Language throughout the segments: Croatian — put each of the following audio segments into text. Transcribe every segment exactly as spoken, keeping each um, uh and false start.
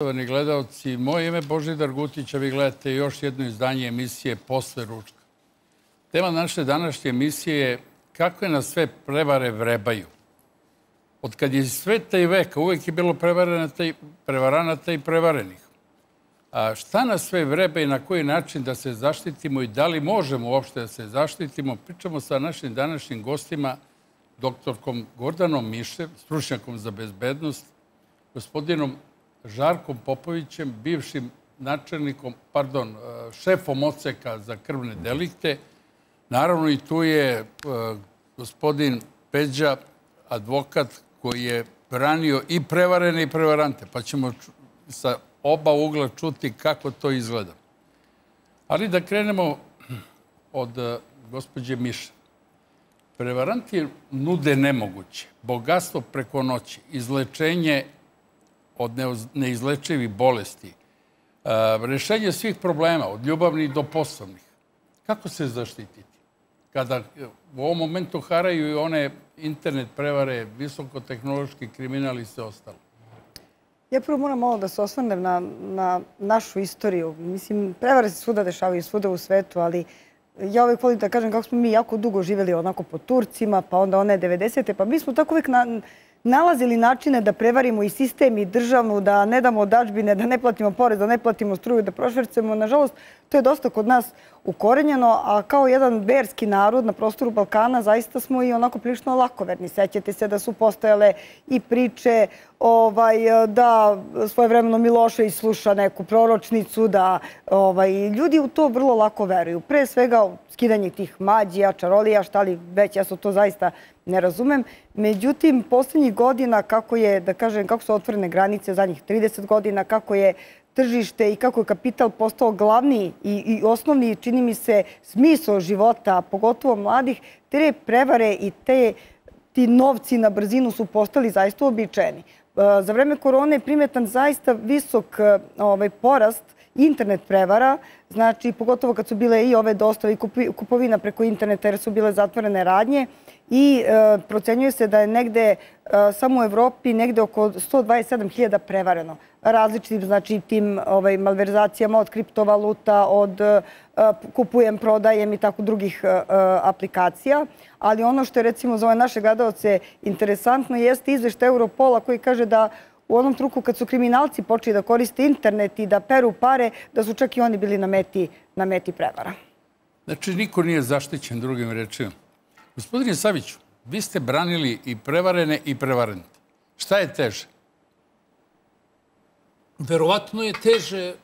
Poštovani gledalci, moje ime je Božidar Gutić, a vi gledate još jedno izdanje emisije Posle ručka. Tema naše današnje emisije je kako je nas sve prevare vrebaju. Od kad je sveta i veka uvijek je bilo prevaranata i prevarenih. A šta nas sve vreba i na koji način da se zaštitimo i da li možemo uopšte da se zaštitimo, pričamo sa našim današnjim gostima, doktorkom Gordanom Mišev, stručnjakom za bezbednost, gospodinom Žarkom Popovićem, bivšim načelnikom, pardon, šefom odseka za krvne delikte. Naravno, i tu je gospodin Peđa, advokat koji je branio i prevarene i prevarante, pa ćemo sa oba ugla čuti kako to izgleda. Ali da krenemo od gospođe Mišev. Prevaranti nude nemoguće, bogatstvo preko noći, izlečenje od neizlečivih bolesti, rešenje svih problema, od ljubavnih do poslovnih. Kako se zaštititi? Kada u ovom momentu haraju i one internet prevare, visokotehnološki kriminal i sve ostalo. Ja prvo moram malo da se osvrnem na, na našu istoriju. Mislim, prevare se svuda dešavaju, svuda u svetu, ali ja uvijek volim da kažem kako smo mi jako dugo živjeli onako po Turcima, pa onda one devedesete, pa mi smo tako uvijek na... nalazili načine da prevarimo i sistem i državnu, da ne damo dažbine, da ne platimo porez, da ne platimo struju, da prošvercemo. Nažalost, to je dosta kod nas ukorenjeno, a kao jedan verski narod na prostoru Balkana zaista smo i onako prilično lakoverni. Sećate se da su postojale i priče ovaj, da svojevremeno Milošević sluša neku proročnicu, da ovaj, ljudi u to vrlo lako veruju. Pre svega skidanje tih mađija, čarolija, šta li već, ja se to zaista ne razumem. Međutim, posljednjih godina, kako je, da kažem, kako su otvorene granice zadnjih trideset godina, kako je tržište i kako je kapital postao glavni i, i osnovni, čini mi se, smisao života, pogotovo mladih, te prevare i te, ti novci na brzinu su postali zaista uobičajeni. Za vreme korone je primetan zaista visok ovaj, porast internet prevara, znači pogotovo kad su bile i ove dostave i kupovina preko interneta jer su bile zatvorene radnje i e, procenjuje se da je negde, e, samo u Evropi, negde oko sto dvadeset sedam hiljada prevareno. Različitim, znači, tim ovaj, malverzacijama od kriptovaluta, od e, kupujem, prodajem i tako drugih e, aplikacija. Ali ono što je, recimo, za ove naše gledalce interesantno jeste izveštaj Europola koji kaže da u onom trenutku kad su kriminalci počeli da koriste internet i da peru pare, da su čak i oni bili na meti, na meti prevara. Znači, niko nije zaštićen, drugim rečima. Gospodine Saviću, vi ste branili i prevarene i prevarente. Šta je teže? Verovatno je teže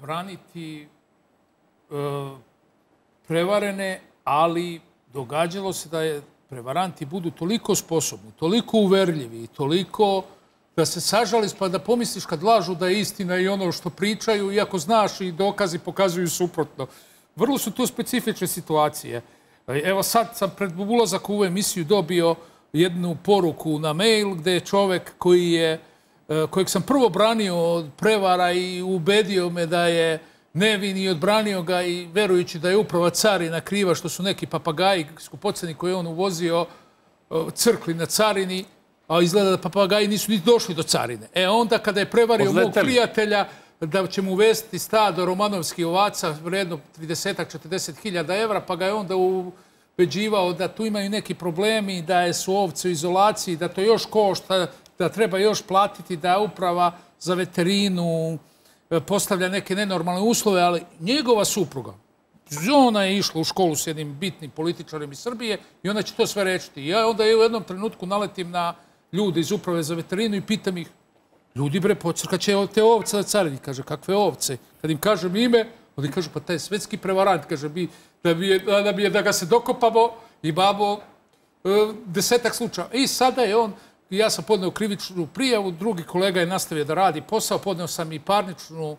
braniti e, prevarene, ali događalo se da je prevaranti budu toliko sposobni, toliko uverljivi i toliko da se sažalis pa da pomisliš kad lažu da je istina i ono što pričaju, iako znaš i dokazi pokazuju suprotno. Vrlo su to specifične situacije. Evo sad sam pred ulazak u ovu emisiju dobio jednu poruku na mail gdje je čovjek koji je, kojeg sam prvo branio od prevara i ubedio me da je nevin i odbranio ga i verujući da je upravo carina kriva što su neki papagaji skupoceni koje je on uvozio crkli na carini, a izgleda da papagaji nisu ni došli do carine. E onda kada je prevario mog prijatelja da će mu uvesti stado romanovskih ovaca vredno trideset do četrdeset hiljada evra, pa ga je onda ubeđivao da tu imaju neki problemi, da su ovce u izolaciji, da to još košta, da treba još platiti, da uprava za veterinu postavlja neke nenormalne uslove, ali njegova supruga, ona je išla u školu s jednim bitnim političarem iz Srbije i ona će to sve rečiti. Ja onda je u jednom trenutku naletim na ljude iz uprave za veterinu i pitam ih, ljudi bre, pocrkat će te ovce na carini. Kaže, kakve ovce? Kad im kažem ime, oni kažu, pa taj svetski prevarant. Kaže, da ga se dokopamo, imamo desetak slučaja. I sada je on, ja sam podneo krivičnu prijavu, drugi kolega je nastavio da radi posao, podneo sam i parničnu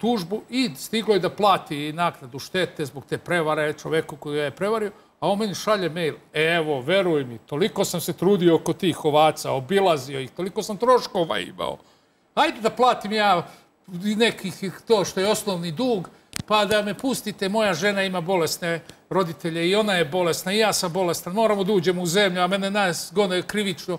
tužbu i stiglo je da plati naknadu štete zbog te prevare čoveku koju je prevario, a on meni šalje mail, evo, veruj mi, toliko sam se trudio oko tih ovaca, obilazio ih, toliko sam troškova imao. Ajde da platim ja nekih to što je osnovni dug, pa da me pustite, moja žena ima bolesne roditelje i ona je bolesna i ja sam bolestan, moramo da uđemo u zemlju, a mene nas gone krivično.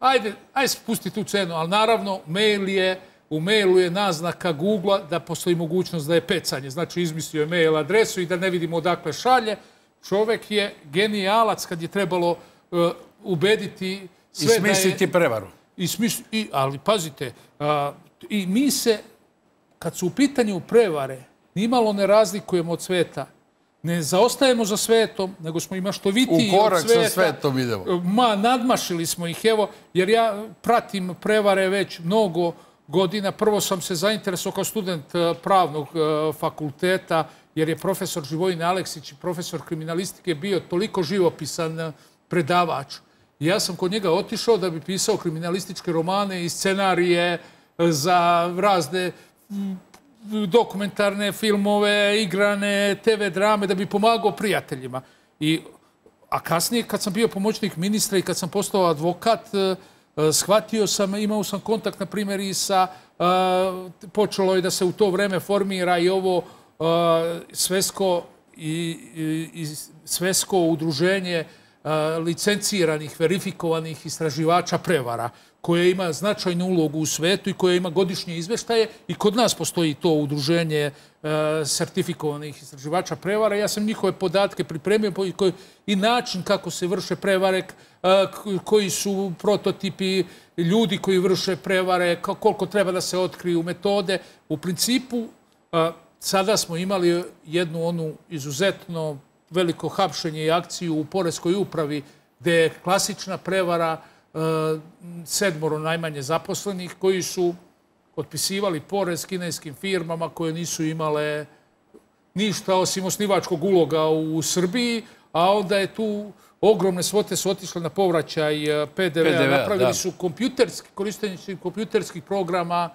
Ajde, ajde spusti tu cenu, ali naravno, mail je U mailu je naznaka Google-a da postoji mogućnost da je pecanje. Znači, izmislio je mail adresu i da ne vidimo odakle šalje. Čovek je genijalac kad je trebalo uh, ubediti sve da je... I smisliti prevaru. I smis... I, ali pazite, uh, i mi se, kad su u pitanju prevare, nimalo ne razlikujemo od sveta. Ne zaostajemo za svetom, nego smo i maštovitiji od sveta. U korak sa svetom idemo. Ma, nadmašili smo ih, evo, jer ja pratim prevare već mnogo godina. Prvo sam se zainteresovao kao student pravnog fakulteta, jer je profesor Živojin Aleksić i profesor kriminalistike bio toliko živopisan predavač. Ja sam kod njega otišao da bi pisao kriminalističke romane i scenarije za razne dokumentarne filmove, igrane, te ve drame, da bi pomagao prijateljima. I, a kasnije, kad sam bio pomoćnik ministra i kad sam postao advokat, shvatio sam, imao sam kontakt, na primjer, i sa, počelo je da se u to vreme formira i ovo svesko, i, i, svesko udruženje licenciranih, verifikovanih istraživača prevara, koja ima značajnu ulogu u svetu i koja ima godišnje izveštaje. I kod nas postoji to udruženje sertifikovanih istraživača prevara. Ja sam njihove podatke pripremio i način kako se vrše prevare, koji su prototipi ljudi koji vrše prevare, koliko treba da se otkriju metode. U principu, sada smo imali jednu onu izuzetno veliko hapšenje i akciju u Poreskoj upravi, gde je klasična prevara sedmoro najmanje zaposlenih koji su otpisivali porez kineskim firmama koje nisu imale ništa osim osnivačkog uloga u Srbiji, a onda je tu ogromne svote su otišle na povraćaj pe de vea. Napravili su kompjuterski, koristeći kompjuterskih programa,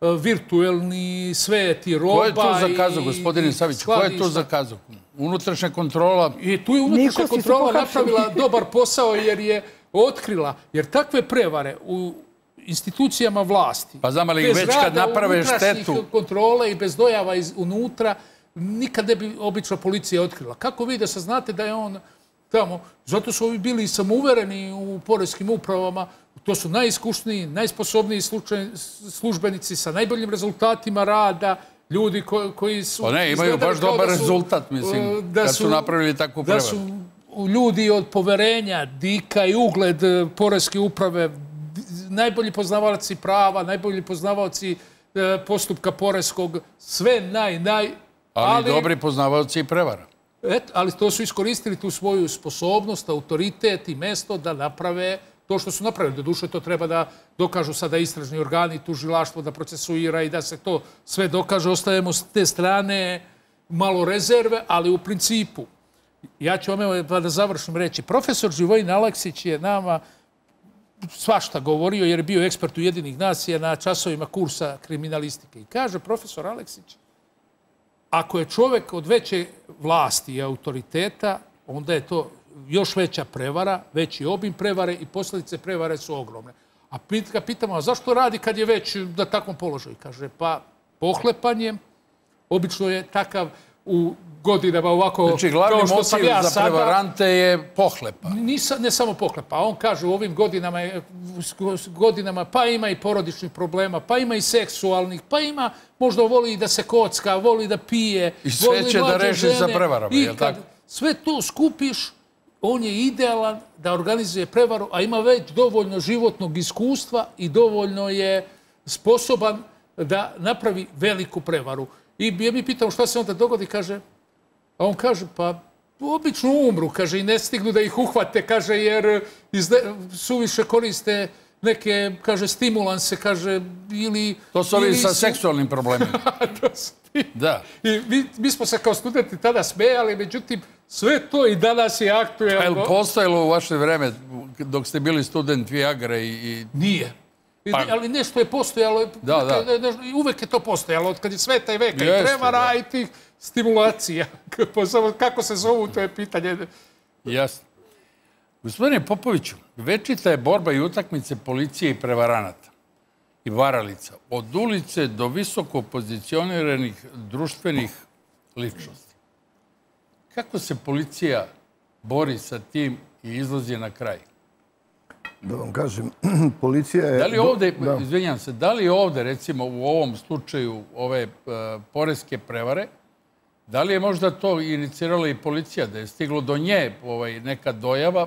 virtuelni svet i roba. Ko je to zakazao, gospodine Saviću? Ko je to zakazao? Unutrašnja kontrola? I tu je unutrašnja kontrola napravila dobar posao jer je otkrila, jer takve prevare u institucijama vlasti, pa znam, ali bez već rada kad naprave štetu kontrole i bez dojava iz, unutra, nikad ne bi obična policija otkrila. Kako vi da saznate da je on tamo? Zato su ovi bili samouvereni u poreskim upravama. To su najiskušniji, najsposobniji službenici sa najboljim rezultatima rada, ljudi ko, koji su... Pa ne, imaju baš dobar rezultat, mislim, kad su napravili takvu prevaru. Ljudi od poverenja, dika i ugled poreske uprave, najbolji poznavaoci prava, najbolji poznavaoci postupka poreskog, sve naj, naj... Ali, ali dobri poznavaoci i prevara. Et, ali to su iskoristili tu svoju sposobnost, autoritet i mesto da naprave to što su napravili. Doduše, to treba da dokažu sada istražni organi, tužilaštvo da procesuira i da se to sve dokaže. Ostajemo s te strane malo rezerve, ali u principu. Ja ću vam da završim reći. Profesor Živojin Aleksić je nama svašta govorio jer je bio ekspert Ujedinjenih nacija na časovima kursa kriminalistike. I kaže profesor Aleksić, ako je čovjek od veće vlasti i autoriteta, onda je to još veća prevara, veći obim prevare i posljedice prevare su ogromne. A pitka pitamo, zašto radi kad je već na takvom položaju? Kaže, pa pohlepanjem, obično je takav u godinama ovako... Znači, glavni motiv za prevarante je pohlepa. Ne samo pohlepa. On kaže u ovim godinama, pa ima i porodičnih problema, pa ima i seksualnih, pa ima, možda voli da se kocka, voli da pije, voli mlađe žene. I sve će da reši za prevarama, je li tako? Sve to skupiš, on je idealan da organizuje prevaru, a ima već dovoljno životnog iskustva i dovoljno je sposoban da napravi veliku prevaru. I ja mi pitao šta se onda dogodi, kaže, a on kaže, pa obično umru, kaže, i ne stignu da ih uhvate, kaže, jer suviše koriste neke, kaže, stimulanse, kaže, ili... To su ovi sa seksualnim problemima. To su ti. Da. I mi, mi smo se kao studenti tada smejali, međutim, sve to i danas je aktuelno. Je li postojalo u vaše vreme, dok ste bili student Viagre i... Nije. Pa, ali nešto je postojalo, da, da. Nešto, uvek je to postojalo, od kad je sveta i veka. Jeste, i prevara i tih stimulacija. Kako se zovu, to je pitanje. Jasno. Gospodine Popoviću, večita je borba i utakmice policije i prevaranata i varalica, od ulice do visoko pozicioniranih društvenih ličnosti. Kako se policija bori sa tim i izlazi na kraj? Da vam kažem, policija je... Da li ovdje, izvinjam se, da li ovdje, recimo, u ovom slučaju ove poreske prevare, da li je možda to inicirala i policija, da je stiglo do nje neka dojava,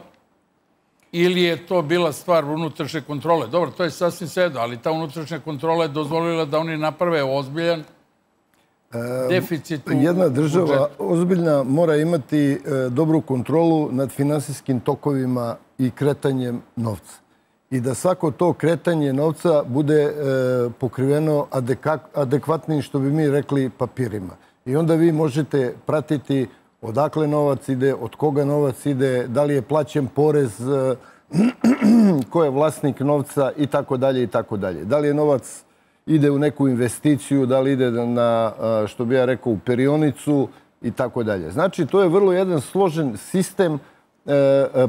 ili je to bila stvar unutrašnje kontrole? Dobro, to je sasvim svejedno, ali ta unutrašnja kontrola je dozvolila da oni naprave ozbiljan deficit u budžetu. Jedna država ozbiljna mora imati dobru kontrolu nad finansijskim tokovima i kretanjem novca. I da svako to kretanje novca bude pokriveno adekvatnim, što bi mi rekli, papirima. I onda vi možete pratiti odakle novac ide, od koga novac ide, da li je plaćen porez, ko je vlasnik novca i tako dalje i tako dalje. Da li je novac ide u neku investiciju, da li ide na, što bi ja rekao, u perionicu i tako dalje. Znači, to je vrlo jedan složen sistem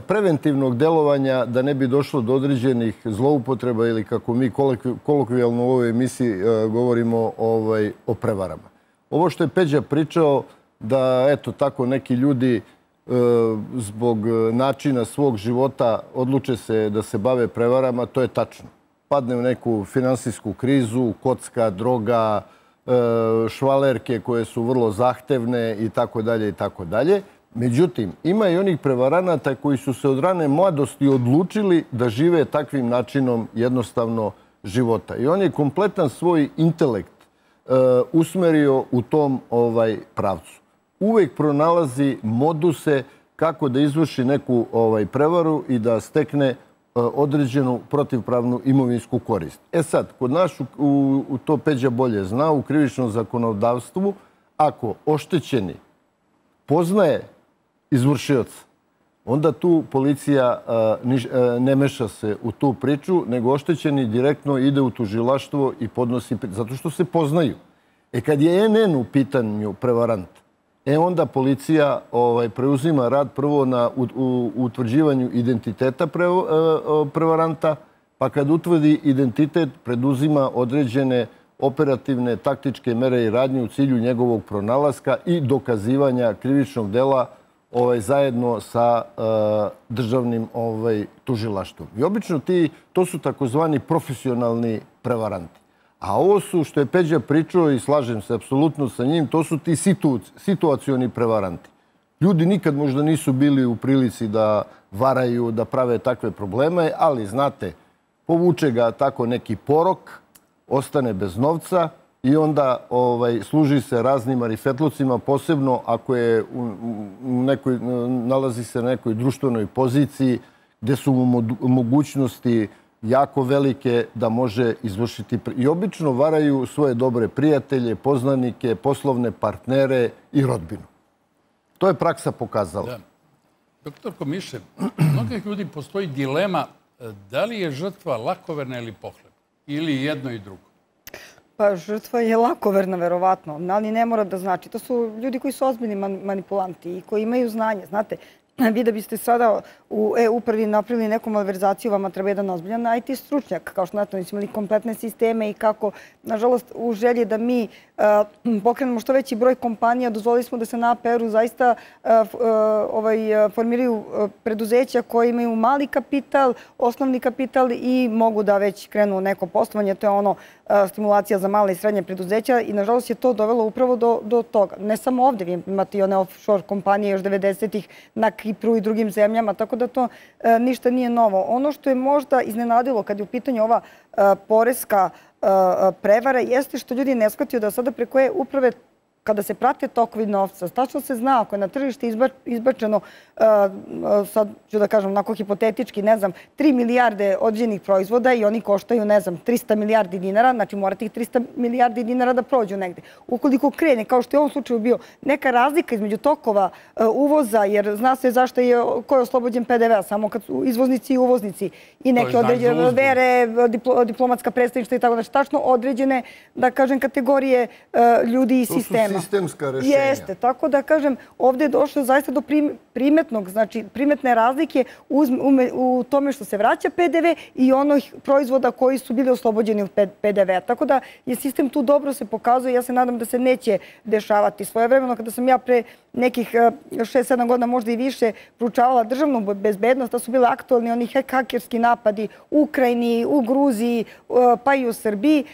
preventivnog delovanja da ne bi došlo do određenih zloupotreba ili, kako mi kolokvijalno u ovoj emisiji govorimo, o prevarama. Ovo što je Peđa pričao, da eto tako neki ljudi zbog načina svog života odluče se da se bave prevarama, to je tačno. Padne u neku finansijsku krizu, kocka, droga, švalerke koje su vrlo zahtevne i tako dalje i tako dalje. Međutim, ima i onih prevaranata koji su se od rane mladosti odlučili da žive takvim načinom jednostavno života. I on je kompletan svoj intelekt usmerio u tom pravcu. Uvijek pronalazi moduse kako da izvrši neku prevaru i da stekne određenu protivpravnu imovinsku korist. E sad, kod nas, to Peđa bolje zna, u krivičnom zakonodavstvu, ako oštećeni poznaje izvršioca, onda tu policija ne meša se u tu priču, nego oštećeni direktno ide u tužilaštvo i podnosi, zato što se poznaju. E kad je en en u pitanju prevarant, e onda policija preuzima rad prvo na utvrđivanju identiteta prevaranta, pa kad utvrdi identitet, preduzima određene operativne taktičke mere i radnje u cilju njegovog pronalaska i dokazivanja krivičnog dela zajedno sa državnim tužilaštvom. I obično to su takozvani profesionalni prevaranti. A ovo su, što je Peđa pričao i slažem se apsolutno sa njim, to su ti situacioni prevaranti. Ljudi nikad možda nisu bili u prilici da varaju, da prave takve probleme, ali znate, povuče ga tako neki porok, ostane bez novca i onda služi se raznim marifetlucima, posebno ako nalazi se na nekoj društvenoj poziciji gde su mu mogućnosti jako velike da može izvršiti. I obično varaju svoje dobre prijatelje, poznanike, poslovne partnere i rodbinu. To je praksa pokazala. Doktorko Mišev, mnogih ljudi postoji dilema da li je žrtva lakoverna ili pohlepna, ili jedno i drugo. Pa žrtva je lakoverna, verovatno, ali ne mora da znači. To su ljudi koji su ozbiljni manipulanti i koji imaju znanje, znate. Vi da biste sada u e-upravi napravili neku malverzaciju, vama treba jedan ozbiljan i te stručnjak, kao što znate, oni su imali kompletne sisteme i kako, nažalost, u želji da mi pokrenemo što veći broj kompanija, dozvolili smo da se na a pe eru zaista formiraju preduzeća koje imaju mali kapital, osnovni kapital i mogu da već krenu neko poslovanje. To je ono stimulacija za male i srednje preduzeća i, nažalost, je to dovelo upravo do toga. Ne samo ovdje, vi imate i one offshore kompanije još devedesetih na Kipru i drugim zemljama, tako da to ništa nije novo. Ono što je možda iznenadilo kad je u pitanju ova poreska prevara jeste što ljudi ne shvatio da sada preko e-uprave, kada se prate tokovi novca, tačno se zna ako je na tržište izbačeno, sad ću da kažem onako hipotetički, ne znam, tri milijarde određenih proizvoda i oni koštaju, ne znam, trista milijardi dinara, znači morate ih trista milijardi dinara da prođu negde. Ukoliko krene, kao što je u ovom slučaju bio, neka razlika između tokova uvoza, jer zna se zašto je, ko je oslobođen pe de ve a, samo kad su izvoznici i uvoznici i neke određene vere, diplomatska predstavništva i tako, znači tačno određene, da kažem, kategorije ljudi i sistema. sistemska rešenja. Jeste, tako da kažem, ovdje je došlo zaista do primetnog, znači primetne razlike u tome što se vraća pe de ve i onih proizvoda koji su bili oslobođeni od pe de ve-a. Tako da je sistem tu dobro se pokazuje i ja se nadam da se neće dešavati. Svojevremeno, kada sam ja pre nekih šest sedam godina, možda i više, proučavala državnu bezbednost, da su bile aktualni oni hakerski napadi u Ukrajini, u Gruziji, pa i u Srbiji.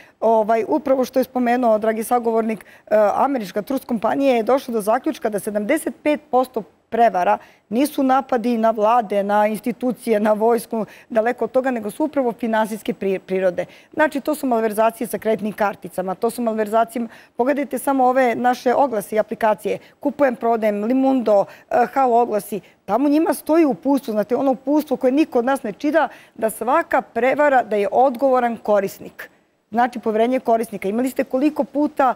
Upravo što je spomenuo, dragi sagovornik, američka trust kompanija je došla do zaključka da sedamdeset pet posto prevara nisu napadi na vlade, na institucije, na vojsku, daleko od toga, nego su upravo finansijske prirode. Znači, to su malverzacije sa kreditnim karticama, to su malverzacije, pogledajte samo ove naše oglase i aplikacije, Kupujem, prodajem, Limundo, Halo oglasi, tamo njima stoji uputstvo, znate, ono uputstvo koje niko od nas ne čita, da svaka prevara da je odgovoran korisnik. Znači, poverenje korisnika. Imali ste koliko puta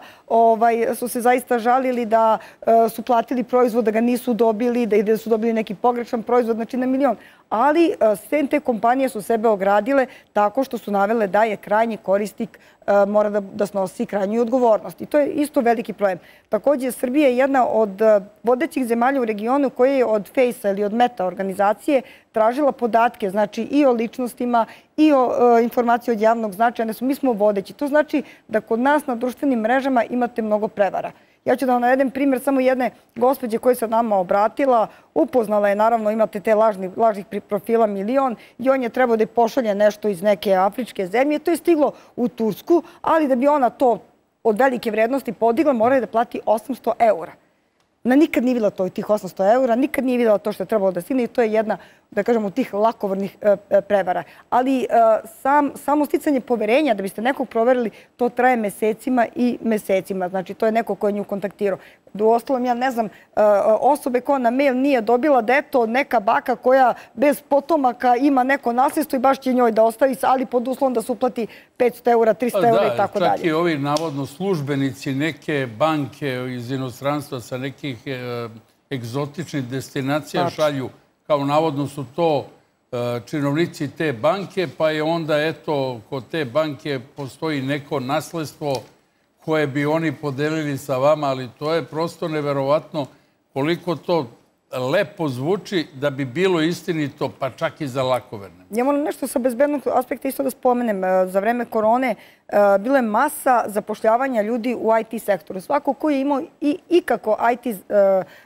su se zaista žalili da su platili proizvod, da ga nisu dobili, da su dobili neki pogrešan proizvod, znači na milion. Ali sve te kompanije su sebe ogradile tako što su navele da je krajnji korisnik mora da snosi krajnju odgovornost. I to je isto veliki problem. Također, Srbija je jedna od vodećih zemalja u regionu koja je od Fejsa ili od Meta organizacije tražila podatke, znači i o ličnostima i o informaciji od javnog značaja. Mi smo vodeći. To znači da kod nas na društvenim mrežama imate mnogo prevara. Ja ću da vam navedem primjer samo jedne gospođe koja se nama obratila. Upoznala je, naravno, imate te lažnih profila milion i on je trebao da je pošalje nešto iz neke afričke zemlje. To je stiglo u Tursku, ali da bi ona to od velike vrednosti podigla, mora je da plati osamsto eura. Ona nikad nije videla to i tih osamsto eura, nikad nije videla to što je trebalo da stigne i to je jedna, da kažemo, tih lakovornih prevara. Ali samo sticanje poverenja, da biste nekog proverili, to traje mesecima i mesecima. Znači, to je neko ko je nju kontaktirao. U ostalom, ja ne znam, osobe koja na mail nije dobila, da eto neka baka koja bez potomaka ima neko nasljedstvo i baš će njoj da ostavi, ali pod uslovom da se uplati petsto eura, trista eura i tako dalje. Da, čak i ovi, navodno, službenici neke banke iz inostranstva sa nekih egzotičnih destinacija šalju kao navodno su to činovnici te banke, pa je onda, eto, kod te banke postoji neko nasledstvo koje bi oni podelili sa vama, ali to je prosto neverovatno koliko to lepo zvuči da bi bilo istinito, pa čak i za lakoverne. Ja moram nešto sa bezbednog aspekta isto da spomenem. Za vreme korone bila je masa zapošljavanja ljudi u i te sektoru. Svako ko je imao i ikako i te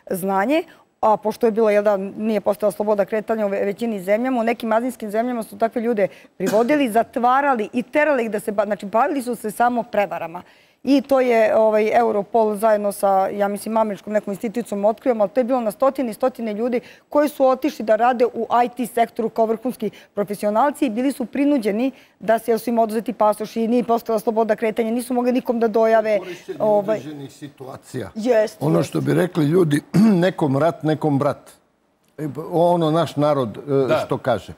znanje, a pošto je bilo, jel da, nije postala sloboda kretanja u većini zemljama, u nekim azijskim zemljama su takve ljude privodili, zatvarali i terali ih da se, znači, bavili su se samo prevarama. I to je Europol zajedno sa, ja mislim, američkom nekom institucijom otkrio, ali to je bilo na stotine i stotine ljudi koji su otišli da rade u i te sektoru kao vrhunski profesionalci i bili su prinuđeni da se im oduzeti pasoši, nije postala sloboda kretanja, nisu mogli nikom da dojave. Korišćenje određenih situacija. Ono što bi rekli ljudi, nekom rat, nekom brat. Ono naš narod što kaže.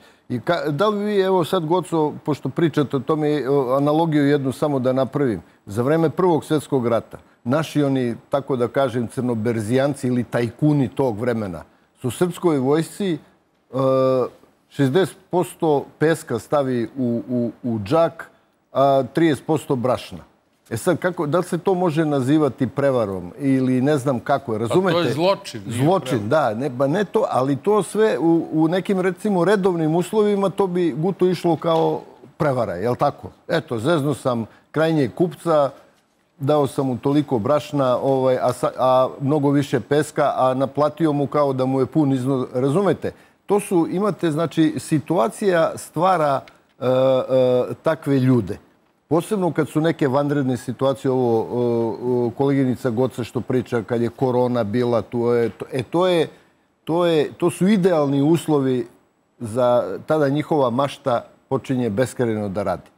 Da li vi, evo sad, Goco, pošto pričate o tome, analogiju jednu samo da napravim. Za vreme Prvog svjetskog rata, naši oni, tako da kažem, crnoberzijanci ili tajkuni tog vremena, su srpskoj vojsci šezdeset posto peska stavi u džak, a trideset posto brašna. E sad, da li se to može nazivati prevarom ili ne znam kako je, razumete? Pa to je zločin. Zločin, da, ne to, ali to sve u nekim, recimo, redovnim uslovima to bi guto išlo kao prevara, je li tako? Eto, zezno sam krajnjeg kupca, dao sam mu toliko brašna, a mnogo više peska, a naplatio mu kao da mu je pun iznos, razumete? To su, imate, znači, situacija stvara takve ljude. Posebno kad su neke vanredne situacije, ovo koleginica Goca što priča, kad je korona bila, to su idealni uslovi za tada njihova mašta počinje beskrajno da radi.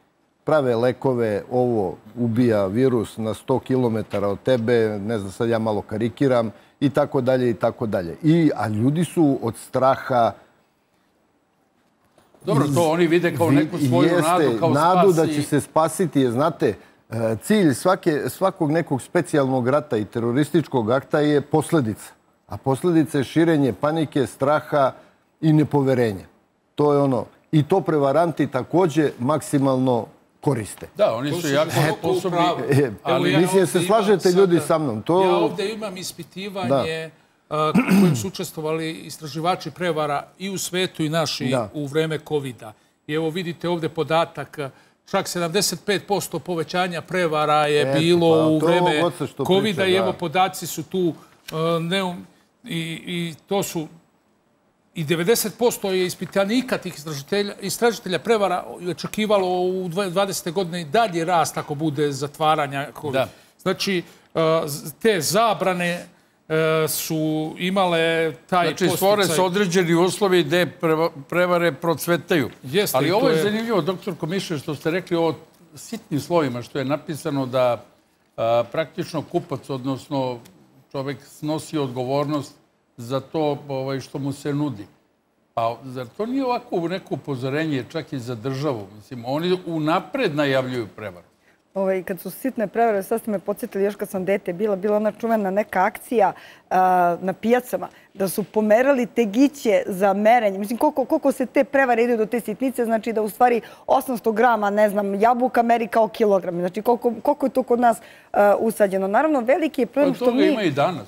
Prave lekove, ovo ubija virus na sto kilometara od tebe, ne znam, sad ja malo karikiram, i tako dalje, i tako dalje. A ljudi su od straha... Dobro, to oni vide kao neku svoju nadu, kao spasi. Nadu da će se spasiti je, znate, cilj svakog nekog specijalnog rata i terorističkog akta je posljedica. A posljedica je širenje panike, straha i nepoverenja. To je ono. I to prevaranti također maksimalno koriste. Da, oni su jako sposobni. Ali mislim, se slažete ljudi sa mnom. Ja ovdje imam ispitivanje u kojem su učestvovali istraživači prevara i u svetu i naši u vreme kovida. I evo vidite ovdje podatak, čak sedamdeset pet posto povećanja prevara je bilo u vreme kovida i evo podaci su tu i to su i devedeset posto je ispitanika tih istražitelja prevara očekivalo u dvadesetoj godini i dalje rast ako bude zatvaranja kovida. Znači, te zabrane su imale taj posticaj. Znači, stvore se određeni uslovi gde prevare procvetaju. Ali ovo je zanimljivo, doktorko Mišev, što ste rekli o sitnim slovima, što je napisano da praktično kupac, odnosno čovek snosi odgovornost za to što mu se nudi. Pa zar to nije ovako neko upozorenje čak i za državu? Mislim, oni unapred najavljuju prevaru. Kad su sitne prevare, sad ste me podsjetili još kad sam dete bila, bila ona čuvena neka akcija na pijacama, da su pomerali tegiće za merenje. Mislim, koliko se te prevare idu do te sitnice, znači da u stvari osamsto grama, ne znam, jabuka meri kao kilogram. Znači, koliko je to kod nas usađeno. Naravno, veliki je problem što mi... Toga ima i danas.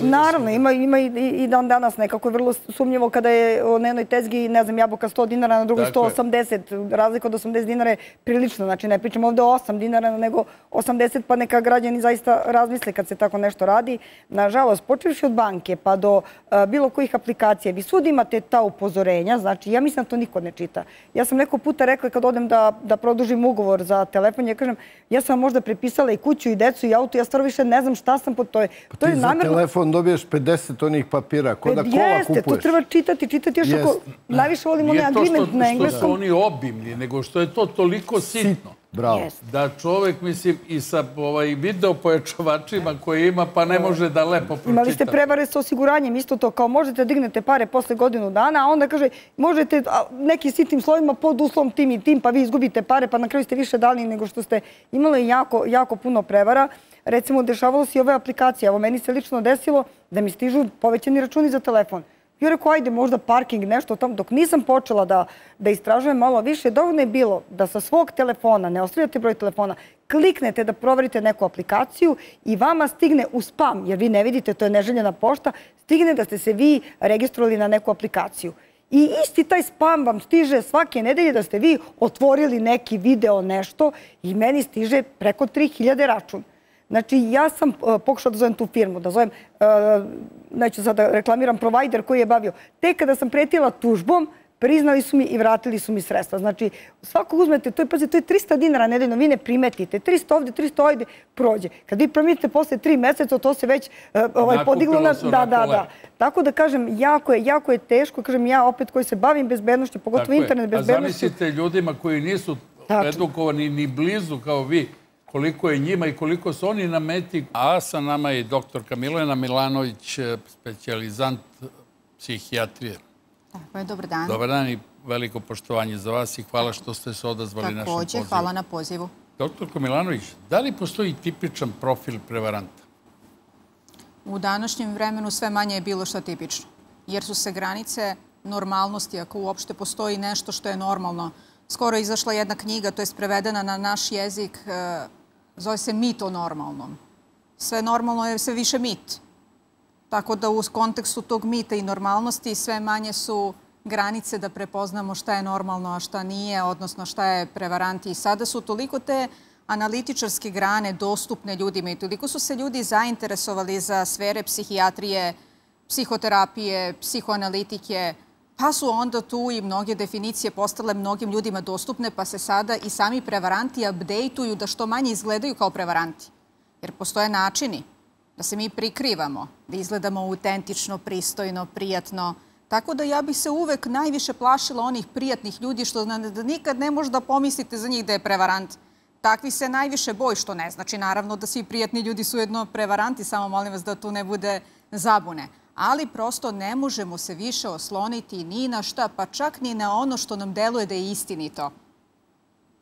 Naravno, ima i dan danas nekako. Je vrlo sumnjivo kada je na jednoj tezgi, ne znam, jabuka sto dinara, na drugoj sto osamdeset. Razlika od osamdeset dinara je prilično. Znači, ne pričamo ovde o osam dinara, nego osamdeset, pa neka građani zaista razmisle kad se tako nešto radi. Nažalost, počevši od banke pa do bilo kojih aplikacija. Vi svud imate ta upozorenja, znači ja mislim da to niko ne čita. Ja sam neko puta rekla kad odem da produžim ugovor za telefon, ja kažem, ja sam možda prepisala i kuću i decu i auto, ja stvarno više ne znam šta sam pod to. Pa ti za telefon dobiješ pedeset onih papira, ko da kola kupuješ. Jeste, to treba čitati, čitati još ako najviše volim onaj agreement na engleskom. Nije to što su oni obimni, nego što je to toliko sitno. Da čovjek, mislim, i sa video pojačavačima koje ima, pa ne može da lepo pročita. Imali ste prevare sa osiguranjem, isto to, kao možete dignete pare posle godinu dana, a onda kaže, možete nekim sitnim slovima pod uslovom tim i tim, pa vi izgubite pare, pa na kraju ste više dali nego što ste imali jako puno prevara. Recimo, dešavalo se i ove aplikacije. Evo, meni se lično desilo da mi stižu povećani računi za telefon. Ja rekao, ajde, možda parking, nešto tamo. Dok nisam počela da istražujem malo više, dovoljno je bilo da sa svog telefona, ne ostavljate broj telefona, kliknete da proverite neku aplikaciju i vama stigne u spam, jer vi ne vidite, to je neželjena pošta, stigne da ste se vi registrovali na neku aplikaciju. I isti taj spam vam stiže svake nedelje da ste vi otvorili neki video, nešto, i meni stiže preko tri hiljade račun. Znači, ja sam pokušala da zovem tu firmu, da zovem, neću sad da reklamiram, provider koji je bavio. Tek kada sam pretila tužbom, priznali su mi i vratili su mi sredstva. Znači, svakog uzmete, to je tristo dinara nedeljno, vi ne primetite. tristo ovdje, tristo ovdje, prođe. Kad vi promijenite posle tri meseca, to se već podiglo na... Da, da, da. Tako da kažem, jako je teško, kažem ja opet koji se bavim bezbednošću, pogotovo internet bezbednošću. A zamislite ljudima koji nisu edukovani ni blizu kao vi, koliko je njima i koliko su oni na meti. A sa nama je doktorka Milena Milanović, specijalizant psihijatrije. Tako je, dobar dan. Dobar dan i veliko poštovanje za vas i hvala što ste se odazvali našem pozivu. Također, hvala na pozivu. Doktorko Milanović, da li postoji tipičan profil prevaranta? U današnjem vremenu sve manje je bilo što tipično, jer su se granice normalnosti, ako uopšte postoji nešto što je normalno. Skoro je izašla jedna knjiga, to je prevedena na naš jezik, zove se Mit o normalnom. Sve normalno je sve više mit. Tako da u kontekstu tog mita i normalnosti sve manje su granice da prepoznamo šta je normalno, a šta nije, odnosno šta je prevaranti. I sada su toliko te analitičarske grane dostupne ljudima i toliko su se ljudi zainteresovali za sfere psihijatrije, psihoterapije, psihoanalitike, pa su onda tu i mnoge definicije postale mnogim ljudima dostupne, pa se sada i sami prevaranti updateuju da što manje izgledaju kao prevaranti. Jer postoje načini da se mi prikrivamo, da izgledamo autentično, pristojno, prijatno. Tako da ja bih se uvek najviše plašila onih prijatnih ljudi što nikad ne može da pomislite za njih da je prevarant. Takvi se najviše boji, što ne znači naravno da svi prijatni ljudi su jedno prevaranti, samo molim vas da tu ne bude zabune. Ali prosto ne možemo se više osloniti ni na šta, pa čak ni na ono što nam deluje da je istinito.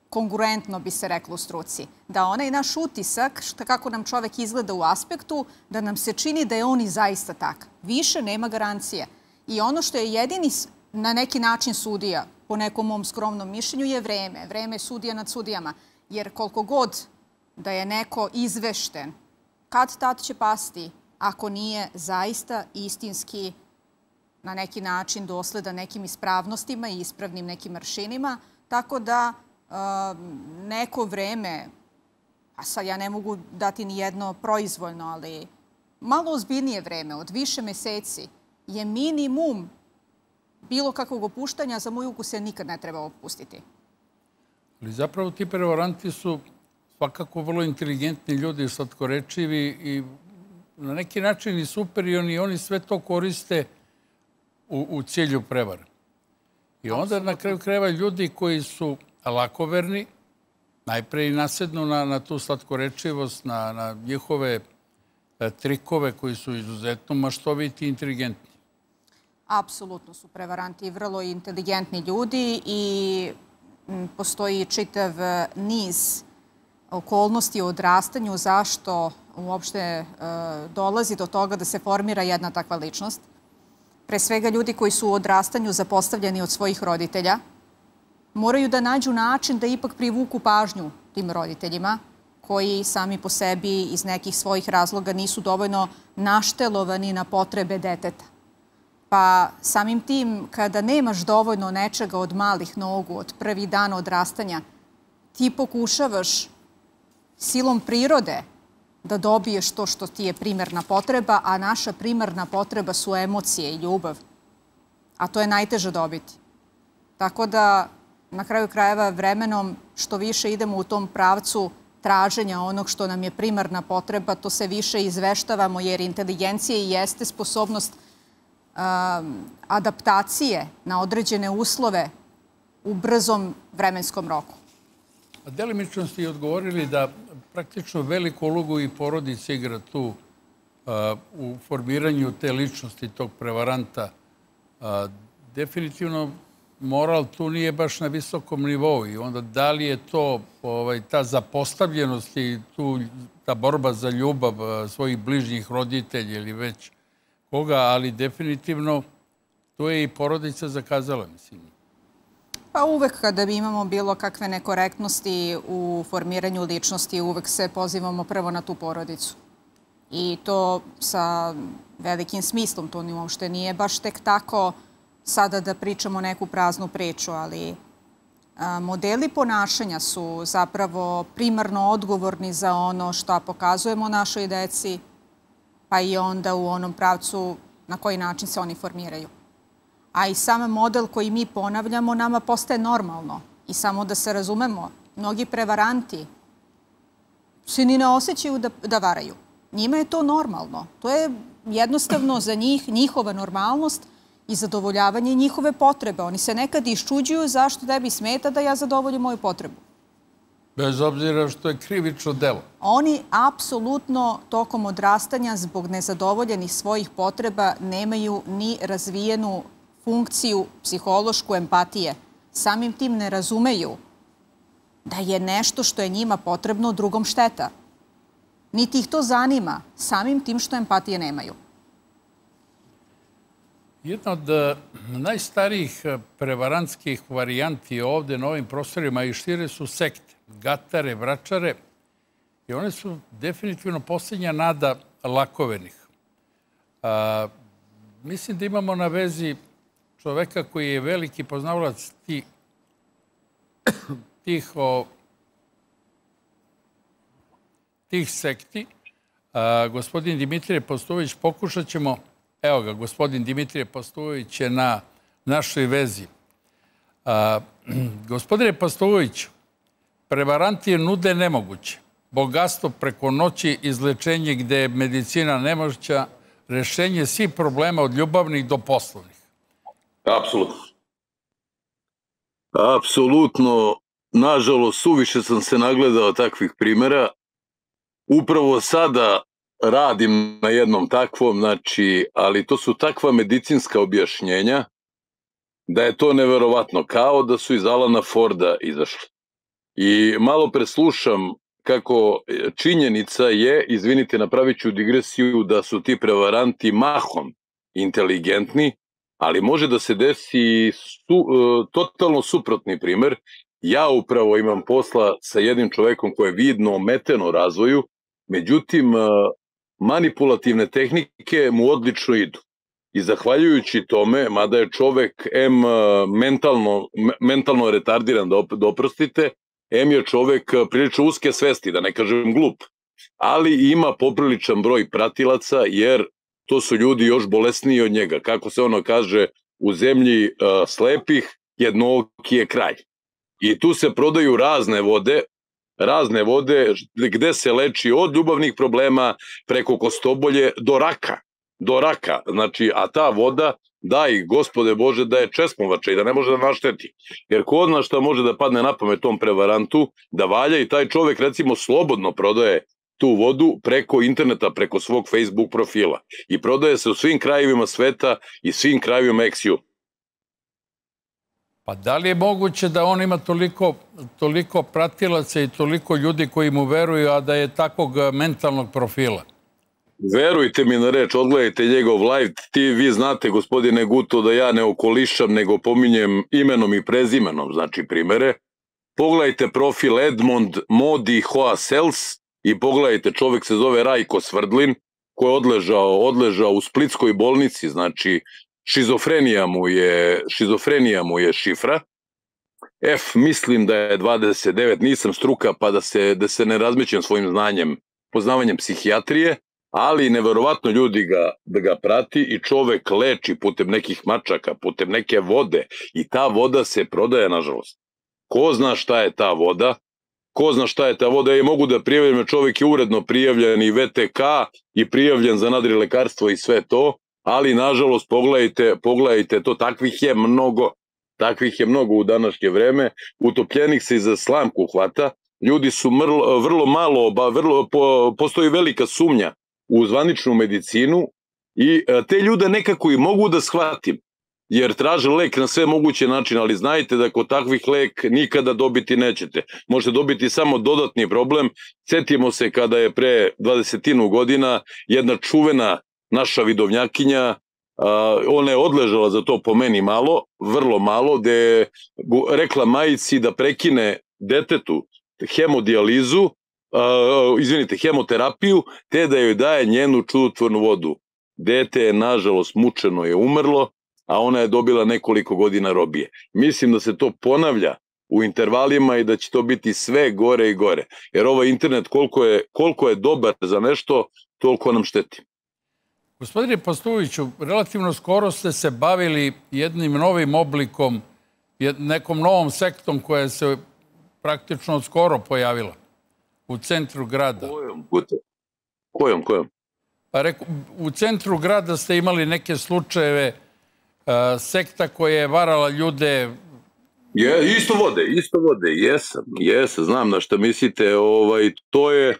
Kongruentno bi se reklo u struci. Da onaj naš utisak, kako nam čovek izgleda u aspektu, da nam se čini da je on i zaista tak. Više nema garancije. I ono što je jedini na neki način sudija, po nekom mom skromnom mišljenju, je vreme. Vreme je sudija nad sudijama. Jer koliko god da je neko izvešten, kad tad će pasti ako nije zaista istinski na neki način dosledan nekim ispravnostima i ispravnim nekim aršinima. Tako da neko vreme, a sad ja ne mogu dati ni jedno proizvoljno, ali malo ozbiljnije vreme, od više meseci, je minimum bilo kakvog opuštanja. Za moj ukus se nikad ne treba opustiti. Ali zapravo ti prevaranti su svakako vrlo inteligentni ljudi, slatkorečivi i na neki način i superiorni. Oni sve to koriste u, u cilju prevara. I onda absolutno. Na kraju krajeva ljudi koji su lakoverni, najprej i nasednu na, na tu slatkorečivost, na, na njihove na trikove koji su izuzetno maštoviti i inteligentni. Apsolutno su prevaranti i vrlo inteligentni ljudi i postoji čitav niz okolnosti o odrastanju zašto uopšte e, dolazi do toga da se formira jedna takva ličnost. Pre svega ljudi koji su u odrastanju zapostavljeni od svojih roditelja moraju da nađu način da ipak privuku pažnju tim roditeljima koji sami po sebi iz nekih svojih razloga nisu dovoljno naštelovani na potrebe deteta. Pa samim tim, kada nemaš dovoljno nečega od malih nogu, od prvi dan odrastanja, ti pokušavaš silom prirode da dobiješ to što ti je primarna potreba, a naša primarna potreba su emocije i ljubav. A to je najteže dobiti. Tako da, na kraju krajeva, vremenom što više idemo u tom pravcu traženja onog što nam je primarna potreba, to se više izveštavamo, jer inteligencija i jeste sposobnost adaptacije na određene uslove u brzom vremenskom roku. Delimično ste i odgovorili da praktično veliku ulogu i porodica igra tu u formiranju te ličnosti tog prevaranta. Definitivno moral tu nije baš na visokom nivou i onda da li je to ta zapostavljenost i ta borba za ljubav svojih bližnjih roditelja ili već koga, ali definitivno to je i porodica zakazala, mislim. Pa uvek kada imamo bilo kakve nekorektnosti u formiranju ličnosti, uvek se pozivamo prvo na tu porodicu. I to sa velikim smislom, to ni uopšte nije baš tek tako sada da pričamo neku praznu priču, ali modeli ponašanja su zapravo primarno odgovorni za ono što pokazujemo našoj deci, pa i onda u onom pravcu na koji način se oni formiraju. A i sam model koji mi ponavljamo nama postaje normalno. I samo da se razumemo, mnogi prevaranti se ni ne osjećaju da, da varaju. Njima je to normalno. To je jednostavno za njih njihova normalnost i zadovoljavanje njihove potrebe. Oni se nekad iščuđuju zašto tebi smeta da ja zadovoljim moju potrebu. Bez obzira što je krivično delo. Oni apsolutno tokom odrastanja zbog nezadovoljenih svojih potreba nemaju ni razvijenu funkciju psihološku empatije. Samim tim ne razumeju da je nešto što je njima potrebno drugom šteta. Niti ih to zanima, samim tim što empatije nemaju. Jedna od najstarijih prevarantskih varijanti ovdje na ovim prostorima i šire su sekte, gatare, vračare. I one su definitivno posljednja nada lakovernih. A, mislim da imamo na vezi čoveka koji je veliki poznavalac tih, tih, o, tih sekti. A, gospodin Dimitrije Postovački, pokušat ćemo... Evo ga, gospodin Dimitrije Postovački je na našoj vezi. A, gospodine Postovački, prevaranti nude nemoguće. Bogatstvo preko noći, izlečenje gde je medicina nemoguća, rešenje svih problema od ljubavnih do poslovnih. Apsolutno. Apsolutno. Nažalost, suviše sam se nagledao takvih primjera. Upravo sada radim na jednom takvom, znači, ali to su takva medicinska objašnjenja da je to neverovatno, kao da su iz Alana Forda izašli. I malo preslušam kako činjenica je, izvinite, napravit ću digresiju, da su ti prevaranti mahom inteligentni, ali može da se desi su, e, totalno suprotni primer, ja upravo imam posla sa jednim čovekom koji je vidno ometeno razvoju, međutim manipulativne tehnike mu odlično idu. I zahvaljujući tome, mada je čovek M mentalno, mentalno retardiran, da oprostite, M je čovek prilično uske svesti, da ne kažem glup, ali ima popriličan broj pratilaca, jer to su ljudi još bolesniji od njega. Kako se ono kaže, u zemlji uh, slepih jednooki je kraj. I tu se prodaju razne vode, razne vode gde se leči od ljubavnih problema preko kostobolje do raka. do raka, znači, a ta voda, daj, gospode Bože, da je česmovača i da ne može da našteti. Jer ko zna šta može da padne na pamet tom prevarantu, da valja, i taj čovek, recimo, slobodno prodaje tu vodu preko interneta, preko svog Facebook profila. I prodaje se u svim krajevima sveta i svim krajevima Eksiju. Pa da li je moguće da on ima toliko, toliko pratilaca i toliko ljudi koji mu veruju, a da je takvog mentalnog profila? Verujte mi na reč, odgledajte njegov live ti, vi znate, gospodine Guto, da ja ne okolišam, nego pominjem imenom i prezimenom, znači, primere. Pogledajte profil Edmond Modiho Sels i pogledajte, čovjek se zove Rajko Svrdlin, koji je odležao, odležao u splitskoj bolnici, znači, šizofrenija mu je, šizofrenija mu je šifra. F, mislim da je dvadeset devet, nisam struka, pa da se, da se ne razmećem svojim znanjem, poznavanjem psihijatrije, ali neverovatno ljudi ga, da ga prati i čovek leči putem nekih mačaka, putem neke vode, i ta voda se prodaje, nažalost. Ko zna šta je ta voda? Ko zna šta je ta voda? Ja mogu da prijavljam, čovek je uredno prijavljen i V T K i prijavljen za nadrilekarstvo i sve to, ali nažalost pogledajte, pogledajte to, takvih je mnogo, takvih je mnogo u današnje vreme, utopljenih se i za slamku hvata, ljudi su mrlo, vrlo malo, ba, vrlo, po, postoji velika sumnja u zvaničnu medicinu, i te ljude nekako i mogu da shvatim, jer traže lek na sve moguće načine, ali znajte da kod takvih lek nikada dobiti nećete. Možete dobiti samo dodatni problem. Sjetimo se kada je pre dvadesetinu godina jedna čuvena naša vidovnjakinja, ona je odležala za to po meni malo, vrlo malo, gde je rekla majici da prekine detetu hemodijalizu, Uh, izvinite, hemoterapiju, te da joj daje njenu čudotvornu vodu. Dete je, nažalost, mučeno je umrlo, a ona je dobila nekoliko godina robije. Mislim da se to ponavlja u intervalima i da će to biti sve gore i gore. Jer ovaj internet, koliko je, koliko je dobar za nešto, toliko nam šteti. Gospodine Postoviću, relativno skoro ste se bavili jednim novim oblikom, nekom novom sektom koja se praktično od skoro pojavila u centru grada. Kojom? Kojom, kojom? Pa reku, u centru grada ste imali neke slučajeve uh, sekta koja je varala ljude... Je, isto vode, isto vode, jesam, jesam, znam na što mislite. Ovaj, to je,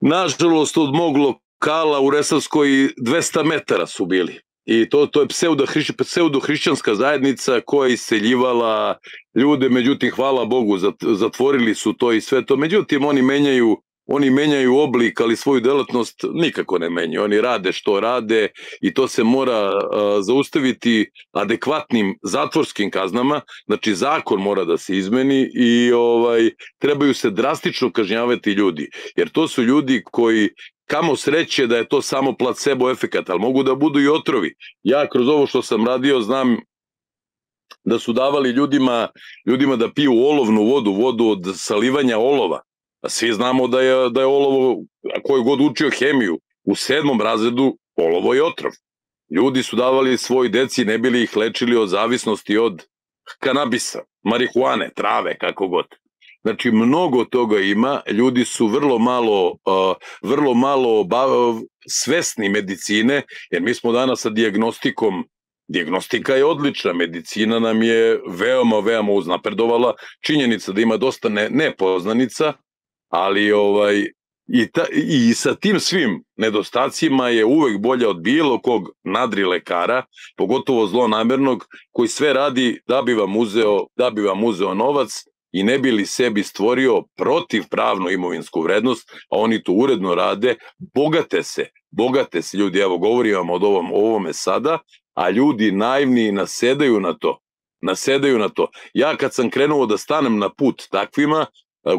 nažalost, od mog lokala u Resavskoj dvesta metara su bili. I to, to je pseudohrišćanska zajednica koja je iseljivala ljude, međutim, hvala Bogu, zatvorili su to i sve to. Međutim, oni menjaju, oni menjaju oblik, ali svoju delatnost nikako ne menjaju. Oni rade što rade i to se mora a, zaustaviti adekvatnim zatvorskim kaznama. Znači, zakon mora da se izmeni i ovaj, trebaju se drastično kažnjavati ljudi, jer to su ljudi koji... Kamo sreće da je to samo placebo efekat, ali mogu da budu i otrovi. Ja kroz ovo što sam radio znam da su davali ljudima, ljudima da piju olovnu vodu, vodu od salivanja olova. Svi znamo da je, da je olovo, koji god učio hemiju, u sedmom razredu olovo je otrov. Ljudi su davali svoj deci, ne bili ih lečili od zavisnosti od kanabisa, marihuane, trave, kako god. Znači, mnogo toga ima, ljudi su vrlo malo, uh, vrlo malo bav, svesni medicine, jer mi smo danas sa dijagnostikom, dijagnostika je odlična, medicina nam je veoma, veoma uznapredovala, činjenica da ima dosta ne, nepoznanica, ali ovaj, i, ta, i sa tim svim nedostacima je uvek bolja od bilo kog nadrilekara, pogotovo zlonamernog, koji sve radi da bi vam uzeo, da bi vam uzeo novac, i ne bi li sebi stvorio protivpravnu imovinsku vrednost, a oni to uredno rade, bogate se, bogate se ljudi, evo govorim vam o ovome sada, a ljudi naivni nasedaju na to. nasedaju na to. Ja kad sam krenuo da stanem na put takvima,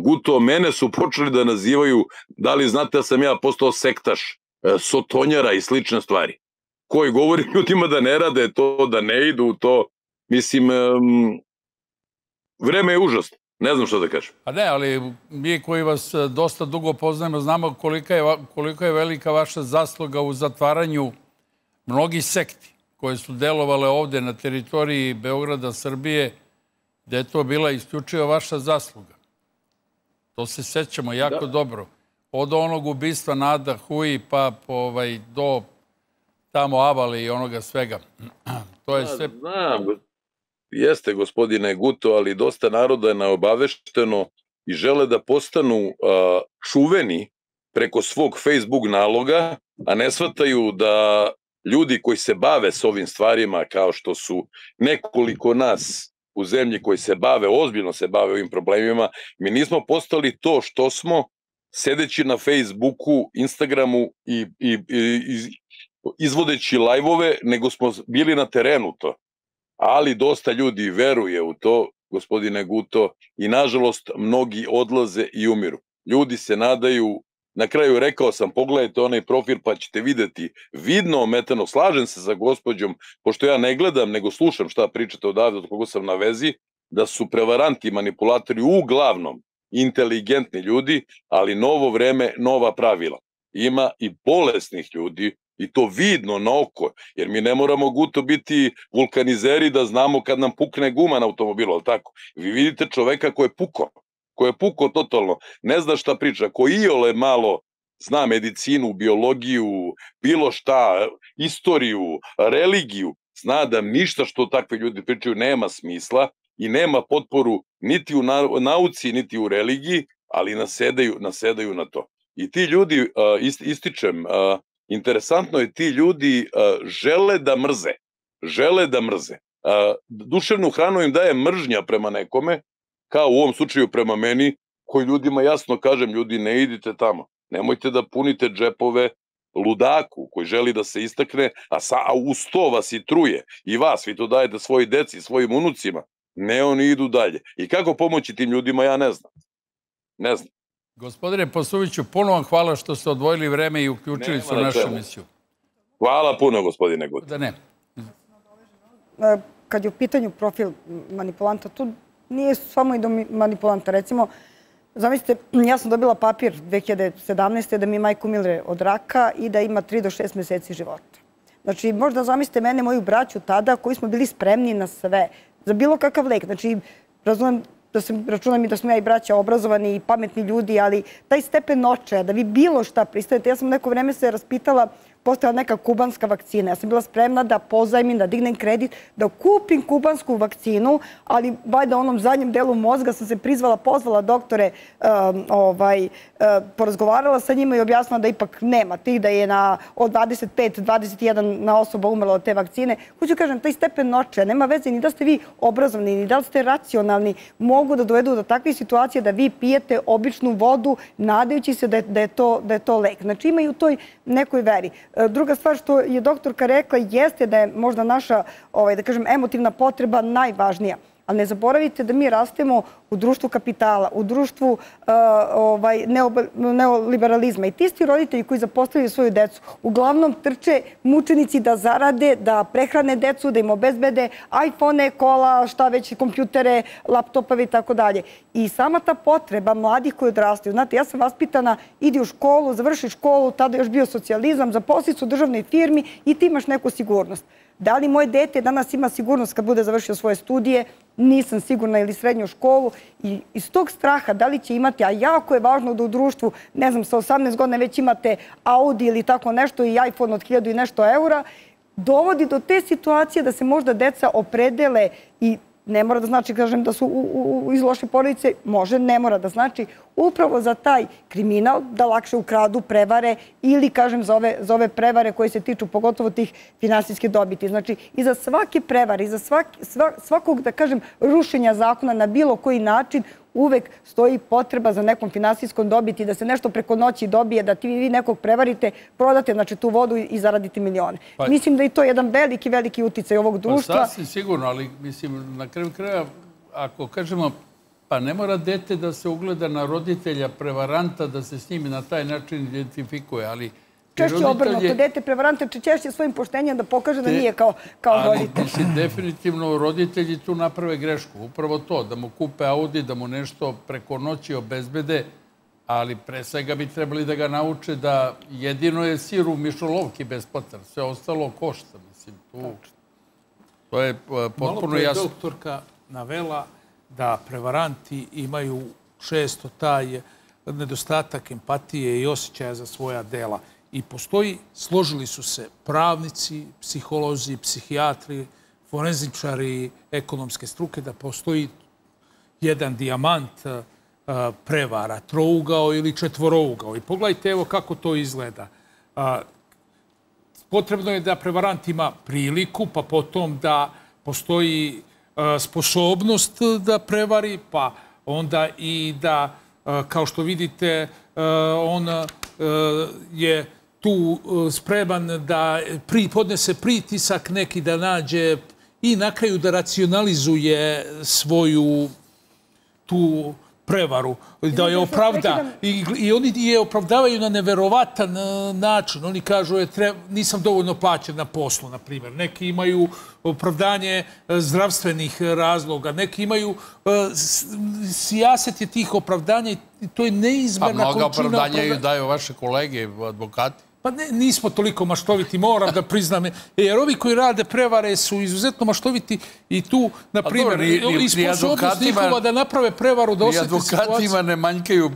Guto, mene su počeli da nazivaju, da li znate da sam ja postao sektaš, sotonjara i slične stvari, koji govori ljudima da ne rade to, da ne idu to. Mislim, vreme je užasno. Ne znam što da kažem. Pa ne, ali mi koji vas dosta dugo poznajemo znamo koliko je velika vaša zasluga u zatvaranju mnogih sekti koje su delovale ovde na teritoriji Beograda, Srbije, gde je to bila isključivo vaša zasluga. To se sećamo jako dobro. Od onog ubistva Nada Hui pa do tamo Avale i onoga svega. To je sve... Jeste, gospodine Guto, ali dosta naroda je naobavešteno i žele da postanu čuveni preko svog Facebook naloga, a ne shvataju da ljudi koji se bave s ovim stvarima, kao što su nekoliko nas u zemlji koji se bave, ozbiljno se bave ovim problemima, mi nismo postali to što smo, sedeći na Facebooku, Instagramu i izvodeći lajvove, nego smo bili na terenu to. Ali dosta ljudi veruje u to, gospodine Guto, i nažalost mnogi odlaze i umiru. Ljudi se nadaju, na kraju rekao sam, pogledajte onaj profil pa ćete vidjeti vidno ometano, slažem se sa gospođom, pošto ja ne gledam nego slušam šta pričate odavde, od koga sam na vezi, da su prevaranti i manipulatori uglavnom inteligentni ljudi, ali novo vreme, nova pravila. Ima i bolesnih ljudi, i to vidno na oko, jer mi ne moramo, Guto, biti vulkanizeri da znamo kad nam pukne guma na automobilu, ali tako. Vi vidite čoveka koji je puko, koji je puko totalno, ne zna šta priča, koji iole malo zna medicinu, biologiju, bilo šta, istoriju, religiju, zna da ništa što takve ljudi pričaju nema smisla i nema potporu niti u nauci, niti u religiji, ali nasedaju na to. I ti ljudi, ističem, interesantno je, ti ljudi žele da mrze, žele da mrze. Duševnu hranu im daje mržnja prema nekome, kao u ovom slučaju prema meni, koji ljudima jasno kažem, ljudi ne idite tamo, nemojte da punite džepove ludaku koji želi da se istakne, a uz to vas i truje, i vas, vi to dajete svoji deci, svojim unucima, ne, oni idu dalje. I kako pomoći tim ljudima, ja ne znam, ne znam. Gospodine Postoviću, puno vam hvala što ste odvojili vreme i uključili se u našu emisiju. Hvala puno, gospodine Gutić. Da ne. Kad je u pitanju profil manipulanta, tu nije samo i do manipulanta. Recimo, zamislite, ja sam dobila papir dve hiljade sedamnaeste. da mi majku umire od raka i da ima tri do šest meseci života. Znači, možda zamislite mene, moju braću tada, koji smo bili spremni na sve, za bilo kakav lek. Znači, razumem, računam i da smo ja i braća obrazovani i pametni ljudi, ali taj stepen očaja, da vi bilo šta pristanete. Ja sam neko vreme se raspitala, postojala neka kubanska vakcina. Ja sam bila spremna da pozajmim, da dignem kredit, da kupim kubansku vakcinu, ali valjda onom zadnjem delu mozga sam se prizvala, pozvala doktore, porazgovarala sa njima i objasnila da ipak nema tih, da je od dvadeset pet do dvadeset jedan osoba umrla od te vakcine. Hoću kažem, taj stepen očaja, nema veze ni da ste vi obrazovni, ni da ste racionalni, mogu da dovedu do takve situacije da vi pijete običnu vodu nadajući se da je to lek. Znači, ima i u toj nekoj veri. Druga stvar što je doktorka rekla jeste da je možda naša, da kažem, emotivna potreba najvažnija. Ali ne zaboravite da mi rastemo u društvu kapitala, u društvu neoliberalizma. I ti isti roditelji koji zapostavljaju svoju decu uglavnom trče mučenici da zarade, da prehrane decu, da im obezbede iPhone, kola, šta već, kompjutere, laptopove i tako dalje. I sama ta potreba mladih koji odrastaju. Znate, ja sam vaspitana, idi u školu, završi školu, tada još bio socijalizam, zaposli se u državnoj firmi i ti imaš neku sigurnost. Da li moje dete danas ima sigurnost kad bude završio svoje studije, nisam sigurna, ili srednju školu, i iz tog straha da li će imati, a jako je važno da u društvu, ne znam, sa osamnaest godina već imate Audi ili tako nešto i iPhone od hiljadu i nešto eura, dovodi do te situacije da se možda deca opredele, i ne mora da znači, kažem, da su iz loše porodice, može, ne mora da znači, upravo za taj kriminal, da lakše ukradu, prevare ili, kažem, za ove prevare koje se tiču pogotovo tih finansijske dobiti. Znači, iza svake prevare, iza svakog, da kažem, rušenja zakona na bilo koji način, uvek stoji potreba za nekom finansijskom dobiti, da se nešto preko noći dobije, da vi nekog prevarite, prodate tu vodu i zaradite milione. Mislim da je to jedan veliki, veliki uticaj ovog društva. Pa sasvim sigurno, ali mislim, na kraju kraja, ako kažemo, pa ne mora dete da se ugleda na roditelja prevaranta, da se s njim na taj način identifikuje, ali češće obrnuto, dete prevaranta češće svojim poštenjem da pokaže da nije kao roditelj. Mislim, definitivno roditelji tu naprave grešku. Upravo to, da mu kupe Audi, da mu nešto preko noći obezbede, ali pre svega bi trebali da ga nauče da jedino je sir u mišolovki besplatan. Sve ostalo košta, mislim. To je potpuno jasno. Malo pre doktorka navela da prevaranti imaju često taj nedostatak empatije i osjećaja za svoja dela. I postoji, složili su se pravnici, psiholozi, psihijatri, forenzičari, ekonomske struke, da postoji jedan dijamant prevara, trougao ili četvorougao. I pogledajte evo kako to izgleda. Potrebno je da prevarant ima priliku, pa potom da postoji sposobnost da prevari, pa onda i da, kao što vidite, on je tu spreman da podnese pritisak neki, da nađe i na kraju da racionalizuje svoju tu prevaru, da je opravda. I oni je opravdavaju na neverovatan način. Oni kažu, nisam dovoljno plaćen na poslu, na primjer. Neki imaju opravdanje zdravstvenih razloga, neki imaju sijaset je tih opravdanja i to je neizmerna količina opravdanja. Mnoga opravdanja ju daju vaše kolege, advokati. Pa nismo toliko maštoviti, moram da priznam. Jer ovi koji rade prevare su izuzetno maštoviti i tu, na primjer, i sposobnost njihova da naprave prevaru, da osjeti situaciju. I advokatima ne manjkaju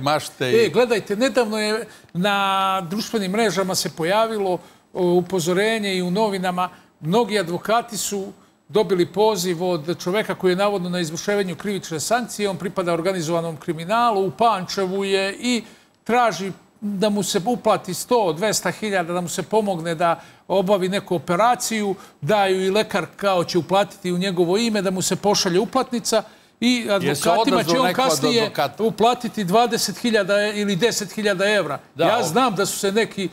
mašte. E, gledajte, nedavno je na društvenim mrežama se pojavilo upozorenje i u novinama. Mnogi advokati su dobili poziv od čoveka koji je navodno na izvršenju krivične sankcije. On pripada organizovanom kriminalu, u Pančevu je i traži da mu se uplati sto do dvesta hiljada, da mu se pomogne da obavi neku operaciju, daju i lekar kao će uplatiti u njegovo ime, da mu se pošalje uplatnica i advokatima će on kasnije uplatiti dvadeset hiljada ili deset hiljada evra. Ja znam da su se neki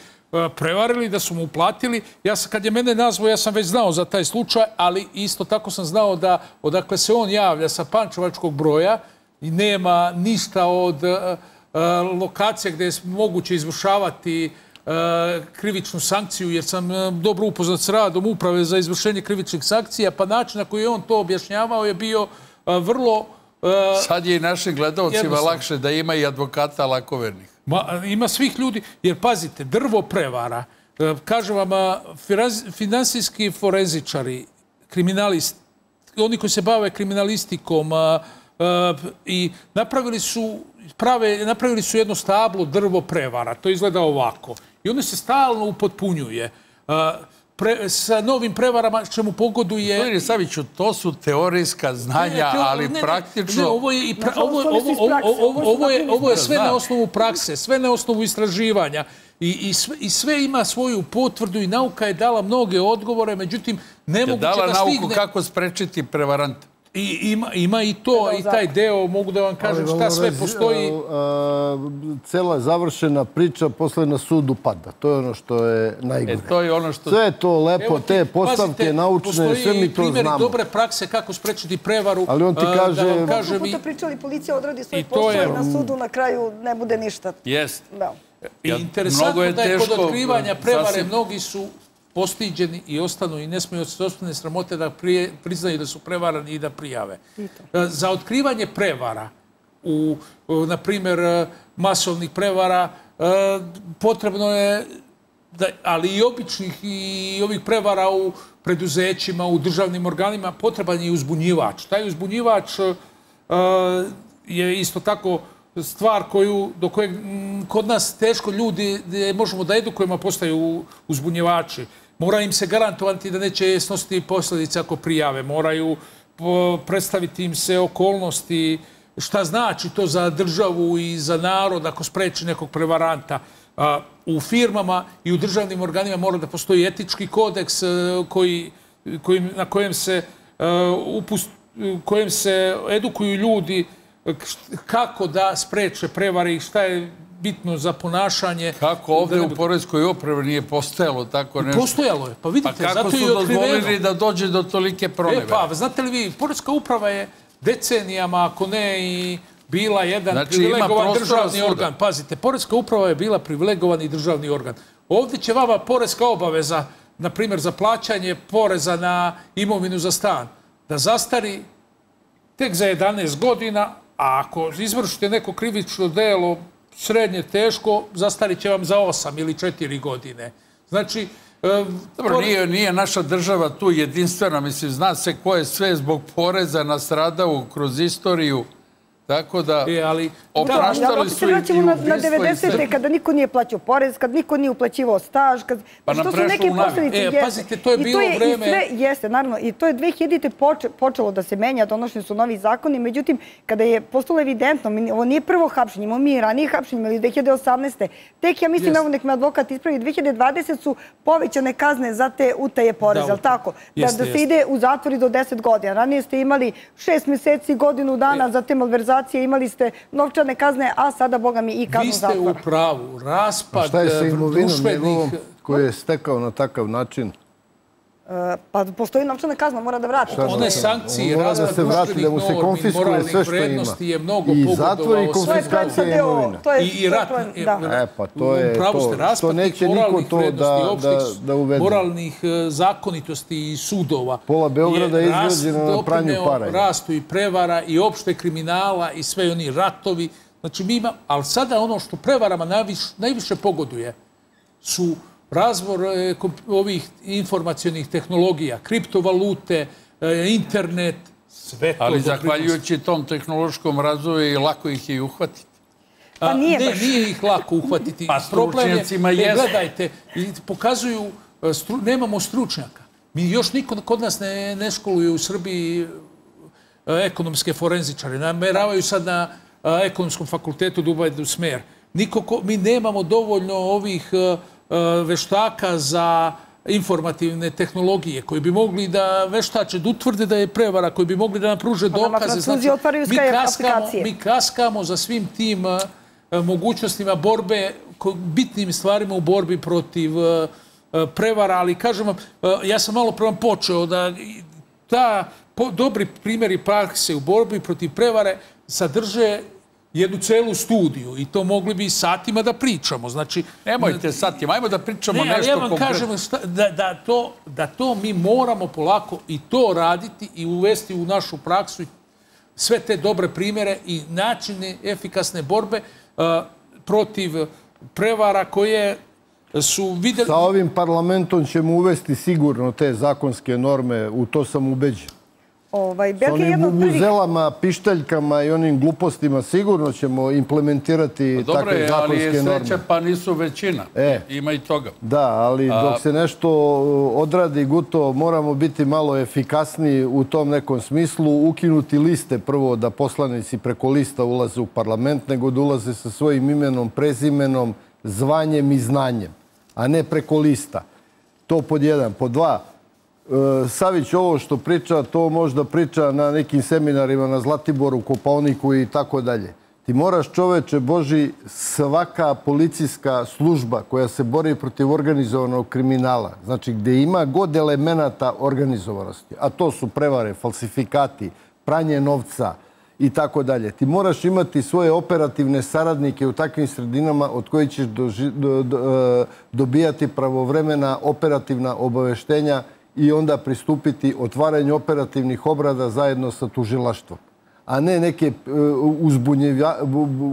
prevarili, da su mu uplatili. Kad je mene nazvao, ja sam već znao za taj slučaj, ali isto tako sam znao da odakle se on javlja sa pančevačkog broja i nema ništa od lokacija gdje je moguće izvršavati krivičnu sankciju, jer sam dobro upoznat s radom uprave za izvršenje krivičnih sankcija, pa način na koji je on to objašnjavao je bio vrlo... Sad je i našim gledalcima lakše da ima i advokata lakovernih. Ima svih ljudi, jer pazite, drvo prevara. Kažem vam, finansijski forenzičari, kriminalisti, oni koji se bave kriminalistikom i napravili su napravili su jedno stablo drvo prevara. To izgleda ovako. I ono se stalno upotpunjuje. Sa novim prevarama čemu pogoduje... Gospodine Saviću, to su teorijska znanja, ali praktično... Ovo je sve na osnovu prakse, sve na osnovu istraživanja. I sve ima svoju potvrdu i nauka je dala mnoge odgovore, međutim, nemoguće da stigne... Dala nauku kako sprečiti prevaranta. Ima i to, i taj deo, mogu da vam kažem šta sve postoji. Cela je završena priča, posle na sudu pada. To je ono što je najgore. Sve je to lepo, te postavke naučne, sve mi to znamo. Postoji primjer dobre prakse kako sprečiti prevaru. Ali on ti kaže... Kako puta pričali, policija odradi svoj posao, na sudu na kraju ne bude ništa. Jest. Interesantno da je kod otkrivanja prevare mnogi su postiđeni i ostanu i ne smiju od sopstvene sramote da priznaju da su prevarani i da prijave. Za otkrivanje prevara, na primjer masovnih prevara, potrebno je, ali i običnih i ovih prevara u preduzećima, u državnim organima, potreban je uzbunjivač. Taj uzbunjivač je isto tako stvar do koje kod nas teško ljudi možemo da edukujemo, postaju uzbunjivači. Mora im se garantovati da neće snositi posljedice ako prijave. Moraju predstaviti im se okolnosti, šta znači to za državu i za narod ako spreči nekog prevaranta. U firmama i u državnim organima mora da postoji etički kodeks na kojem se edukuju ljudi kako da spreče prevare i šta je bitno za ponašanje. Kako ovdje u poreskoj opravi nije postojalo tako nešto? Postojalo je, pa vidite, zato je i otkriveno. Pa kako su dozvolili da dođe do tolike promjene? E pa, znate li vi, poreska uprava je decenijama, ako ne i bila jedan privilegovan državni organ. Pazite, poreska uprava je bila privilegovani državni organ. Ovdje će vama poreska obaveza, na primjer za plaćanje poreza na imovinu za stan, da zastari tek za jedanaest godina, a ako izvršite neko krivično delo srednje teško, zastarit će vam za osam ili četiri godine. Znači... Dobro, nije naša država tu jedinstvena. Mislim, zna se ko je sve zbog poreza nastradao kroz istoriju. Tako da opraštali su i ubistvo. Na devedesete kada niko nije plaćao porez, kada niko nije uplaćivao staž, što su neke posledice. Pazite, to je bilo vreme. Jeste, naravno. I to je dve hiljadite počelo da se menja, donošeni su novi zakoni. Međutim, kada je postalo evidentno, ovo nije prvo hapšenje, imamo mi ranije hapšenje, ali dve hiljade osamnaeste. Tek, ja mislim, evo nek me advokat ispravi, dve hiljade dvadesete su povećane kazne za te utaje poreza, ali tako? Da se ide u zatvori do deset godina. Ranije ste imali šest mjeseci, godinu dana za te malverzacije. Imali ste novčane kazne, a sada, boga mi, i kaznu zatvora. Vi ste u pravu. Raspad društvenih... Koji je stekao na takav način? Pa postoji novčana kazna, mora da vrati. One sankcije, raspad društvenih norm i moralnih vrednosti je mnogo pogodovao sve to. Neće niko to da moralnih zakonitosti i sudova. Pola Beograda je izgrađeno na pranju para. Rastu i prevara i opšte kriminala i sve oni ratovi. Ali sada ono što prevarama najviše pogoduje su razvor ovih informacijonih tehnologija, kriptovalute, internet, sve to. Ali zahvaljujući tom tehnološkom razvoju, lako ih je uhvatiti. Pa nije baš. Ne, nije ih lako uhvatiti. Pa stručnjacima je. Gledajte, pokazuju, nemamo stručnjaka. Mi još niko kod nas ne školuje u Srbiji ekonomske forenzičare. Nameravaju sad na ekonomskom fakultetu da uvedu smer. Mi nemamo dovoljno ovih veštaka za informativne tehnologije koji bi mogli da veštače, da utvrde da je prevara, koji bi mogli da nam pruže dokaze. Mi kaskamo za svim tim mogućnostima borbe, bitnim stvarima u borbi protiv prevara, ali kažem, ja sam malo prema počeo da ta dobri primjeri prakse u borbi protiv prevare sadrže jednu celu studiju i to mogli bi satima da pričamo. Nemojte satima, ajmo da pričamo nešto konkretno. Ne, ali ja vam kažem da to mi moramo polako i to raditi i uvesti u našu praksu sve te dobre primjere i načine efikasne borbe protiv prevara koje su videli... Sa ovim parlamentom ćemo uvesti sigurno te zakonske norme, u to sam ubeđen. S onim muzelama, pištaljkama i onim glupostima sigurno ćemo implementirati takve zakonske norme. Dobro je, ali je sreća pa nisu većina. Ima i toga. Da, ali dok se nešto odradi, gotovo moramo biti malo efikasniji u tom nekom smislu. Ukinuti liste prvo, da poslanici preko lista ulaze u parlament, nego da ulaze sa svojim imenom, prezimenom, zvanjem i znanjem, a ne preko lista. To pod jedan. Pod dva... Savić ovo što priča, to možda priča na nekim seminarima na Zlatiboru, Kopaoniku i tako dalje. Ti moraš, čoveče Boži, svaka policijska služba koja se bori protiv organizovanog kriminala, znači gde ima god elemenata organizovanosti, a to su prevare, falsifikati, pranje novca i tako dalje. Ti moraš imati svoje operativne saradnike u takvim sredinama od kojih ćeš dobijati pravovremena operativna obaveštenja i onda pristupiti otvaranju operativnih obrada zajedno sa tužilaštvom, a ne neke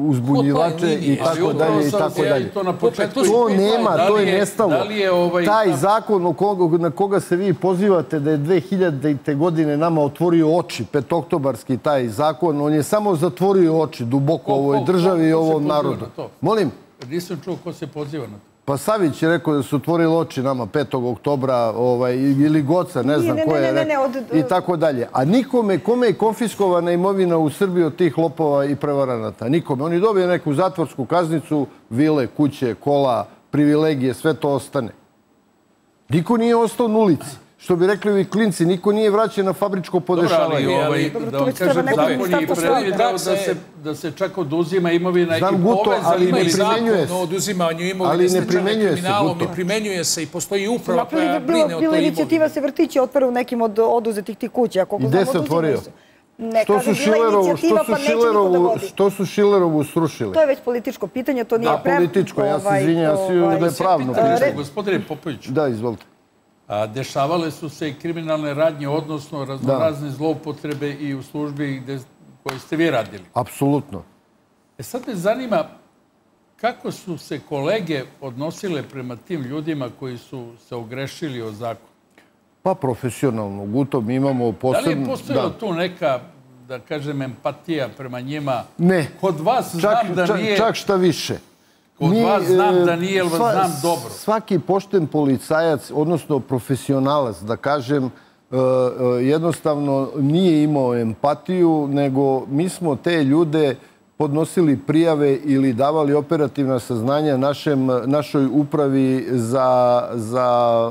uzbunjivače i tako dalje i tako dalje. To nema, to je nestalo. Taj zakon na koga se vi pozivate da je dve hiljadite godine nama otvorio oči, petooktobarski taj zakon, on je samo zatvorio oči duboko ovoj državi i ovom narodu. Molim? Nisam čuo ko se poziva na to. Pa Savić je rekao da su otvorili oči nama petog oktobra ili Goca, ne znam ko je rekao, i tako dalje. A nikome, kome je konfiskovana imovina u Srbiji od tih lopova i prevaranata? Nikome. Oni dobiju neku zatvorsku kaznicu, vile, kuće, kola, privilegije, sve to ostane. Niko nije ostao na ulici. Što bi rekli ovi klinci, niko nije vraćen na fabričko podešavanje. Da vam kažem, zakon je predvidao da se čak oduzima imovina i poveza i zakon o oduzimanju imovine sa kriminalom i primenjuje se i postoji uprava koja brine o toj imovini. Inicijativa se vrtići otpara u nekim od oduzetih ti kuća. I gde se otvorio? Što su Šilerovu srušili? To je već političko pitanje, to nije prema... Da, političko, ja se izvinjam, ja se da je pravno pitanje. Gospodine Popović. Da, izvolite. Dešavale su se i kriminalne radnje, odnosno raznorazne zloupotrebe i u službi koje ste vi radili. Apsolutno. E sad me zanima kako su se kolege odnosile prema tim ljudima koji su se ogrešili o zakon. Pa profesionalno, gotovo mi imamo posebno... Da li je postojala tu neka, da kažem, empatija prema njima? Ne. Kod vas znam da nije... Čak šta više. Od vas znam da nije, ali vas znam dobro. Svaki pošten policajac, odnosno profesionalac, da kažem, jednostavno nije imao empatiju, nego mi smo te ljude podnosili prijave ili davali operativna saznanja našoj upravi za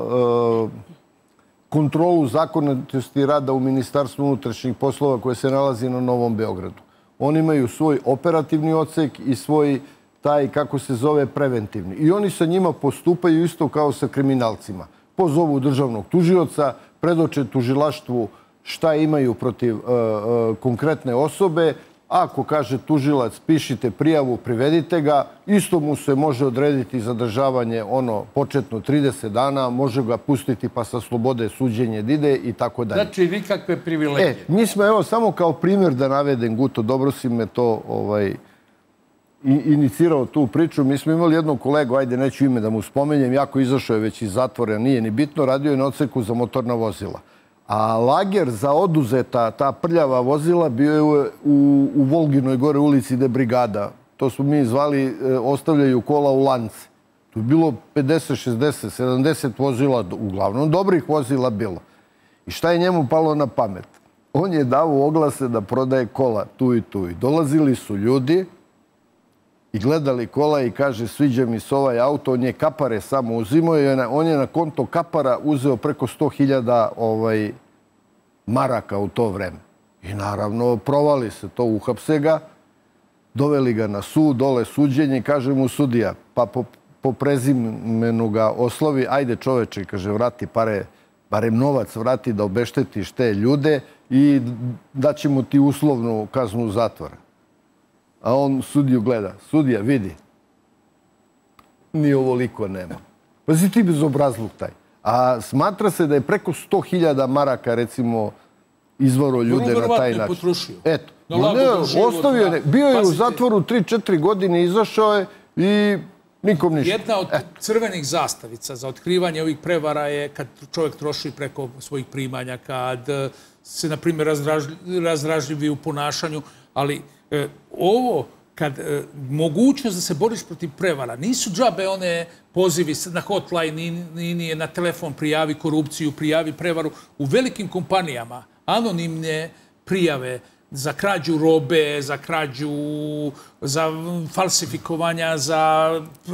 kontrolu zakonitosti rada u Ministarstvu unutrašnjih poslova koje se nalazi na Novom Beogradu. Oni imaju svoj operativni odsek i svoj taj, kako se zove, preventivni. I oni sa njima postupaju isto kao sa kriminalcima. Pozovu državnog tužioca, predoče tužilaštvu šta imaju protiv konkretne osobe. Ako kaže tužilac, pišite prijavu, privedite ga. Isto mu se može odrediti zadržavanje, ono, početno trideset dana, može ga pustiti pa sa slobode suđenje ide i tako dalje. Znači, nikakve privilegije. E, mi smo, evo, samo kao primjer da navedem, Guto, dobro si me to, ovaj... inicirao tu priču. Mi smo imali jednog kolegu, ajde, neću ime da mu spomenjem, jako izašao je već iz zatvora, nije ni bitno, radio je na odseku za motorna vozila. A lager za oduzeta, ta prljava vozila, bio je u Volginoj gore ulici gde brigada. To smo mi zvali ostavljaju kola u lance. Tu je bilo pedeset, šezdeset, sedamdeset vozila, uglavnom dobrih vozila bilo. I šta je njemu palo na pamet? On je dao oglase da prodaje kola tu i tu. I dolazili su ljudi i gledali kola i kaže, sviđa mi se ovaj auto, on je kapare samo uzimao i on je na konto kapara uzeo preko sto hiljada maraka u to vreme. I naravno, provali se to, uhapse ga, doveli ga na sud, dole suđenje i kaže mu sudija, pa po prezimenu ga oslovi, ajde čoveče, kaže, vrati pare, barem novac vrati da obeštetiš te ljude i daćemo ti uslovnu kaznu zatvora. A on sudiju gleda. Sudija, vidi, ni ovoliko nema. Pazi ti bezobrazluk taj. A smatra se da je preko sto hiljada maraka, recimo, izvaro ljude na taj način. Potrošio. Eto. Ostavio je. Bio je u zatvoru tri do četiri godine, izašao je i nikom ništa. Jedna od crvenih zastavica za otkrivanje ovih prevara je kad čovjek troši preko svojih primanja, kad se, na primjer, razdražljivi u ponašanju, ali... Ovo, kad mogućnost da se boriš protiv prevara, nisu džabe one pozivi na hotline, nije na telefon prijavi korupciju, prijavi prevaru. U velikim kompanijama anonimne prijave za krađu robe, za krađu, za falsifikovanja, za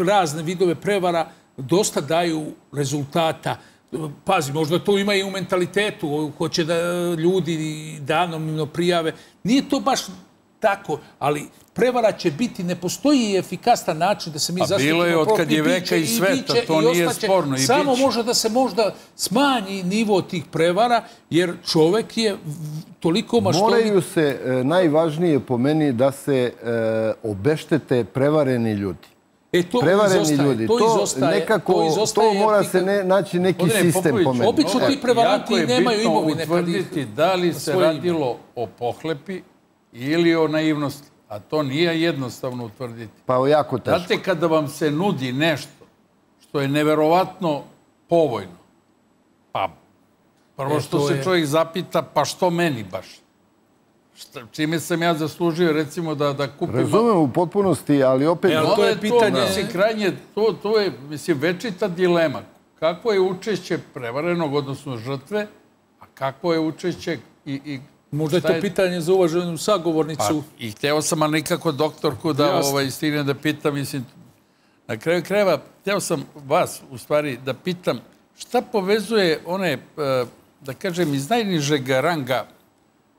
razne vidove prevara, dosta daju rezultata. Pazi, možda to ima i u mentalitetu, ko će da ljudi da anonimno prijave. Nije to baš... Tako, ali prevara će biti, ne postoji efikastan način da se mi zaštitimo. Bilo je od kad je veka i sveta, to nije sporno. Samo može da se možda smanji nivo tih prevara, jer čovek je toliko maštovit. Moraju se, najvažnije po meni, da se obeštete prevareni ljudi. E, to izostaje, to izostaje. To mora se naći neki sistem po meni. Obično ti prevaranti nemaju imovine. Jako je bitno utvrditi da li se radilo o pohlepi ili o naivnosti, a to nije jednostavno utvrditi. Pa jako teško. Znate, kada vam se nudi nešto što je neverovatno povojno, pa prvo što se čovjek zapita, pa što meni baš? Čime sam ja zaslužio, recimo, da kupim... Razumem u potpunosti, ali opet... To je pitanje, mislim, krajnje, to je, mislim, večita dilema. Kako je učešće prevarenog, odnosno žrtve, a kako je učešće i... Možda je to pitanje za uvaženu sagovornicu. I hteo sam, ali nikako doktorku da stigne da pitam. Na kraju krajeva, hteo sam vas, u stvari, da pitam Šta povezuje one, da kažem, iz najnižeg ranga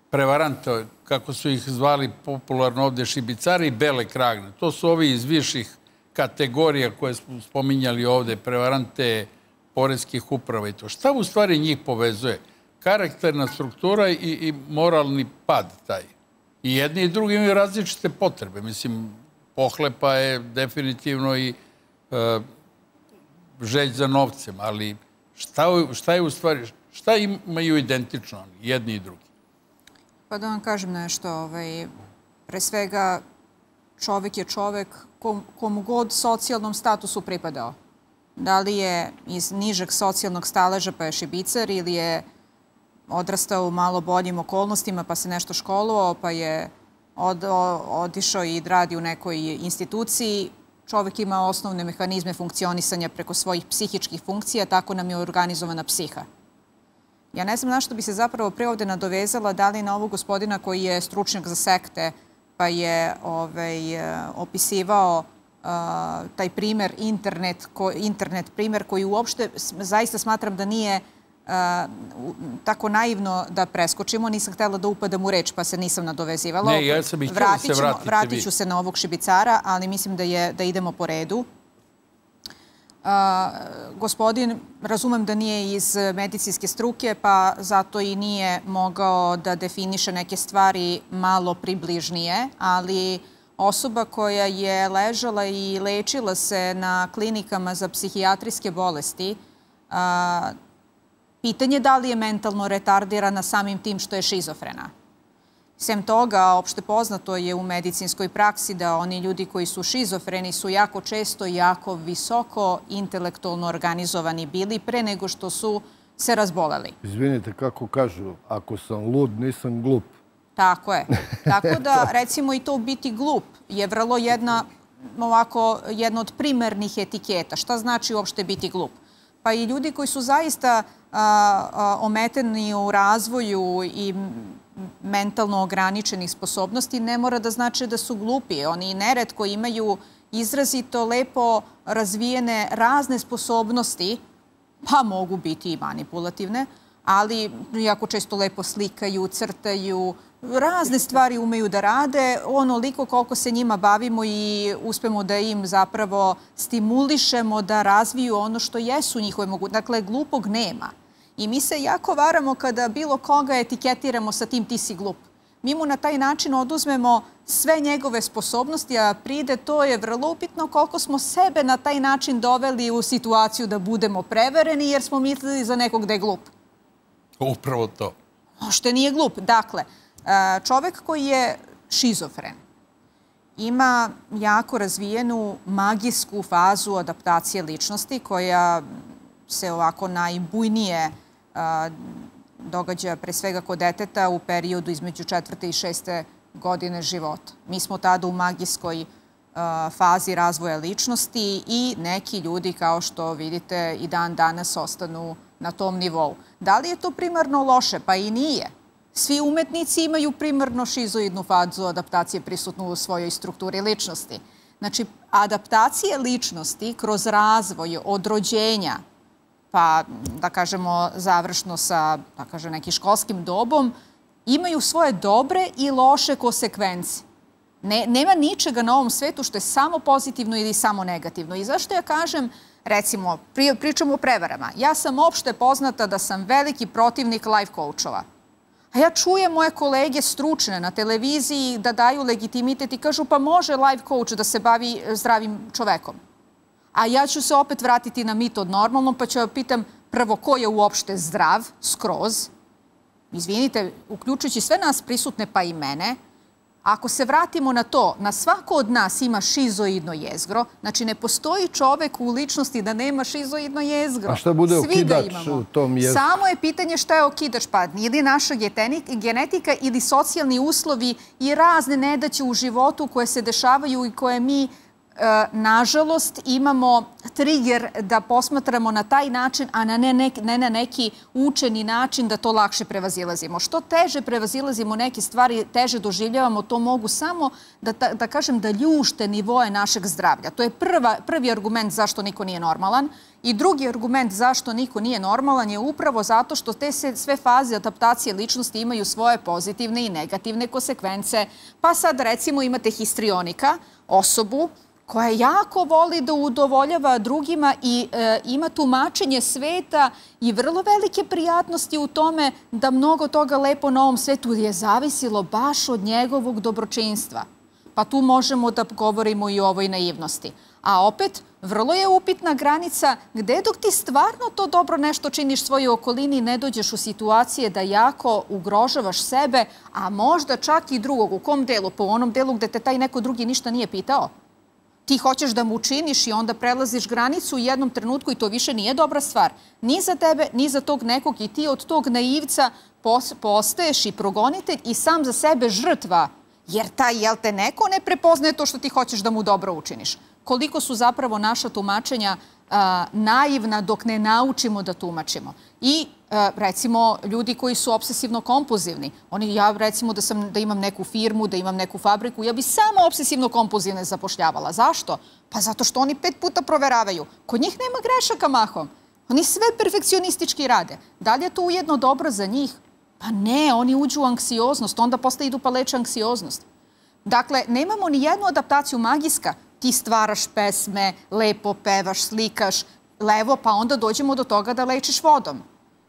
prevarante, kako su ih zvali popularno ovdje šibicari, i bele kragne? To su ovi iz viših kategorija koje smo spominjali ovdje, prevarante poreskih uprava i to. Šta u stvari njih povezuje? Karakterna struktura i moralni pad taj. I jedni i drugi imaju različite potrebe. Mislim, pohlepa je definitivno i želj za novcem, ali šta je u stvari, šta imaju identično jedni i drugi? Pa da vam kažem nešto. Pre svega, čovek je čovek komu god socijalnom statusu pripadao. Da li je iz nižeg socijalnog staleža pa je šibicar ili je odrastao u malo boljim okolnostima pa se nešto školovao pa je otišao i radi u nekoj instituciji. Čovjek ima osnovne mehanizme funkcionisanja preko svojih psihičkih funkcija, tako nam je organizovana psiha. Ja ne znam na što bi se zapravo pre ovdje nadovezala, da li na ovog gospodina koji je stručnjak za sekte, pa je opisivao taj primer, internet primer, koji uopšte zaista smatram da nije tako naivno da preskočimo. Nisam htjela da upadam u reč, pa se nisam nadovezivala. Ne, ja sam ih htjela se vratiti. Vratit ću se na ovog šibicara, ali mislim da idemo po redu. Gospodin, razumem da nije iz medicinske struke, pa zato i nije mogao da definiše neke stvari malo približnije, ali osoba koja je ležala i lečila se na klinikama za psihijatrijske bolesti, pitanje je da li je mentalno retardirana samim tim što je šizofrena. Sem toga, opšte poznato je u medicinskoj praksi da oni ljudi koji su šizofreni su jako često i jako visoko intelektualno organizovani bili pre nego što su se razboleli. Izvinite, kako kažu, ako sam lud, nisam glup. Tako je. Tako da, recimo, i to biti glup je vrlo jedna od primernih etiketa. Šta znači uopšte biti glup? Pa i ljudi koji su zaista ometeni u razvoju i mentalno ograničenih sposobnosti ne mora da znači da su glupi. Oni neretko imaju izrazito lepo razvijene razne sposobnosti, pa mogu biti i manipulativne, ali jako često lepo slikaju, crtaju, razne stvari umeju da rade, onoliko koliko se njima bavimo i uspemo da im zapravo stimulišemo da razviju ono što jesu njihove mogućnosti. Dakle, glupog nema. I mi se jako varamo kada bilo koga etiketiramo sa tim ti si glup. Mi mu na taj način oduzmemo sve njegove sposobnosti, a pride to je vrlo upitno koliko smo sebe na taj način doveli u situaciju da budemo prevareni jer smo mislili za nekog da je glup. Upravo to. Ošte nije glup. Dakle, čovjek koji je šizofren ima jako razvijenu magijsku fazu adaptacije ličnosti koja se ovako najbujnije događa pre svega kod deteta u periodu između četvrte i šeste godine života. Mi smo tada u magijskoj fazi razvoja ličnosti i neki ljudi, kao što vidite, i dan danas ostanu na tom nivou. Da li je to primarno loše? Pa i nije. Svi umetnici imaju primarno šizoidnu fazu adaptacije prisutnu u svojoj strukturi ličnosti. Znači, adaptacije ličnosti kroz razvoj od rođenja, pa da kažemo završno sa da kažem, nekim školskim dobom, imaju svoje dobre i loše konsekvenci. Nema ničega na ovom svetu što je samo pozitivno ili samo negativno. I zašto ja kažem, recimo, pričam o prevarama. Ja sam opšte poznata da sam veliki protivnik life coachova. A ja čujem moje kolege stručne na televiziji da daju legitimitet i kažu pa može life coach da se bavi zdravim čovekom. A ja ću se opet vratiti na mit od normalnom, pa ću joj pitam prvo ko je uopšte zdrav, skroz. Izvinite, uključujući sve nas prisutne pa i mene, ako se vratimo na to, na svako od nas ima šizoidno jezgro, znači ne postoji čovek u ličnosti da nema šizoidno jezgro. A šta bude okidač u tom jezgru? Samo je pitanje šta je okidač, pa ili naša genetika ili socijalni uslovi i razne nedaće u životu koje se dešavaju i koje mi nažalost, imamo trigger da posmatramo na taj način, a ne na neki učeni način da to lakše prevazilazimo. Što teže prevazilazimo neke stvari, teže doživljavamo, to mogu samo da kažem da ljušte nivoje našeg zdravlja. To je prvi argument zašto niko nije normalan. I drugi argument zašto niko nije normalan je upravo zato što te sve faze adaptacije ličnosti imaju svoje pozitivne i negativne konsekvence. Pa sad recimo imate histrionika, osobu koja jako voli da udovoljava drugima i ima tumačenje sveta i vrlo velike prijatnosti u tome da mnogo toga lepo na ovom svetu je zavisilo baš od njegovog dobročinstva. Pa tu možemo da govorimo i o ovoj naivnosti. A opet, vrlo je upitna granica gde dok ti stvarno to dobro nešto činiš svojoj okolini ne dođeš u situacije da jako ugrožavaš sebe, a možda čak i drugog. U kom delu? Po onom delu gde te taj neko drugi ništa nije pitao. Ti hoćeš da mu činiš i onda prelaziš granicu u jednom trenutku i to više nije dobra stvar. Ni za tebe, ni za tog nekog i ti od tog naivca postaješ i progonitelj i sam za sebe žrtva. Jer taj, jel te, neko ne prepoznaje to što ti hoćeš da mu dobro učiniš. Koliko su zapravo naša tumačenja naivna dok ne naučimo da tumačimo. I recimo ljudi koji su obsesivno kompulzivni. Oni, ja recimo da sam, da imam neku firmu, da imam neku fabriku, ja bi samo obsesivno kompulzivne zapošljavala. Zašto? Pa zato što oni pet puta proveravaju. Kod njih nema grešaka mahom. Oni sve perfekcionistički rade. Da li je to ujedno dobro za njih? Pa ne, oni uđu u anksioznost, onda posle idu pa leče anksioznost. Dakle, nemamo ni jednu adaptaciju magijska. Ti stvaraš pesme, lepo pevaš, slikaš, levo, pa onda dođemo do toga da lečiš vodom.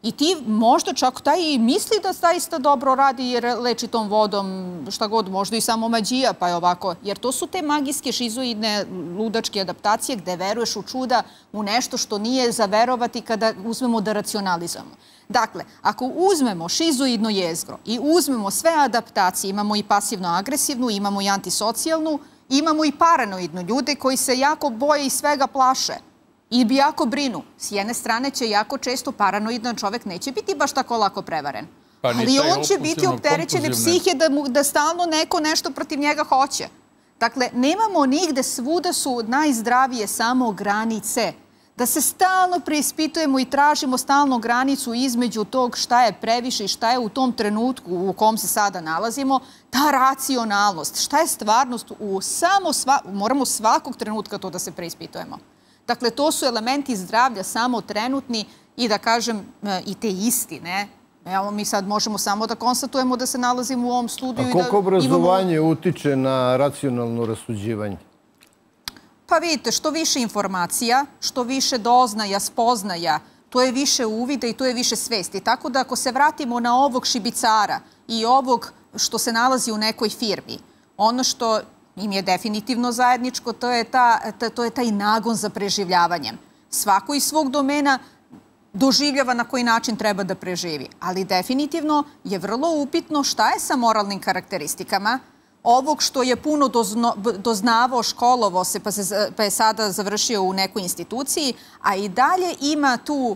I ti možda čak taj i misli da zaista dobro radi jer leči tom vodom, šta god, možda i samo mađija, pa je ovako. Jer to su te magijske, šizoidne, ludačke adaptacije gde veruješ u čuda, u nešto što nije za verovati kada uzmemo da racionalizujemo. Dakle, ako uzmemo šizoidno jezgro i uzmemo sve adaptacije, imamo i pasivno-agresivnu, imamo i antisocijalnu, imamo i paranoidno ljude koji se jako boje i svega plaše i bi jako brinu. S jedne strane će jako često paranoidan čovjek neće biti baš tako lako prevaren. Ali on će biti opterećen psihe da stalno neko nešto protiv njega hoće. Dakle, nemamo nigde, svuda su najzdravije samo granice. Da se stalno preispitujemo i tražimo stalno granicu između tog šta je previše i šta je u tom trenutku u kom se sada nalazimo, ta racionalnost, šta je stvarnost, u samo sva, moramo svakog trenutka to da se preispitujemo. Dakle, to su elementi zdravlja samo trenutni i da kažem i te istine. Evo, mi sad možemo samo da konstatujemo da se nalazimo u ovom studiju. A koliko obrazovanje utiče na racionalno rasuđivanje? Pa vidite, što više informacija, što više doznaja, spoznaja, to je više uvida i to je više svesti. Tako da ako se vratimo na ovog šibicara i ovog što se nalazi u nekoj firmi, ono što im je definitivno zajedničko, to je, ta, to je taj nagon za preživljavanjem. Svako iz svog domena doživljava na koji način treba da preživi. Ali definitivno je vrlo upitno šta je sa moralnim karakteristikama ovog što je puno doznavao, školovao se, pa je sada završio u nekoj instituciji, a i dalje ima tu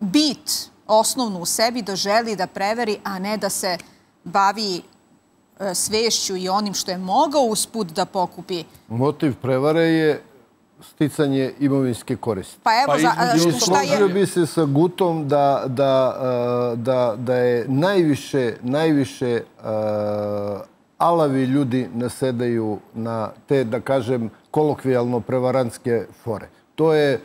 bit osnovnu u sebi da želi da preveri, a ne da se bavi svešću i onim što je mogao usput da pokupi. Motiv prevare je sticanje imovinske koristi. Pa evo, složio bi se sa Gutom da je najviše alavi ljudi nasedaju na te, da kažem, kolokvijalno prevarantske fore.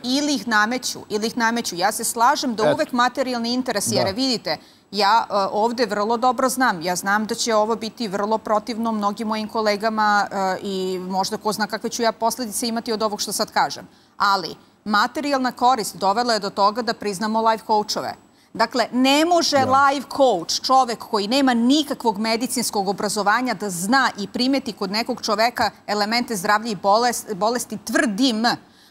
Ili ih nameću, ili ih nameću. Ja se slažem da uvek materijalni interes, jer vidite, ja ovde vrlo dobro znam. Ja znam da će ovo biti vrlo protivno mnogim mojim kolegama i možda ko zna kakve ću ja posljedice imati od ovog što sad kažem. Ali materijalna korist dovela je do toga da priznamo life coachove. Dakle, ne može life coach, čovek koji nema nikakvog medicinskog obrazovanja da zna i primeti kod nekog čoveka elemente zdravlja i bolesti, tvrdim.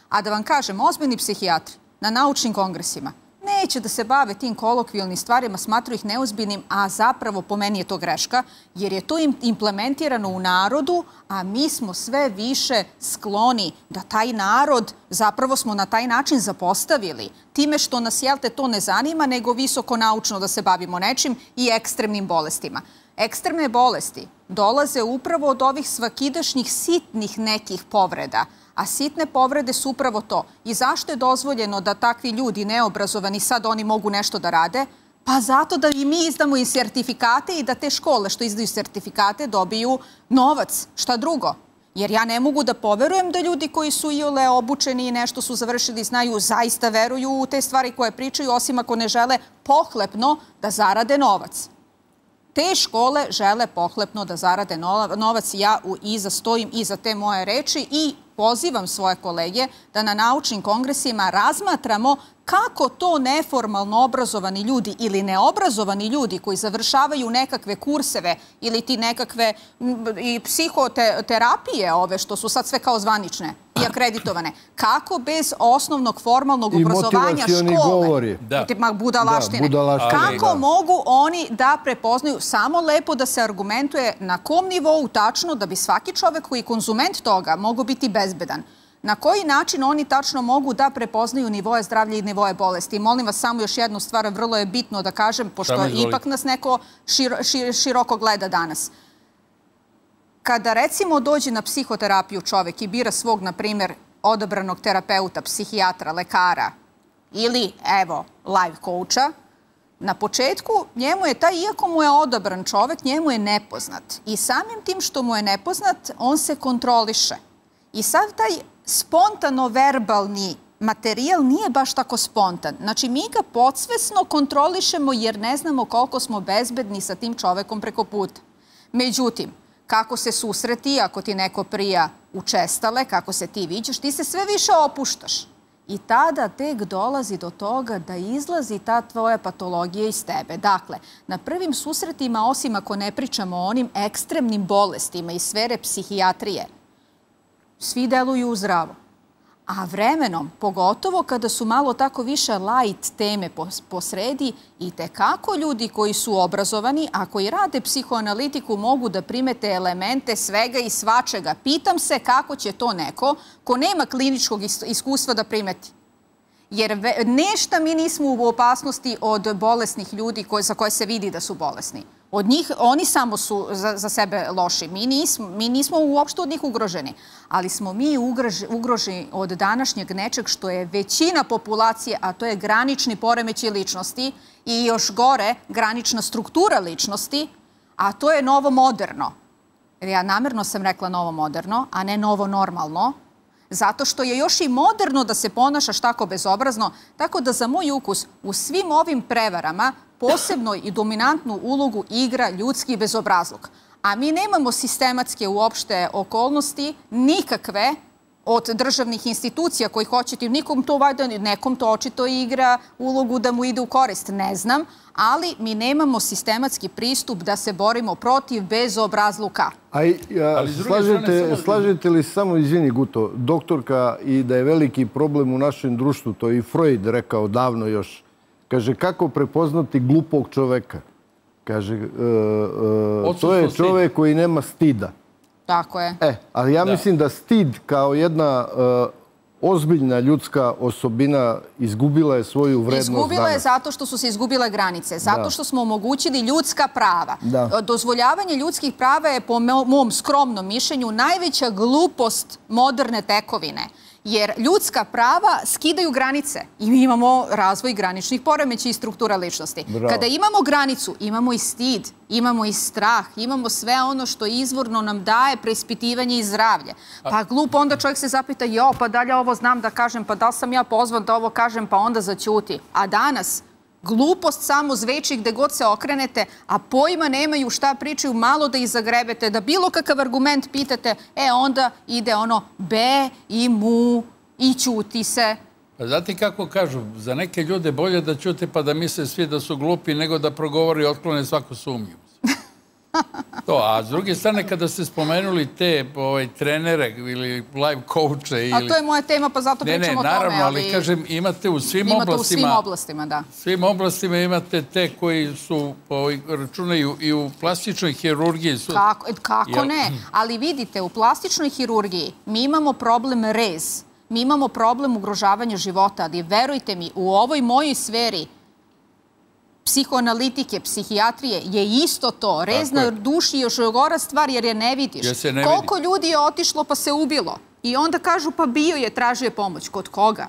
A da vam kažem, ozbiljni psihijatri na naučnim kongresima neće da se bave tim kolokvijalnim stvarima, smatruju ih neozbiljnim, a zapravo po meni je to greška, jer je to implementirano u narodu, a mi smo sve više skloni da taj narod, zapravo smo na taj način zapostavili. Time što nas, jel te, to ne zanima, nego visoko naučno da se bavimo nečim i ekstremnim bolestima. Ekstremne bolesti dolaze upravo od ovih svakidašnjih sitnih nekih povreda, A sitne povrede su upravo to. I zašto je dozvoljeno da takvi ljudi neobrazovani sad oni mogu nešto da rade? Pa zato da i mi izdamo i sertifikate i da te škole što izdaju sertifikate dobiju novac. Šta drugo? Jer ja ne mogu da poverujem da ljudi koji su iole obučeni i nešto su završili, znaju, zaista veruju u te stvari koje pričaju, osim ako ne žele pohlepno da zarade novac. Te škole žele pohlepno da zarade novac i ja iza stojim iza te moje reči i pozivam svoje kolege da na naučnim kongresima razmatramo kako to neformalno obrazovani ljudi ili neobrazovani ljudi koji završavaju nekakve kurseve ili ti nekakve i psihoterapije ove što su sad sve kao zvanične i akreditovane, kako bez osnovnog formalnog obrazovanja škole, budalaštine, kako mogu oni da prepoznaju samo lepo da se argumentuje na kom nivou tačno da bi svaki čovek koji je konzument toga mogo biti bezbedan. Na koji način oni tačno mogu da prepoznaju nivoje zdravlja i nivoje bolesti? Molim vas, samo još jednu stvar, vrlo je bitno da kažem, pošto ipak nas neko široko gleda danas. Kada recimo dođe na psihoterapiju čovek i bira svog, na primjer, odabranog terapeuta, psihijatra, lekara ili, evo, life coacha, na početku njemu je taj, iako mu je odabran čovek, njemu je nepoznat. I samim tim što mu je nepoznat, on se kontroliše. I sad taj spontano-verbalni materijal nije baš tako spontan. Znači, mi ga podsvesno kontrolišemo jer ne znamo koliko smo bezbedni sa tim čovekom preko puta. Međutim, kako se susreti, ako ti neko prija učestale, kako se ti viđaš, ti se sve više opuštaš. I tada tek dolazi do toga da izlazi ta tvoja patologija iz tebe. Dakle, na prvim susretima, osim ako ne pričamo o onim ekstremnim bolestima iz sfere psihijatrije, svi deluju zdravo. A vremenom, pogotovo kada su malo tako više light teme posredi, i tekako ljudi koji su obrazovani, a koji rade psihoanalitiku, mogu da primete elemente svega i svačega. Pitam se kako će to neko ko nema kliničkog iskustva da primeti. Jer nešta mi nismo u opasnosti od bolesnih ljudi za koje se vidi da su bolesni. Od njih, oni samo su za sebe loši. Mi nismo uopšte od njih ugroženi. Ali smo mi ugroženi od današnjeg nečeg što je većina populacije, a to je granični poremećaj ličnosti i još gore granična struktura ličnosti, a to je novo moderno. Ja namjerno sam rekla novo moderno, a ne novo normalno, zato što je još i moderno da se ponašaš tako bezobrazno. Tako da za moj ukus u svim ovim prevarama posebno i dominantnu ulogu igra ljudski bezobrazluk. A mi nemamo sistematske uopšte okolnosti, nikakve, od državnih institucija koji hoćete, nikom to valjda, nekom to očito igra ulogu da mu ide u korist, ne znam, ali mi nemamo sistematski pristup da se borimo protiv bezobrazluka. Slažete li samo, izvini Guto, doktorka, i da je veliki problem u našem društvu, to je i Freud rekao davno još, kaže, kako prepoznati glupog čoveka? Kaže, to je čovek koji nema stida. Tako je. E, ali ja mislim da stid kao jedna ozbiljna ljudska osobina izgubila je svoju vrednost. Izgubila je zato što su se izgubile granice, zato što smo omogućili ljudska prava. Dozvoljavanje ljudskih prava je, po mom skromnom mišljenju, najveća glupost moderne tekovine. Jer ljudska prava skidaju granice i mi imamo razvoj graničnih poremećaja i struktura ličnosti. Kada imamo granicu, imamo i stid, imamo i strah, imamo sve ono što izvorno nam daje preispitivanje i zdravlje. Pa glupo, onda čovjek se zapita, jo, pa da li ja ovo znam da kažem, pa da li sam ja pozvan da ovo kažem, pa onda zaćuti. A danas glupost samo zveči gde god se okrenete, a pojma nemaju šta pričaju, malo da ih zagrebete, da bilo kakav argument pitate, e onda ide ono be i mu i ćuti se. Znate kako kažu, za neke ljude bolje da ćute pa da misle svi da su glupi nego da progovori i otklone svaku sumnju. To, a s druge strane, kada ste spomenuli te trenere ili live coache ili... A to je moja tema, pa zato pričamo o tome, ali... Ne, ne, naravno, ali kažem, imate u svim oblastima... Imate u svim oblastima, da. U svim oblastima imate te koji su, računaju, i u plastičnoj hirurgiji su... Kako ne, ali vidite, u plastičnoj hirurgiji mi imamo problem rez, mi imamo problem ugrožavanja života, ali verujte mi, u ovoj mojoj sferi psihoanalitike, psihijatrije je isto to. Rez na duši je još gora stvar jer je ne vidiš. Koliko ljudi je otišlo pa se ubilo? I onda kažu pa bio je, tražio pomoć. Kod koga?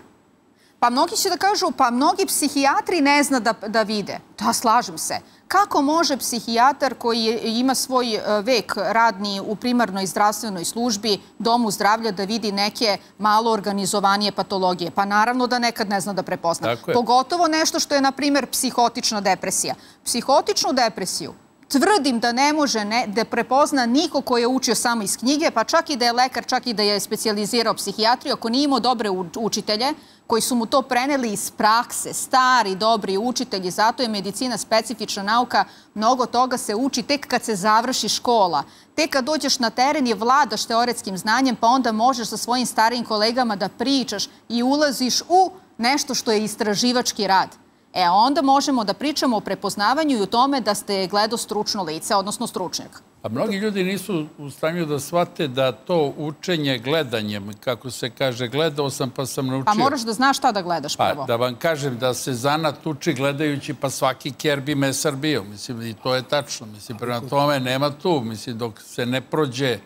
Pa mnogi će da kažu pa mnogi psihijatri ne zna da vide. Da, slažem se. Kako može psihijatar koji ima svoj vek radni u primarnoj zdravstvenoj službi, domu zdravlja, da vidi neke malo organizovanije patologije? Pa naravno da nekad ne zna da prepozna. Pogotovo nešto što je, na primjer, psihotična depresija. Psihotičnu depresiju tvrdim da ne može da prepozna niko ko je učio samo iz knjige, pa čak i da je lekar, čak i da je specijalizirao psihijatriju, ako nije imao dobre učitelje koji su mu to preneli iz prakse, stari, dobri učitelji, zato je medicina specifična nauka, mnogo toga se uči tek kad se završi škola. Tek kad dođeš na teren i vladaš teoretskim znanjem, pa onda možeš sa svojim starijim kolegama da pričaš i ulaziš u nešto što je istraživački rad. E, onda možemo da pričamo o prepoznavanju i o tome da ste gledao stručno lice, odnosno stručnjaka. A mnogi ljudi nisu u stanju da shvate da to učenje gledanjem, kako se kaže, gledao sam pa sam naučio. Pa moraš da znaš šta da gledaš prvo. Pa da vam kažem da se zanat uči gledajući, pa svaki Kerbi mesar bio. Mislim, i to je tačno. Mislim, prema tome nema tu. Mislim, dok se ne prođe.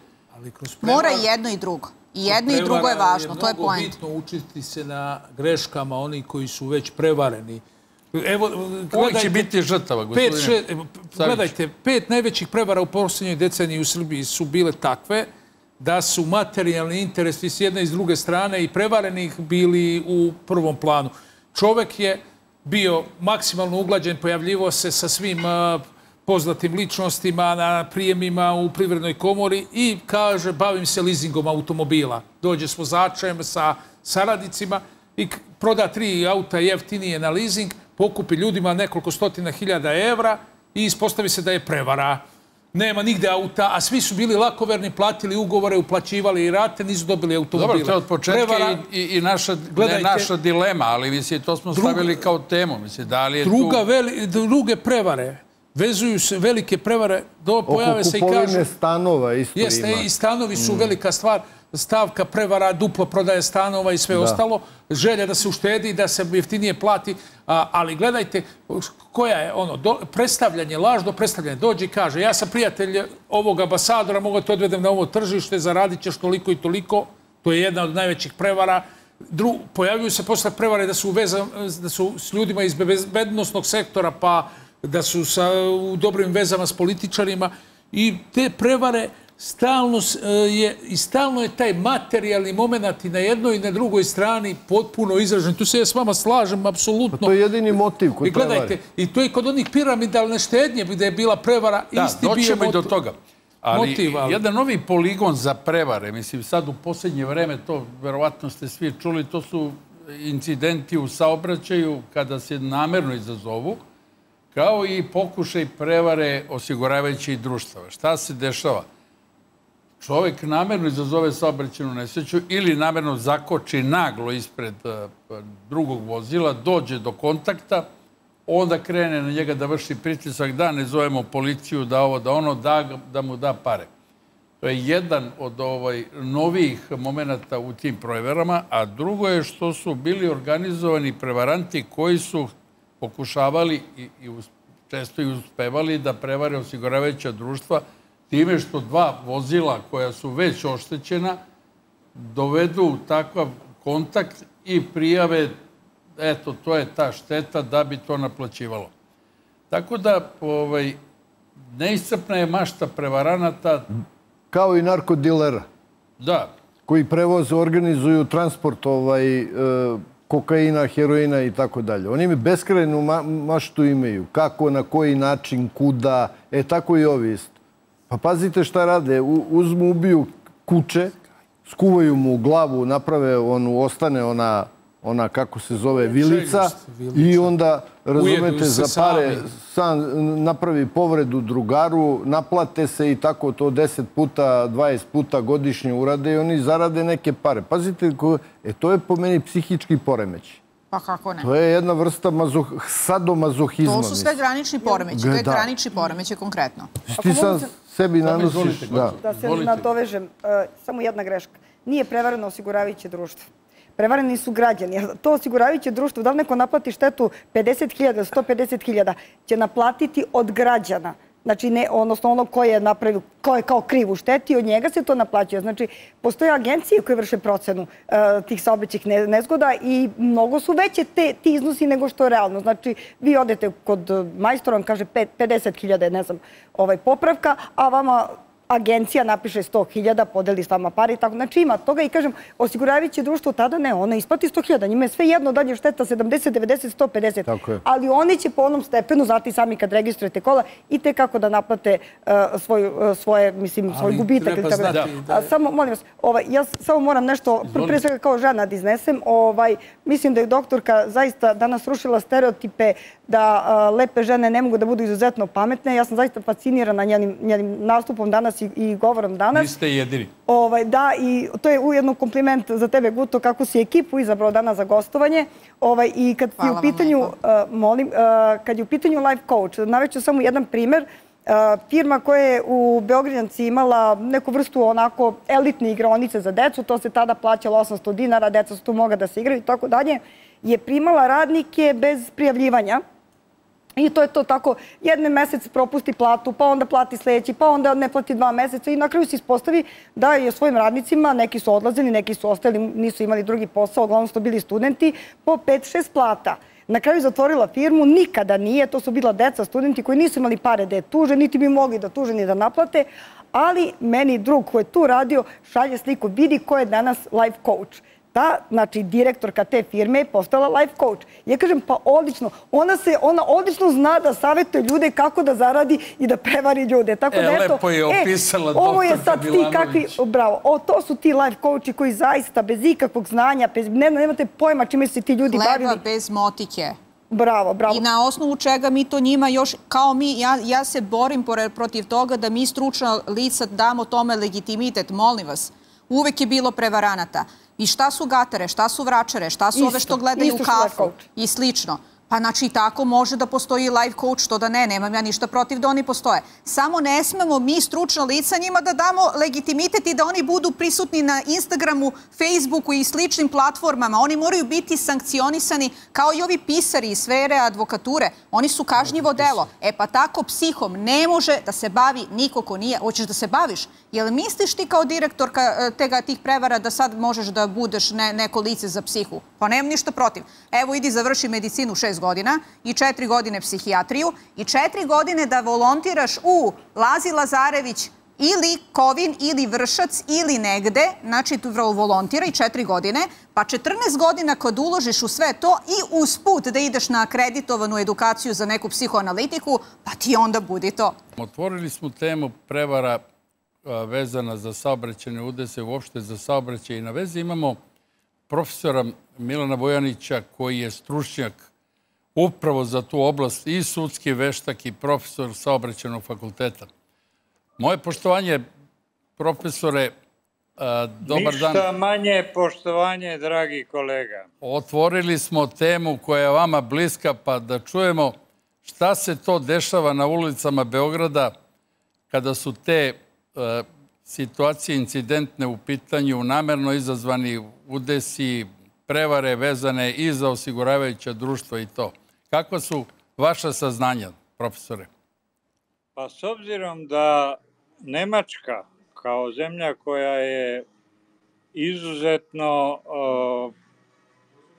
Mora i jedno i drugo. I jedno i drugo je važno. To je point. Mnogo bitno učiti se na greškama oni koji su već prevareni. Uvijek će biti žrtava, gospodine. Gledajte, pet najvećih prevara u posljednjoj deceniji u Srbiji su bile takve da su materijalni interesi s jedne i s druge strane i prevarenih bili u prvom planu. Čovek je bio maksimalno uglađen, pojavljivo se sa svim poznatim ličnostima na prijemima u Privrednoj komori i kaže, bavim se leasingom automobila. Dođe s vozačem, sa saradnicima i proda tri auta jeftinije na leasing, pokupi ljudima nekoliko stotina hiljada evra i ispostavi se da je prevara. Nema nigde auta, a svi su bili lakoverni, platili ugovore, uplaćivali i rate, nisu dobili automobile. Dobro, to je od početka i naša dilema, ali to smo stavili kao temu. Druge prevare, vezuju se velike prevare, pojave se i kažu... Oko kupovine stanova isto ima. Jeste, i stanovi su velika stvar. Stavka prevara, duplo prodaje stanova i sve ostalo, želja da se uštedi, da se jeftinije plati, ali gledajte koja je ono, predstavljanje, lažno predstavljanje, dođe i kaže, ja sam prijatelj ovog ambasadora, mogu te odvedem na ovo tržište, zaradit ćeš toliko i toliko, to je jedna od najvećih prevara. Pojavljuju se posle prevare da su s ljudima iz bezbednosnog sektora, pa da su u dobrim vezama s političarima i te prevare... i stalno je taj materijalni moment i na jednoj i na drugoj strani potpuno izražen. Tu se ja s vama slažem, apsolutno. To je jedini motiv kod prevare. I to je kod onih piramidalne štednje gde je bila prevara. Da, doćemo i do toga. Ali jedan novi poligon za prevare, mislim sad u posljednje vreme, to verovatno ste svi čuli, to su incidenti u saobraćaju kada se namerno izazovu, kao i pokušaj prevare osiguravajućih društava. Šta se dešava? Čovjek namerno izazove saobraćajnu nesreću ili namerno zakoči naglo ispred drugog vozila, dođe do kontakta, onda krene na njega da vrši pritisak, da ne zovemo policiju, da ovo, da ono, da mu da pare. To je jedan od novijih momenta u tim prevarama, a drugo je što su bili organizovani prevaranti koji su pokušavali i često i uspevali da prevare osiguravajuća društva time što dva vozila koja su već oštećena dovedu u takav kontakt i prijave, eto, to je ta šteta da bi to naplaćivalo. Tako da neiscrpna je mašta prevaranata. Kao i narkodilera. Da. Koji prevoze, organizuju transport kokaina, heroina i tako dalje. Oni imaju beskrajnu maštu imaju. Kako, na koji način, kuda, e tako i ovi isto. Pa pazite šta rade, uzmu, ubiju kuće, skuvaju mu glavu, naprave onu, ostane ona, kako se zove, vilica i onda, razumete, za pare napravi povredu drugaru, naplate se i tako to deset puta, dvadeset puta godišnje urade i oni zarade neke pare. Pazite, to je po meni psihički poremeć. Pa kako ne? To je jedna vrsta sadomazohizma. To su sve granični poremeći, to je granični poremeći konkretno. Ti sam sebi nanosiš... Da se nadovežem, samo jedna greška. Nije prevareno osiguravajuće društvo. Prevareni su građani. To osiguravajuće društvo, da li neko naplati štetu pedeset hiljada, sto pedeset hiljada, će naplatiti od građana. znači, odnosno ono ko je napravio, ko je kao kriv uštetio, od njega se to naplaćuje. Znači, postoje agencije koje vrše procenu tih saobraćajnih nezgoda i mnogo su veće ti iznosi nego što je realno. Znači, vi odete kod majstora, on kaže pedeset hiljada, ne znam, popravka, a vama agencija napiše sto hiljada, podeli s vama pare i tako. Znači, ima toga i, kažem, osiguravajuće društvo tada ne, ona isplati sto hiljada. Njima je sve jedno da li je šteta sedamdeset, devedeset, sto pedeset. Ali oni će po onom stepenu, znate i sami kad registrujete kola, i te kako da naplate svoje, mislim, svoj gubitak. Ali treba znati. Samo, molim vas, ja samo moram nešto, pre svega kao žena da iznesem. Mislim da je doktorka zaista danas rušila stereotipe da lepe žene ne mogu da budu izuzetno pametne. Ja sam zaista fascinirana njenim nastupom danas i govorom danas. Vi ste jedini. Da, i to je ujedno kompliment za tebe, Guto, kako si ekipu izabrao danas za gostovanje. I kad je u pitanju, molim, kad je u pitanju life coach, naveću samo jedan primer, firma koja je u Beogradnjanci imala neku vrstu onako elitne igronice za decu, to se tada plaćalo osam stotina dinara, deca su tu mogla da se igraju i tako dalje, je primala radnike bez prijavljivanja. I to je to tako, jedan mesec propusti platu, pa onda plati sledeći, pa onda ne plati dva meseca i na kraju se ispostavi da je svojim radnicima, neki su odlazili, neki su ostali, nisu imali drugi posao, uglavnom su bili studenti, po pet šest plata. Na kraju zatvorila firmu, nikada nije, to su bila deca, studenti koji nisu imali pare da je tuže, niti bi mogli da tuže ni da naplate, ali meni drug koji je tu radio šalje sliku, vidi ko je danas life coach. Ta, znači, direktorka te firme je postala life coach. Ja kažem, pa odlično. Ona se, ona odlično zna da savjetuje ljude kako da zaradi i da prevari ljude. Tako da, eto, lepo je opisala doktorka Milanović. Bravo. To su ti life coachi koji zaista bez ikakvog znanja, nemate pojma čime se ti ljudi bavili. Leba bez motike. Bravo, bravo. I na osnovu čega mi to njima još, kao mi, ja se borim protiv toga da mi stručna lica damo tome legitimitet, molim vas. Uvek je bilo prevaranata. I šta su gatare, šta su vračare, šta su ove što gledaju kafu i slično. Pa znači tako može da postoji life coach, što da ne, nemam ja ništa protiv da oni postoje. Samo ne smemo mi stručna lica njima da damo legitimitet i da oni budu prisutni na Instagramu, Facebooku i sličnim platformama. Oni moraju biti sankcionisani kao i ovi pisari iz sfere advokature. Oni su kažnjivo delo. E pa tako psihom ne može da se bavi niko ko nije. Hoćeš da se baviš? Jel misliš ti kao direktorka tih prevara da sad možeš da budeš neko lice za psihu? Pa nemam ništa protiv. Evo idi završi medicinu šest godina i četiri godine psihijatriju i četiri godine da volontiraš u Lazi Lazarević ili Kovin ili Vršac ili negde, znači tu volontiraj četiri godine, pa četrnaest godina kad uložiš u sve to i usput da ideš na akreditovanu edukaciju za neku psihoanalitiku, pa ti onda budi to. Otvorili smo temu prevara vezana za saobraćajne udese, uopšte za saobraćaj i na vezi imamo profesora Milana Vujanića koji je stručnjak upravo za tu oblast i sudski veštak i profesor saobraćajnog fakulteta. Moje poštovanje, profesore, dobar dan. Ništa manje poštovanje, dragi kolega. Otvorili smo temu koja je vama bliska, pa da čujemo šta se to dešava na ulicama Beograda kada su te situacije incidentne u pitanju, namerno izazvani udesi, prevare vezane i za osiguravajuća društva i to. Kakva su vaša saznanja, profesore? Pa s obzirom da Nemačka kao zemlja koja je izuzetno uh,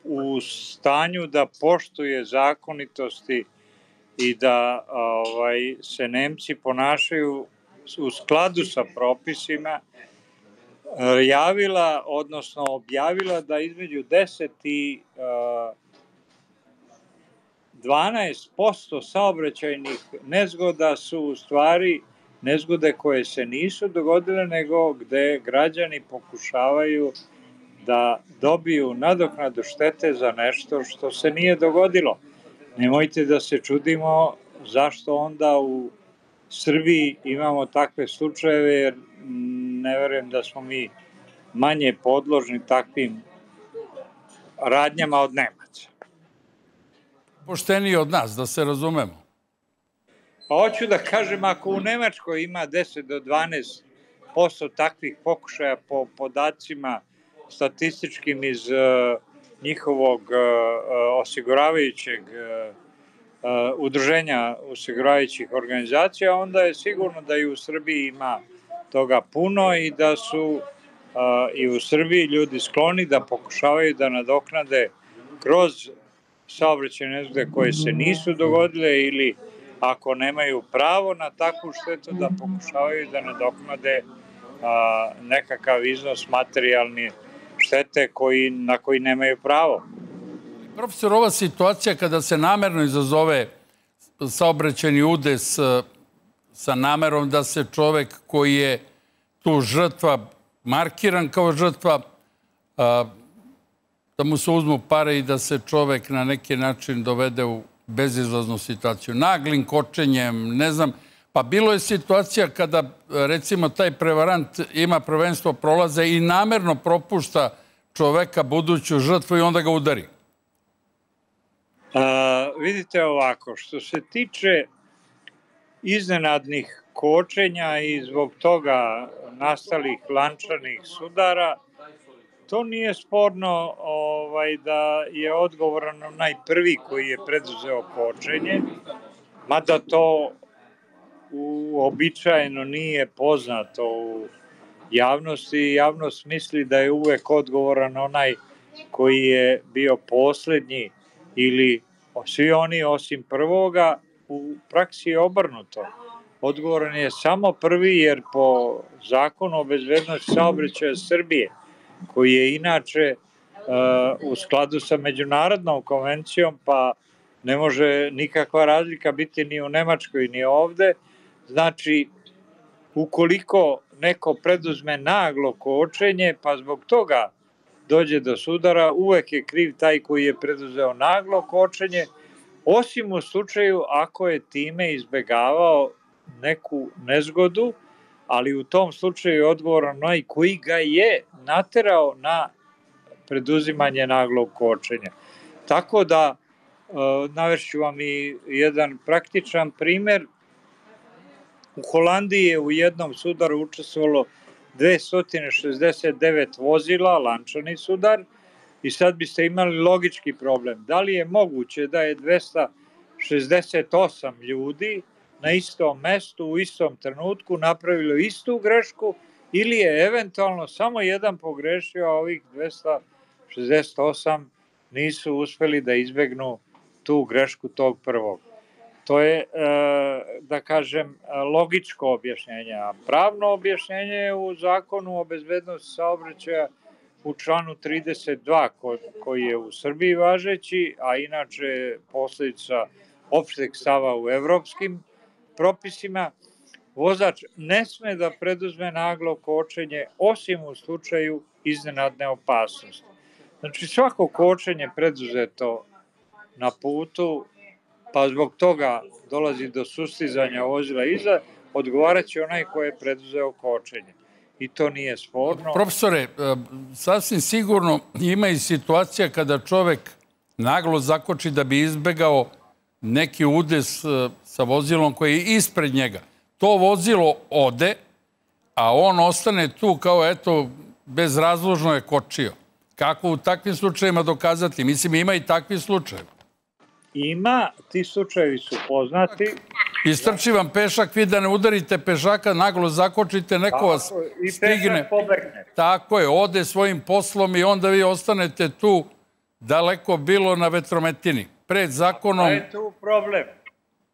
u stanju da poštuje zakonitosti i da uh, ovaj, se Nemci ponašaju u skladu sa propisima, javila, odnosno objavila da između deset i dvanaest posto saobraćajnih nezgoda su u stvari nezgode koje se nisu dogodile, nego gde građani pokušavaju da dobiju nadoknadu štete za nešto što se nije dogodilo. Nemojte da se čudimo zašto onda u Srbiji imamo takve slučajeve, jer ne verujem da smo mi manje podložni takvim radnjama od Nemaca. Pošteniji od nas, da se razumemo. Pa hoću da kažem, ako u Nemačkoj ima deset do dvanaest posto takvih pokušaja po podacima statističkim iz njihovog osiguravajućeg udruženja osiguravajućih organizacija, onda je sigurno da i u Srbiji ima toga puno i da su i u Srbiji ljudi skloni da pokušavaju da nadoknade kroz saobraćajne nezgode koje se nisu dogodile ili ako nemaju pravo na takvu štetu da pokušavaju da nadoknade nekakav iznos materijalni štete koji, na koji nemaju pravo. Profesor, ova situacija kada se namerno izazove saobraćajni udes sa namerom da se čovek koji je tu žrtva, markiran kao žrtva, da mu se uzmu pare i da se čovek na neki način dovede u bezizlaznu situaciju. Naglim kočenjem, ne znam. Pa bilo je situacija kada, recimo, taj prevarant ima prvenstvo prolaze i namerno propušta čoveka, buduću žrtvu, i onda ga udari. A, vidite ovako, što se tiče iznenadnih kočenja i zbog toga nastalih lančanih sudara, to nije sporno ovaj, da je odgovoran onaj prvi koji je preduzeo kočenje, mada to uobičajeno nije poznato u javnosti. Javnost misli da je uvek odgovoran onaj koji je bio poslednji ili svi oni osim prvoga. U praksi je obrnuto. Odgovoran je samo prvi, jer po zakonu o bezbednosti saobraćaja Srbije, koji je inače uh, u skladu sa međunarodnom konvencijom, pa ne može nikakva razlika biti ni u Nemačkoj ni ovde, znači, ukoliko neko preduzme naglo kočenje, pa zbog toga dođe do sudara, uvek je kriv taj koji je preduzeo naglo kočenje, osim u slučaju ako je time izbegavao neku nezgodu, ali u tom slučaju je odgovoran onaj koji ga je naterao na preduzimanje naglog kočenja. Tako da, navešću vam i jedan praktičan primer. U Holandiji je u jednom sudaru učestvovalo dvesta šezdeset devet vozila, lančani sudar, i sad biste imali logički problem. Da li je moguće da je dvesta šezdeset osam ljudi na istom mestu, u istom trenutku napravilo istu grešku, ili je eventualno samo jedan pogrešio, a ovih dvesta šezdeset osam nisu uspeli da izbegnu tu grešku tog prvog? To je, da kažem, logičko objašnjenje, a pravno objašnjenje je u zakonu o bezbednosti saobraćaja u članu trideset dva, koji je u Srbiji važeći, a inače posljedica opšteg stava u evropskim propisima. Vozač ne sme da preduzme naglo kočenje, osim u slučaju iznenadne opasnosti. Znači, svako kočenje preduzeto na putu, pa zbog toga dolazi do sustizanja vozila iza, odgovaraće onaj koji je preduzeo kočenje. I to nije sporno. Profesore, sasvim sigurno ima i situacija kada čovek naglo zakoči da bi izbegao neki udes sa vozilom koji je ispred njega. To vozilo ode, a on ostane tu kao, eto, bezrazložno je kočio. Kako u takvim slučajima dokazati? Mislim, ima i takvi slučajeva. Ima, ti slučajevi su poznati. Istrči vam pešak, vi da ne udarite pešaka, naglo zakočite, neko vas stigne. I pešak pobegne. Tako je, ode svojim poslom i onda vi ostanete tu, daleko bilo, na vetrometini. Pred zakonom... A to je tu problem.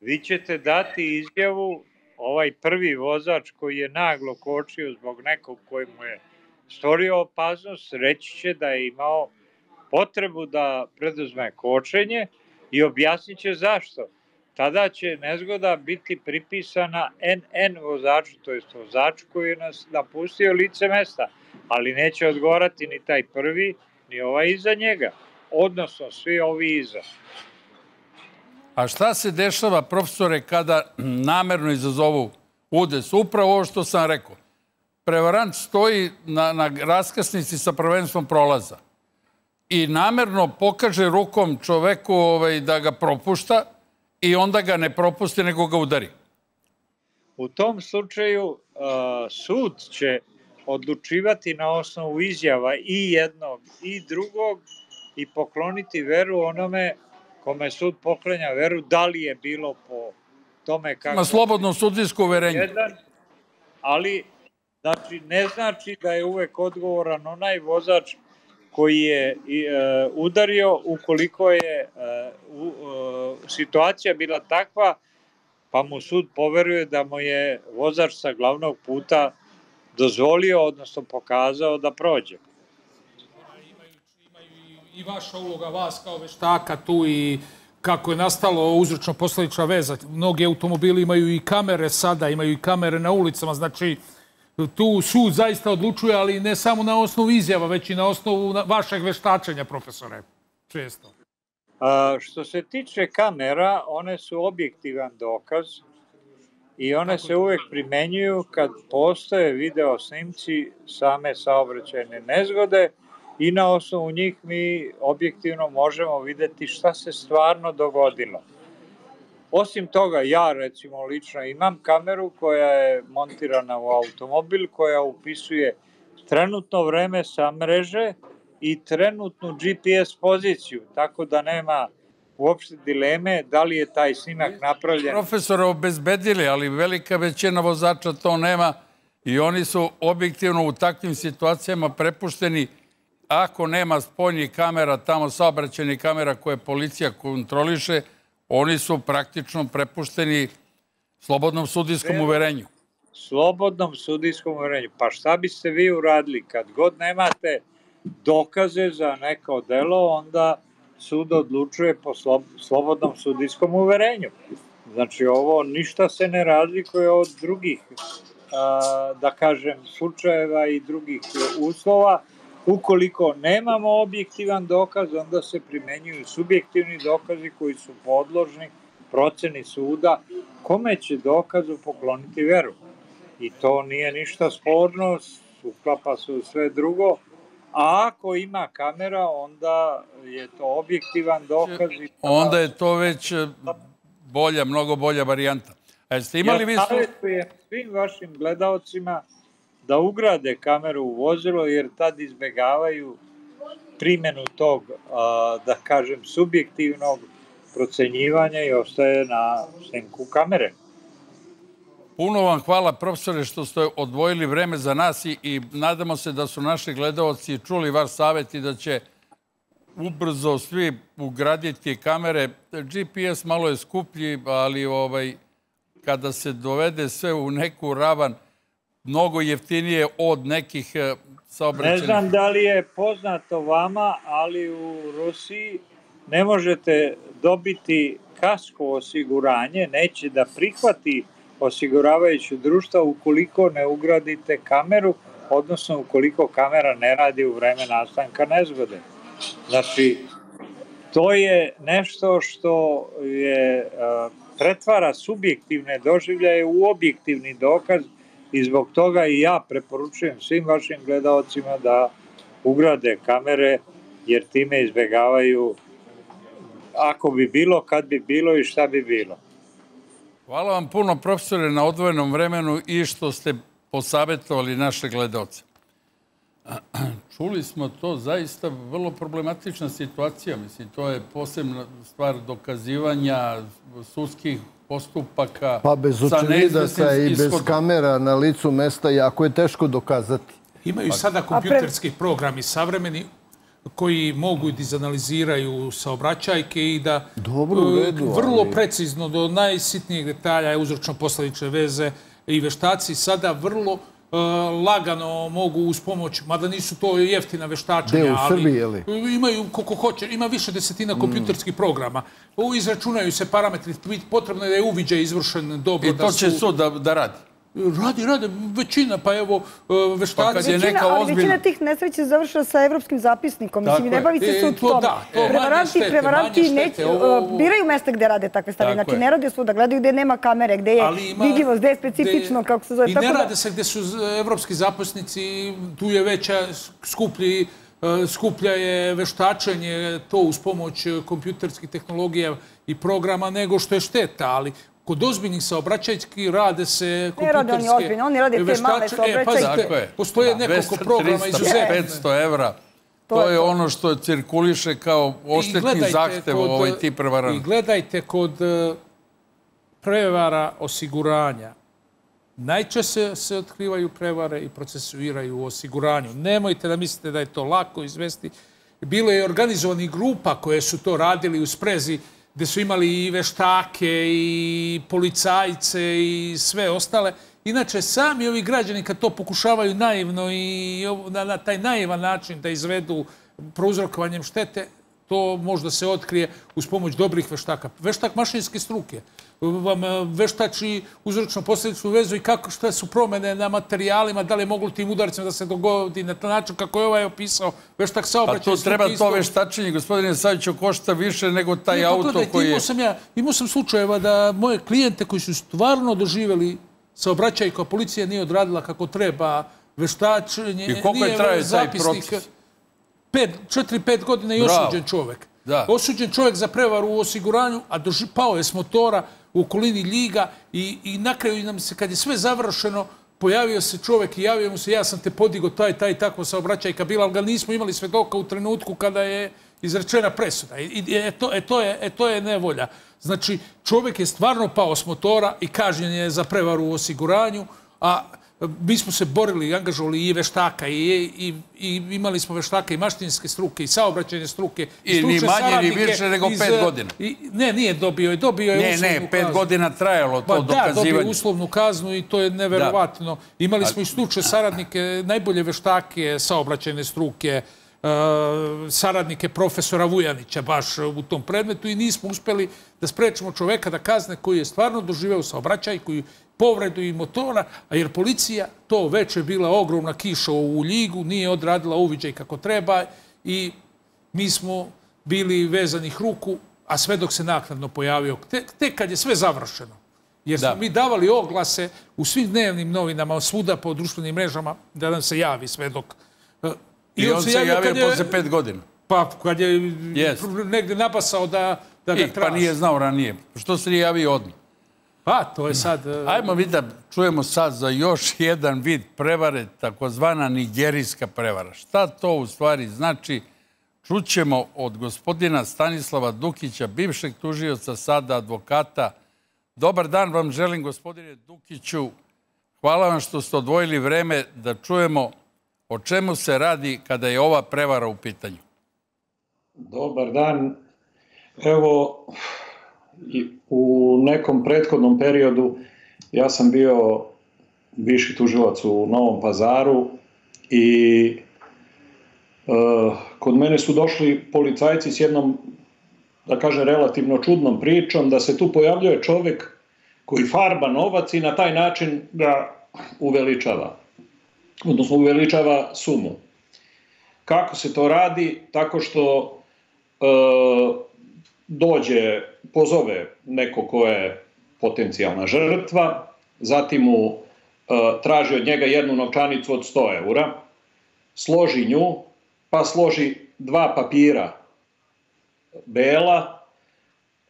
Vi ćete dati izjavu, ovaj prvi vozač koji je naglo kočio zbog nekog koji mu je stvorio opasnost, reći će da je imao potrebu da preduzme kočenje i objasnit će zašto. Tada će nezgoda biti pripisana N N vozaču, to je vozač koji je nas napustio lice mesta, ali neće odgovarati ni taj prvi, ni ovaj iza njega, odnosno svi ovi iza. A šta se dešava, profesore, kada namerno izazovu udes? Upravo ovo što sam rekao. Prevarant stoji na, na raskrsnici sa prvenstvom prolaza i namerno pokaže rukom čoveku ovaj, da ga propušta i onda ga ne propusti, nego ga udari. U tom slučaju a, sud će odlučivati na osnovu izjava i jednog i drugog i pokloniti veru onome kome sud poklanja veru, da li je bilo po tome kako... Na slobodnom sudijsku uverenju. Ali, znači, ne znači da je uvek odgovoran onaj vozač koji je udario, ukoliko je situacija bila takva, pa mu sud poveruje da mu je vozač sa glavnog puta dozvolio, odnosno pokazao da prođe. I vaša uloga, vas kao veštaka tu i kako je nastalo uzročno-posledična veza. Mnogi automobili imaju i kamere sada, imaju i kamere na ulicama. Znači, tu sud zaista odlučuje, ali ne samo na osnovu izjava, već i na osnovu vašeg veštačenja, profesore. Često. Što se tiče kamera, one su objektivan dokaz i one se uvek primenjuju kad postoje video snimci same saobraćajne nezgode i na osnovu njih mi objektivno možemo vidjeti šta se stvarno dogodilo. Osim toga, ja recimo lično imam kameru koja je montirana u automobil, koja upisuje trenutno vreme sa mreže i trenutnu G P S poziciju, tako da nema uopšte dileme da li je taj snimak napravljen. Profesor, obezbedili, ali velika većina vozača to nema i oni su objektivno u takvim situacijama prepušteni. Ako nema spoljnih kamera, tamo saobraćajnih kamera koje policija kontroliše, oni su praktično prepušteni slobodnom sudijskom uverenju. Slobodnom sudijskom uverenju. Pa šta biste vi uradili? Kad god nemate dokaze za neko delo, onda sud odlučuje po slobodnom sudijskom uverenju. Znači, ovo ništa se ne razlikuje od drugih, da kažem, slučajeva i drugih uslova. Ukoliko nemamo objektivan dokaz, onda se primenjuju subjektivni dokazi koji su podložni proceni suda kome će dokazu pokloniti veru. I to nije ništa sporno, uklapa se u sve drugo. A ako ima kamera, onda je to objektivan dokaz. Onda je to već bolja, mnogo bolja varijanta. A jeste imali vi... Ja savjetujem svim vašim gledaocima da ugrade kameru u vozilo, jer tad izbegavaju primjenu tog, da kažem, subjektivnog procenjivanja i ostaje na snimku kamere. Puno vam hvala, profesore, što ste odvojili vreme za nas i nadamo se da su naši gledaoci čuli vaš savjet i da će ubrzo svi ugraditi kamere. G P S malo je skuplji, ali kada se dovede sve u neku ravan, mnogo jeftinije od nekih saobraćenih. Ne znam da li je poznato vama, ali u Rusiji ne možete dobiti kasko osiguranje, neće da prihvati osiguravajuću društva ukoliko ne ugradite kameru, odnosno ukoliko kamera ne radi u vreme nastanka nezgode. Znači, to je nešto što je, pretvara subjektivne doživljaje u objektivni dokaz. I zbog toga i ja preporučujem svim vašim gledaocima da ugrade kamere, jer time izbjegavaju ako bi bilo, kad bi bilo i šta bi bilo. Hvala vam puno, profesore, na odvojenom vremenu i što ste posavetovali naše gledaoce. Čuli smo to, zaista vrlo problematična situacija. Mislim, to je posebna stvar dokazivanja sudskih postupaka. Pa bez očevidaca i bez kamera na licu mesta jako je teško dokazati. Imaju sada kompjuterski programi savremeni koji mogu da izanaliziraju saobraćajke i da vrlo precizno do najsitnijeg detalja je uzročno-posledične veze i veštaci sada vrlo lagano mogu uz pomoć, mada nisu to jeftina veštačenja, ali imaju koliko hoće, ima više desetina kompjuterskih programa. Izračunaju se parametri, potrebno je da je uviđaj izvršen dobro. I to će sud da radi? Radi, radi. Većina, pa evo, veštaci. Većina tih nesreća je završila sa evropskim zapisnikom. Mislim, ne bavite sud tom. Prevaranti biraju mesta gde rade takve stvari. Znači, ne rade svuda, gledaju gde nema kamere, gde je vidljivost, gde je specifično, kako se zove. I ne rade se gde su evropski zapisnici, tu je veća, skuplji, skuplja je veštačenje, to uz pomoć kompjuterskih tehnologija i programa, nego što je šteta, ali... Kod ozbiljnih saobraćajki rade se kompjuterske... Ne rade oni ozbiljno, oni rade te male saobraćajke. Postoje nekoliko programa izuzetno. dvesta, tristo, petsto evra To je ono što cirkuliše kao ostetni zahtev ovaj tip prevaranja. I gledajte, kod prevara osiguranja, najčešće se otkrivaju prevare i procesuiraju u osiguranju. Nemojte da mislite da je to lako izvesti. Bilo je organizovanih grupa koje su to radili u sprezi, gde su imali i veštake, i policajce, i sve ostale. Inače, sami ovi građani kad to pokušavaju naivno i na taj naivan način da izvedu prouzrokovanjem štete, to možda se otkrije uz pomoć dobrih veštaka. Veštak mašinske struke, veštači uzročno-posljedičnu vezu i kako, šta su promene na materijalima, da li je moglo tim udarcima da se dogodi na način kako je ovaj opisao veštak saobraćaja. Pa to treba to veštačenje, gospodine Saviću, košta više nego taj auto koji je... Imao sam slučajeva da moje klijente koji su stvarno doživjeli saobraćajka, policija nije odradila kako treba veštačenje. I koliko je traje taj proces? četiri pet godine i osuđen čovjek. Osuđen čovjek za prevaru u osiguranju, a pao je s motora u okolini Ljiga i na kraju nam se, kad je sve završeno, pojavio se čovjek i javio mu se, ja sam te podigao, taj, taj, takvo saobraćajka bila, ali ga nismo imali svedoka u trenutku kada je izrečena presuda. E to je nevolja. Znači, čovjek je stvarno pao s motora i kažnjen je za prevaru u osiguranju, a mi smo se borili i angažovali i veštaka, i imali smo veštaka i maštinske struke, i saobraćajne struke. I ni manje, ni više nego pet godina. Ne, nije dobio je, dobio je uslovnu kaznu. Ne, ne, pet godina trajalo to dokazivanje. Da, dobio je uslovnu kaznu i to je neverovatno. Imali smo i stručne saradnike, najbolje veštake, saobraćajne struke, saradnike profesora Vujanića baš u tom predmetu i nismo uspeli da sprečimo čoveka da kazne koji je stvarno doživeo saobraćajku i povredu i motora, jer policija to već je bila ogromna kiša u Ljigu, nije odradila uviđaj kako treba i mi smo bili vezanih ruku, a svedok se naknadno pojavio tek kad je sve završeno. Jer smo mi davali oglase u svim dnevnim novinama, svuda po društvenim mrežama, da nam se javi svedok. I on se javio posle pet godina. Pa, kad je negdje napasao da ga traži. Pa nije znao ranije. Što se nije javio odmah? Pa, to je sad... Ajmo mi da čujemo sad za još jedan vid prevare, takozvana nigerijska prevara. Šta to u stvari znači? Čućemo od gospodina Stanislava Dukića, bivšeg tužioca, sada advokata. Dobar dan vam želim, gospodine Dukiću. Hvala vam što ste odvojili vreme da čujemo o čemu se radi kada je ova prevara u pitanju. Dobar dan. Evo, u nekom prethodnom periodu ja sam bio viši tužilac u Novom Pazaru i kod mene su došli policajci s jednom, da kažem, relativno čudnom pričom, da se tu pojavljuje čovjek koji farba novac i na taj način ga uveličava. Odnosno uveličava sumu. Kako se to radi? Tako što e, dođe, pozove neko ko je potencijalna žrtva, zatim mu e, traži od njega jednu novčanicu od sto eura, složi nju, pa složi dva papira bela,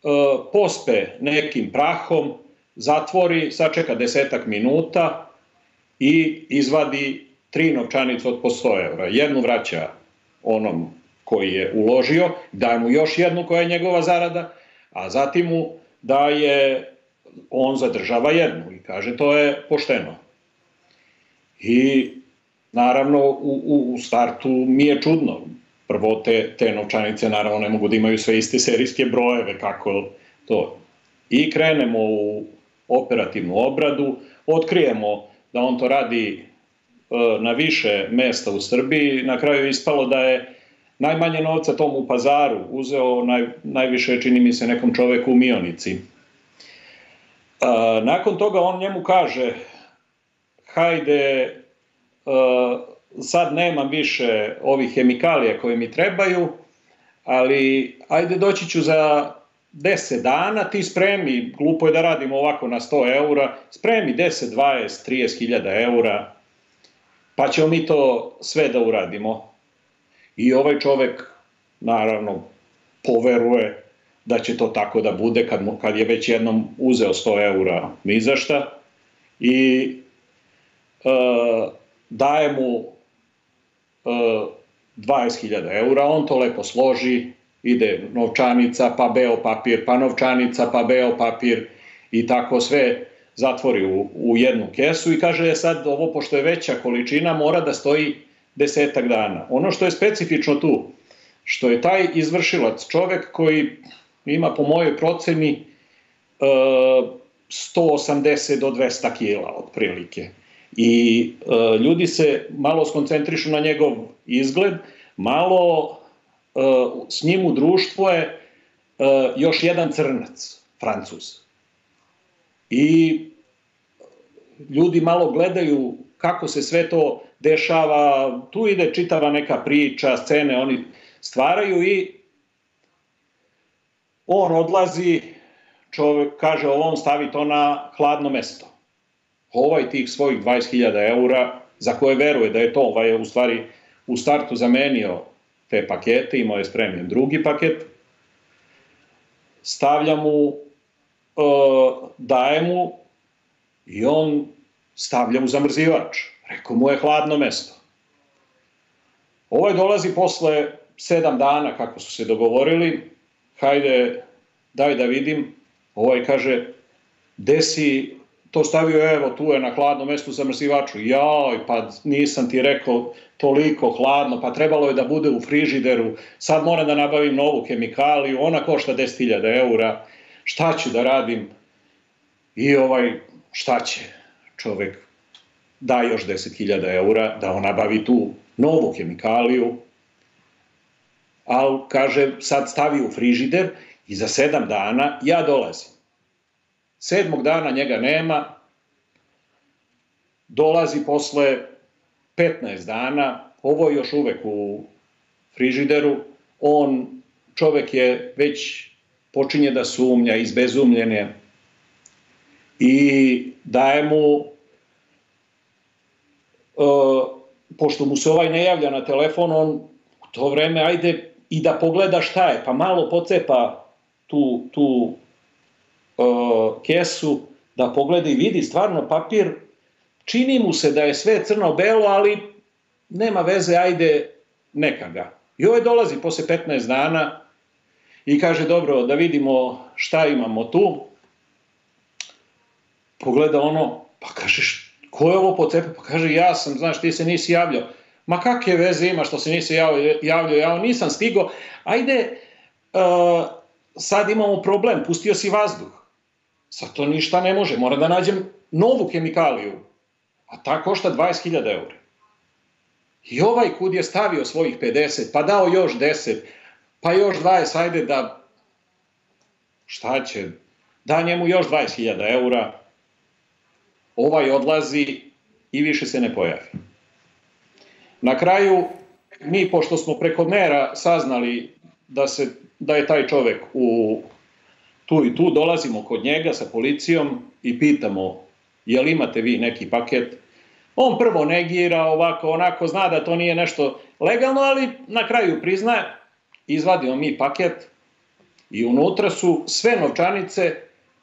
e, pospe nekim prahom, zatvori, sačeka desetak minuta, i izvadi tri novčanice od po sto evra. Jednu vraća onom koji je uložio, daje mu još jednu koja je njegova zarada, a zatim mu daje, on zadržava jednu i kaže to je pošteno. I naravno u, u startu mi je čudno. Prvo te, te novčanice naravno ne mogu da imaju sve iste serijske brojeve kako to. I krenemo u operativnu obradu, otkrijemo da on to radi na više mjesta u Srbiji. Na kraju je ispalo da je najmanje novca tom u Pazaru uzeo, najviše čini mi se nekom čoveku u Mionici. Nakon toga on njemu kaže, hajde, sad nemam više ovih hemikalija koje mi trebaju, ali ajde doći ću za deset dana, ti spremi, glupo je da radimo ovako na sto eura, spremi deset, dvadeset, trideset hiljada eura, pa ćemo mi to sve da uradimo. I ovaj čovek, naravno, poveruje da će to tako da bude kad, mu, kad je već jednom uzeo sto eura ni za šta i e, daje mu e, dvadeset hiljada eura, on to lepo složi, ide novčanica, pa beo papir, pa novčanica, pa beo papir i tako sve zatvori u, u jednu kesu i kaže sad ovo, pošto je veća količina, mora da stoji desetak dana. Ono što je specifično tu, što je taj izvršilac čovek koji ima po mojoj proceni e, sto osamdeset do dvesta kila otprilike. I e, ljudi se malo skoncentrišu na njegov izgled, malo e, s njim u društvu je e, još jedan crnac, Francuz. I ljudi malo gledaju kako se sve to dešava, tu ide čitava neka priča, scene, oni stvaraju i on odlazi, čovjek kaže ovom stavi to na hladno mesto. Ovaj tih svojih dvadeset hiljada eura, za koje veruje da je to, ovaj je u stvari u startu zamenio te pakete, imao je spremljen drugi paket, stavlja mu, daje mu i on stavlja mu zamrzivač. Rekao mu je hladno mesto. Ovaj dolazi posle sedam dana kako su se dogovorili, hajde, daj da vidim. Ovaj kaže, gde si to stavio, evo tu je na hladnom mestu zamrzivaču. Joj, pa nisam ti rekao toliko hladno, pa trebalo je da bude u frižideru, sad moram da nabavim novu hemikaliju, ona košta deset hiljada eura, šta ću da radim? I ovaj, šta će čovek, da još deset hiljada eura da on nabavi tu novu hemikaliju, ali kaže sad stavi u frižider i za sedam dana ja dolazim. Sedmog dana njega nema, dolazi posle petnaest dana, ovo je još uvek u frižideru, on, čovek je već počinje da sumnja, izbezumljen je i daje mu, pošto mu se ovaj ne javlja na telefon, on u to vreme ajde i da pogleda šta je, pa malo pocepa tu, tu e, kesu, da pogleda i vidi stvarno papir, čini mu se da je sve crno-belo, ali nema veze, ajde neka ga. I ovaj dolazi posle petnaest dana i kaže dobro da vidimo šta imamo tu, pogleda ono, pa kažeš, ko je ovo pocepio? Pa kaže, ja sam, znaš, ti se nisi javljao. Ma kakve veze ima što se nisi javljao? Ja nisam stigao. Ajde, uh, sad imamo problem, pustio si vazduh. Sad to ništa ne može, moram da nađem novu hemikaliju. A ta košta dvadeset hiljada eura. I ovaj kud je stavio svojih pedeset, pa dao još deset, pa još dvadeset, ajde da... Šta će? Da njemu još dvadeset hiljada eura... Ovaj odlazi i više se ne pojavi. Na kraju, mi, pošto smo preko mera saznali da, se, da je taj čovek u, tu i tu, dolazimo kod njega sa policijom i pitamo je li imate vi neki paket. On prvo negira, ovako, onako, zna da to nije nešto legalno, ali na kraju priznaje, izvadimo mi paket i unutra su sve novčanice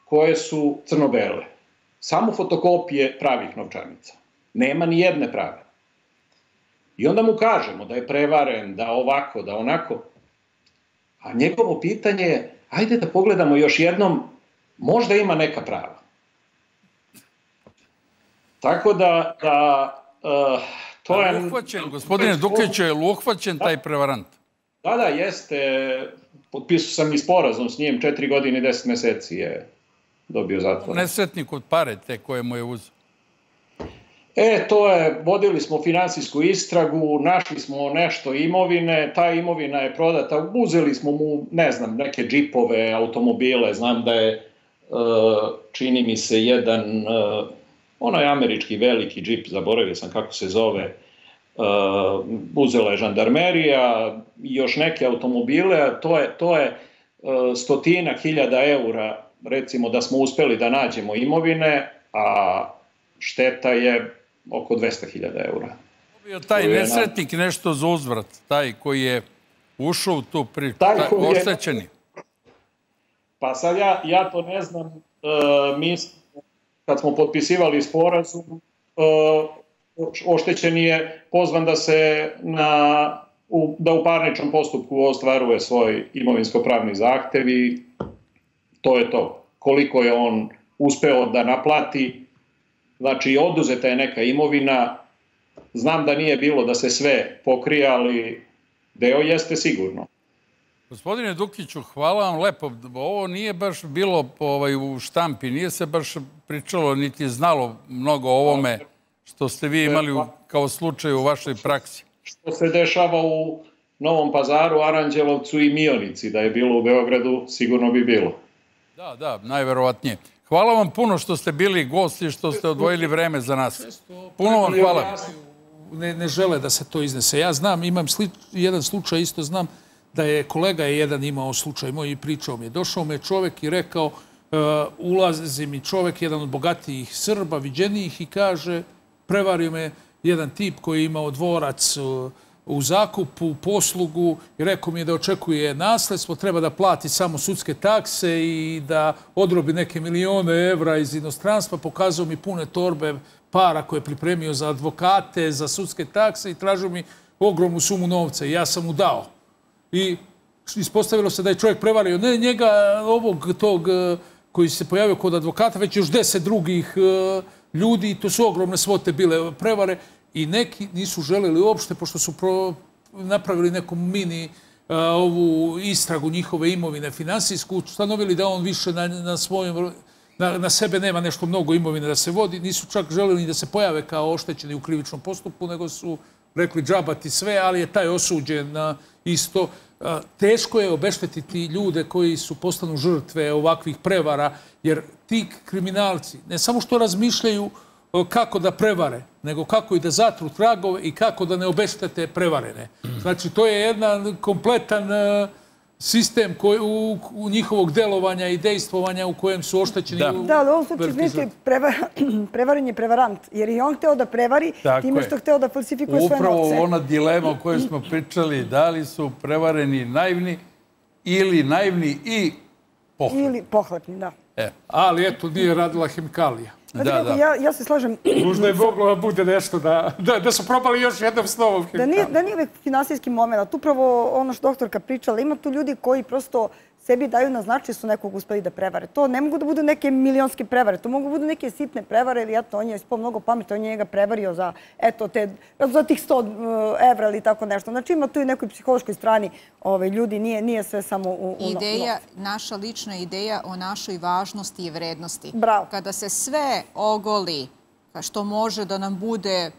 koje su crno-bele. Samo fotokopije pravih novčanica. Nema ni jedne prave. I onda mu kažemo da je prevaren, da ovako, da onako. A njegovo pitanje je, ajde da pogledamo još jednom, možda ima neka prava. Tako da... da to je uhvaćen, gospodine Dukiću, je li uhvaćen taj prevarant? Da, da, jeste. Potpisao sam i sporazum s njim, četiri godine i deset meseci je... dobio zatvor. Nesretnik od pare te koje mu je uzeo. E, to je, vodili smo finansijsku istragu, našli smo nešto imovine, ta imovina je prodata, uzeli smo mu, ne znam, neke džipove, automobile, znam da je, čini mi se, jedan, onaj američki veliki džip, zaboravio sam kako se zove, uzela je žandarmerija, još neke automobile, to je, to je stotinak hiljada eura, recimo da smo uspeli da nađemo imovine, a šteta je oko dvesta hiljada eura. Taj nesretnik nešto za uzvrat, taj koji je ušao u tu priču, oštećeni. Pa sad ja to ne znam, mi kad smo potpisivali sporazum, oštećeni je pozvan da se na da u parničnom postupku ostvaruje svoj imovinsko-pravni zahtev i to je to. Koliko je on uspeo da naplati, znači oduzeta je neka imovina. Znam da nije bilo da se sve pokrije, ali deo jeste sigurno. Gospodine Dukiću, hvala vam lepo. Ovo nije baš bilo u štampi, nije se baš pričalo niti znalo mnogo o ovome što ste vi imali kao slučaj u vašoj praksi. Što se dešava u Novom Pazaru, Aranđelovcu i Mionici, da je bilo u Beogradu, sigurno bi bilo. Da, da, najverovatnije. Hvala vam puno što ste bili gosti, što ste odvojili vreme za nas. Puno vam hvala. Ne žele da se to iznese. Ja znam, imam jedan slučaj, isto znam da je kolega jedan imao slučaj moj i pričao mi je. Došao me čovek i rekao, ulazi mi čovek, jedan od bogatijih Srba, viđenijih, i kaže, prevario me jedan tip koji je imao dvorac u zakupu, poslugu, i rekao mi je da očekuje nasledstvo, treba da plati samo sudske takse i da odrobi neke milione evra iz inostranstva. Pokazao mi pune torbe para koje je pripremio za advokate, za sudske takse, i tražio mi ogromnu sumu novca. I ja sam mu dao. I ispostavilo se da je čovjek prevario ne njega, ovog tog koji se pojavio kod advokata, već još deset drugih ljudi, i to su ogromne svote bile prevare. I neki nisu želeli uopšte, pošto su napravili neku mini ovu istragu njihove imovine finansijsku, ustanovili da on više na sebe nema nešto mnogo imovine da se vodi, nisu čak želeli da se pojave kao oštećeni u krivičnom postupku, nego su rekli džabati sve, ali je taj osuđen isto. Teško je obeštetiti ljude koji su postanu žrtve ovakvih prevara, jer ti kriminalci ne samo što razmišljaju kako da prevare, nego kako i da zatru tragove i kako da ne obeštete prevarene. Znači, to je jedan kompletan sistem njihovog delovanja i dejstvovanja u kojem su oštećeni. Da, ali u ovom slučaju prevaren je prevarant, jer je on hteo da prevari time što hteo da falsifikuje svoje novce. Upravo ona dilema o kojoj smo pričali, da li su prevareni naivni ili naivni i pohlepni. Ili pohlepni, da. Ali eto, nije radila hemikalija. Ja se slažem. Možda je moglo da bude nešto, da su probali još jednom s novom hemikaliju. Da nije uvek finansijski moment. Upravo ono što doktorka pričala, ima tu ljudi koji prosto sebi daju na značaj su nekog uspeli da prevare. To ne mogu da budu neke milionske prevare, to mogu da budu neke sitne prevare, ili eto, on je ispao mnogo pametno, on je njega prevario za, eto, te, za tih sto evra ili tako nešto. Znači, ima tu i nekoj psihološkoj strani ove, ljudi, nije, nije sve samo u, u ideja, no, naša lična ideja o našoj važnosti i vrednosti. Bravo. Kada se sve ogoli, što može da nam bude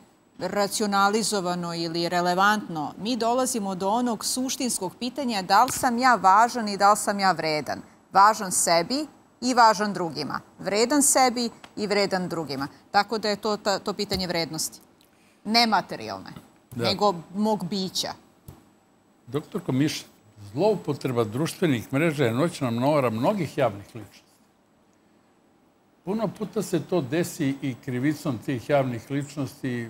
racionalizovano ili relevantno, mi dolazimo do onog suštinskog pitanja da li sam ja važan i da li sam ja vredan. Važan sebi i važan drugima. Vredan sebi i vredan drugima. Tako da je to, to pitanje vrednosti. Ne materijalne, nego mog bića. Doktorko Mišev, zloupotreba društvenih mreža je noćna mora mnogih javnih ličnosti. Puno puta se to desi i krivicom tih javnih ličnosti,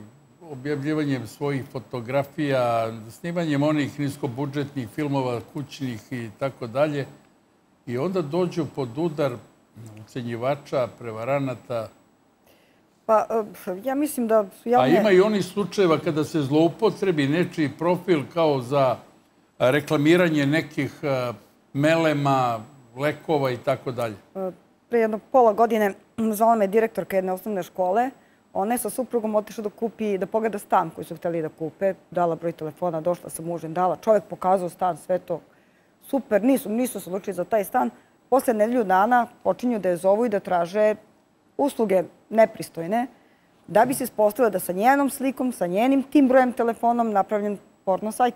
objavljivanjem svojih fotografija, snimanjem onih niskobudžetnih filmova, kućnih i tako dalje. I onda dođu pod udar ucenjivača, prevaranata. Pa, ja mislim da... A ima i onih slučajeva kada se zloupotrebi nečiji profil kao za reklamiranje nekih melema, lekova i tako dalje. Pre jedno pola godine zvala me direktorka jedne osnovne škole. Ona je sa suprugom otišla da kupi, da pogleda stan koji su hteli da kupe. Dala broj telefona, došla sa mužem, dala. Čovjek pokazao stan, sve to. Super, nisu, nisu se odlučili za taj stan. Posle nedelju dana počinju da je zovu i da traže usluge nepristojne, da bi se ispostavilo da sa njenom slikom, sa njenim tim brojem telefonom napravljen porno sajt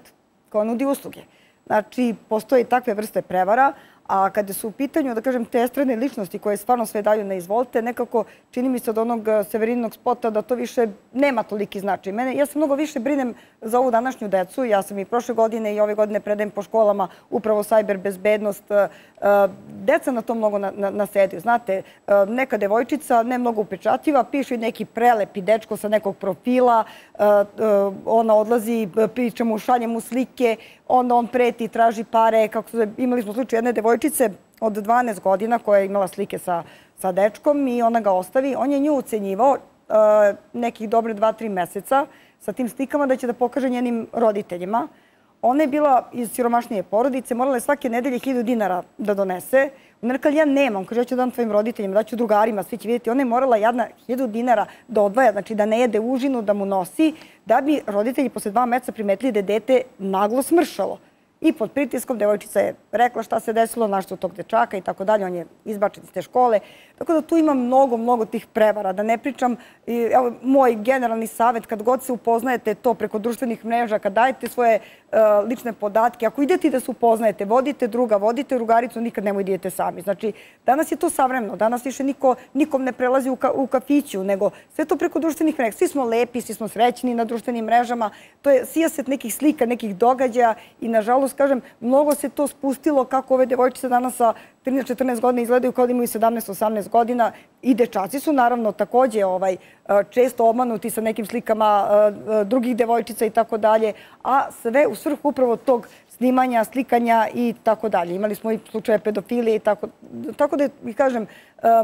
koja nudi usluge. Znači, postoje takve vrste prevara. A kada su u pitanju, da kažem, te strane ličnosti koje stvarno sve daju na izvolite, nekako čini mi se od onog Severinog spota da to više nema toliki značaj. Ja se mnogo više brinem za ovu današnju decu. Ja sam i prošle godine i ove godine predajem po školama upravo sajber bezbednost. Deca na to mnogo nasedaju. Znate, neka devojčica, ne mnogo upečatljiva, piše neki prelepi dečko sa nekog profila, ona odlazi, priča mu, šalje mu slike, onda on preti, traži pare. Imali smo slučaj jedne devojčice od dvanaest godina koja je imala slike sa dečkom i ona ga ostavi. On je nju ucenjivao nekih dobre dva tri meseca sa tim slikama da će da pokaže njenim roditeljima. Ona je bila iz siromašnije porodice, morala je svake nedelje hiljadu dinara da donese. Ona je rekla, ja nemam, kaže, ja ću dam tvojim roditeljima, daću drugarima, svi će vidjeti. Ona je morala jadna hiljadu dinara da odvaja, znači da ne jede užinu, da mu nosi, da bi roditelji posle dva meseca primetili da je dete naglo smršalo. I pod pritiskom devojčica je rekla šta se desilo, našla tog dečaka i tako dalje, on je izbačen iz te škole. Tako da tu ima mnogo, mnogo tih prevara. Da ne pričam, evo, moj generalni savjet, kad god se upoznajete to preko društvenih mreža, kad dajete svoje uh, lične podatke, ako idete da se upoznajete, vodite druga, vodite drugaricu, nikad nemoj idete sami. Znači, danas je to savremeno, danas više niko, nikom ne prelazi u, ka, u kafiću, nego sve to preko društvenih mreža. Svi smo lepi, svi smo srećni na društvenim mrežama. To je sijaset nekih slika, nekih događaja i, nažalost, kažem, mnogo se to spustilo kako ove devojčice danas sa trinaest četrnaest godina izgledaju kao da imaju sedamnaest osamnaest godina i dečaci su naravno također često obmanuti sa nekim slikama drugih devojčica i tako dalje, a sve u svrhu upravo tog snimanja, slikanja i tako dalje. Imali smo i slučaje pedofilije i tako. Tako da, kažem,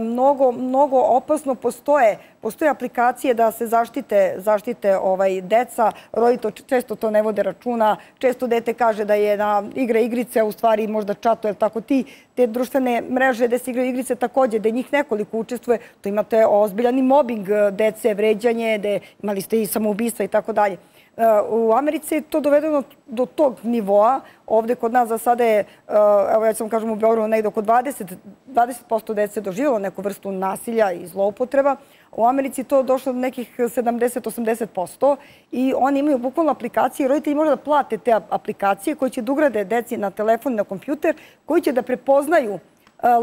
mnogo, mnogo opasno postoje. Postoje aplikacije da se zaštite, zaštite ovaj, deca. Roditelji često to ne vode računa. Često dete kaže da je na igre igrice, u stvari možda čato, jer tako ti, te društvene mreže gde se igraju igrice također, gde njih nekoliko učestvuje, to imate ozbiljani mobbing dece, vređanje, gde imali ste i samoubistva i tako dalje. U Americi je to dovedeno do tog nivoa. Ovdje kod nas za sada je, evo ja ću vam kažem u Beogradu, negdje oko dvadeset posto dece doživjelo neku vrstu nasilja i zloupotreba. U Americi je to došlo do nekih sedamdeset do osamdeset posto i oni imaju bukvalno aplikacije. Roditelji može da plate te aplikacije koje će da ugrade deci na telefon i na kompjuter, koji će da prepoznaju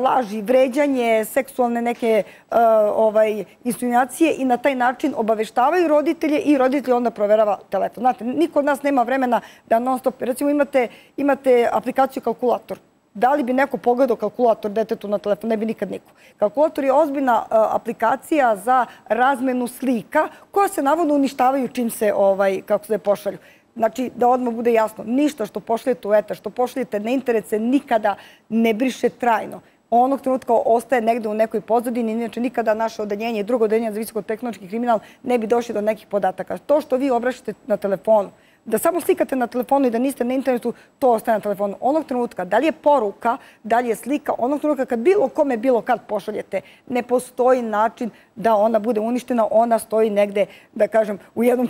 laži, vređanje, seksualne neke uh, ovaj, insinuacije i na taj način obaveštavaju roditelje i roditelj onda proverava telefon. Znate, niko od nas nema vremena da non stop... Recimo, imate, imate aplikaciju kalkulator. Da li bi neko pogledao kalkulator detetu na telefon? Ne bi nikad niko. Kalkulator je ozbiljna aplikacija za razmenu slika koja se navodno uništavaju čim se, ovaj, kako se pošalju. Znači, da odmah bude jasno, ništa što pošaljete u etar, što pošaljete na internet se nikada ne briše trajno. Onog trenutka ostaje negde u nekoj pozadini, inače nikada naše odeljenje i drugo odeljenje za visokotehnološki kriminal ne bi došli do nekih podataka. To što vi obraćate na telefonu, da samo slikate na telefonu i da niste na internetu, to ostaje na telefonu. Onog trenutka, da li je poruka, da li je slika, onog trenutka kad bilo kome, bilo kad pošaljete, ne postoji način da ona bude uništena, ona stoji negde, da kažem, u jednom...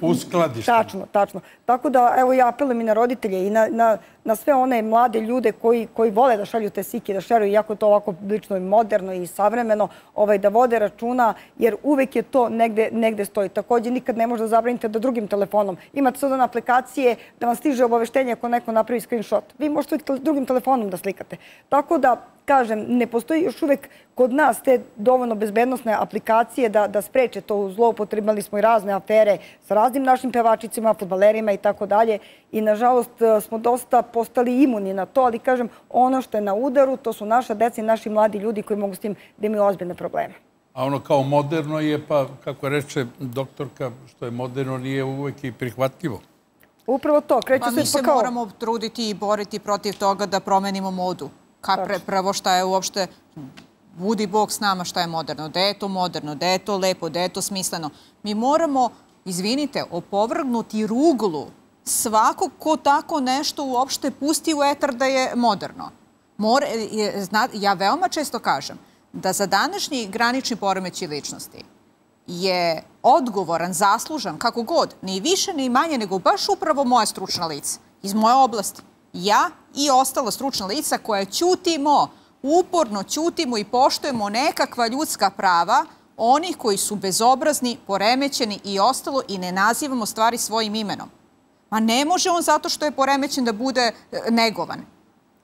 U skladištu. Tačno, tačno. Tako da, evo, ja apelujem i na roditelje i na, na, na sve one mlade ljude koji, koji vole da šalju te slike, da šeruju, jako to ovako lično i moderno i savremeno, ovaj, da vode računa, jer uvek je to negde, negde stoji. Također, nikad ne možda zabranite da drugim telefonom. Imate sada na aplikacije da vam stiže obaveštenje ako neko napravi screenshot. Vi možete drugim telefonom da slikate. Tako da, kažem, ne postoji još uvek kod nas te dovoljno bezbednostne aplikacije da, da spreče to zloupotrebe. Imali smo i razne afere sa raznim našim pevačicima, fudbalerima i tako dalje. I, nažalost, smo dosta postali imuni na to, ali, kažem, ono što je na udaru, to su naša deca i naši mladi ljudi koji mogu s tim da imaju ozbiljne probleme. A ono kao moderno je, pa, kako reče doktorka, što je moderno nije uvek i prihvatljivo. Upravo to, kreće se pa kao... Mi se moramo truditi i boriti protiv toga da promenimo modu. Prvo šta je uopšte, budi Bog s nama šta je moderno. Da je to moderno, da je to lepo, da je to smisleno. Mi moramo, izvinite, opovrgnuti ruglu svakog ko tako nešto uopšte pusti u etar da je moderno. Ja veoma često kažem da za današnji granični poremećaj ličnosti je odgovoran, zaslužan, kako god, ni više, ni manje, nego baš upravo moja stručna lica iz moje oblasti. Ja i ostala stručna lica koja ćutimo, uporno ćutimo i poštujemo nekakva ljudska prava onih koji su bezobrazni, poremećeni i ostalo i ne nazivamo stvari svojim imenom. Ma ne može on zato što je poremećen da bude negovan.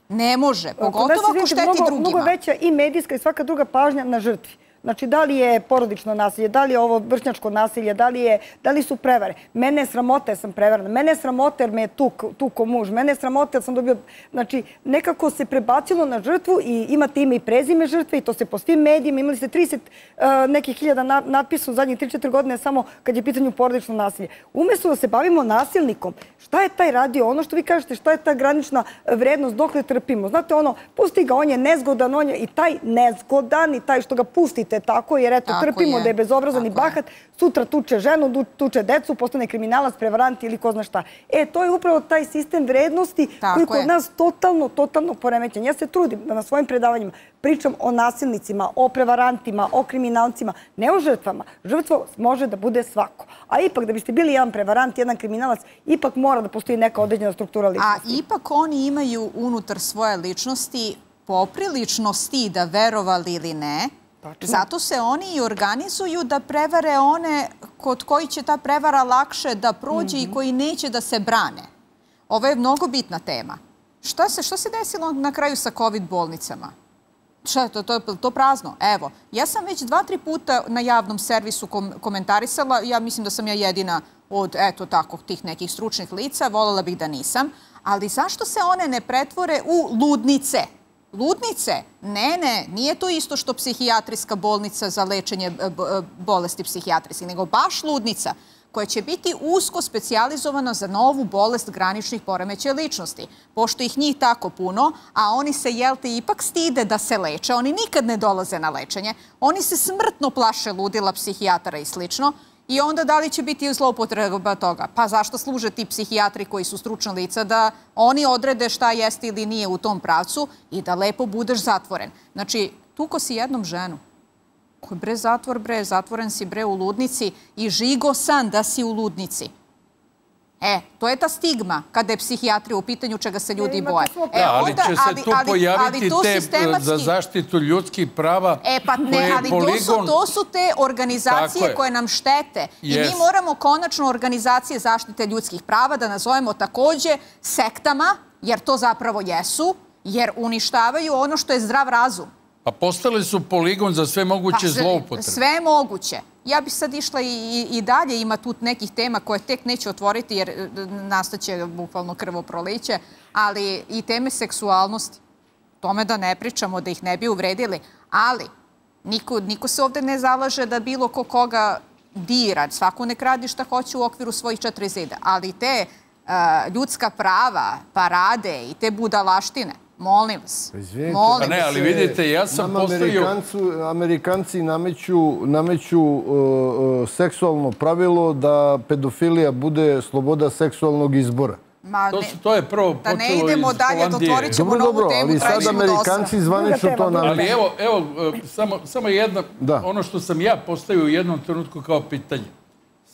Ne može, pogotovo ako šteti drugima. Mnogo veća i medijska i svaka druga pažnja na žrtvi. Znači, da li je porodično nasilje, da li je ovo vršnjačko nasilje, da li, je, da li su prevare. Mene je sramota jer sam prevarana. Mene je sramota jer me je tukao muž. Mene je sramota jer sam dobio... Znači, nekako se prebacilo na žrtvu i imate ime i prezime žrtve i to se po svim medijima. Imali ste trideset uh, nekih hiljada natpisa u zadnjih tri do četiri godine samo kad je pitanju porodično nasilje. Umjesto da se bavimo nasilnikom, šta je taj radio? Ono što vi kažete, šta je ta granična vrednost, dokle trpimo? Znate, ono, pusti ga, on je nezgodan, on je i taj nezgodan i taj što ga pustite te tako, jer eto, trpimo da je bezobrazan i bahat, sutra tuče ženu, tuče decu, postane kriminalac, prevarant ili ko zna šta. E, to je upravo taj sistem vrednosti koji kod nas totalno, totalno poremećen. Ja se trudim da na svojim predavanjima pričam o nasilnicima, o prevarantima, o kriminalcima, ne o žrtvama. Žrtvo može da bude svako. A ipak, da biste bili jedan prevarant, jedan kriminalac, ipak mora da postoji neka određena struktura ličnosti. A ipak oni imaju unutar svoje ličnosti poprilično stida, verovali ili ne. Zato se oni i organizuju da prevare one kod koji će ta prevara lakše da prođe i koji neće da se brane. Ovo je mnogo bitna tema. Šta se, šta se desilo na kraju sa COVID bolnicama? Šta je to? To je to prazno. Evo, ja sam već dva, tri puta na javnom servisu komentarisala. Ja mislim da sam ja jedina od, eto tako, tih nekih stručnih lica. Voljela bih da nisam. Ali zašto se one ne pretvore u ludnice? Ludnice? Ne, ne, nije to isto što psihijatrijska bolnica za lečenje bolesti psihijatrijske, nego baš ludnica koja će biti usko specijalizovana za novu bolest graničnih poremećaja ličnosti. Pošto ih njih tako puno, a oni se, jel te, ipak stide da se leče, oni nikad ne dolaze na lečenje, oni se smrtno plaše ludila psihijatara i slično, i onda da li će biti zloupotreba toga? Pa zašto služe ti psihijatri koji su stručna lica da oni odrede šta jeste ili nije u tom pravcu i da lepo budeš zatvoren? Znači, tuko si jednom ženu. Bre, zatvor, bre, zatvoren si, bre, u ludnici i žigo san da si u ludnici. E, to je ta stigma kada je psihijatrija u pitanju čega se ljudi boje. Ali će se tu pojaviti te za zaštitu ljudskih prava. E, pa ne, ali to su te organizacije koje nam štete. I mi moramo konačno organizacije zaštite ljudskih prava da nazovemo takođe sektama, jer to zapravo jesu, jer uništavaju ono što je zdrav razum. Pa postali su poligon za sve moguće zloupotrebe. Sve moguće. Ja bih sad išla i dalje, ima tu nekih tema koje tek neće otvoriti jer nastaće bukvalno krvoproliće, ali i teme seksualnosti. Tome da ne pričamo, da ih ne bi uvredili. Ali niko se ovde ne zalaže da bilo ko koga dira. Svako nek radi šta hoće u okviru svojih četiri zida. Ali te ljudska prava, parade i te budalaštine, molim vas. Pa ne, ali vidite, ja sam postavio... Amerikanci nameću seksualno pravilo da pedofilija bude sloboda seksualnog izbora. To je prvo počelo iz Holandije. Da ne idemo dalje, dotvorit ćemo novu temu, tražimo dosta. Ali sad Amerikanci zvanično to nameću. Ali evo, samo jedno, ono što sam ja postavio u jednom trenutku kao pitanje.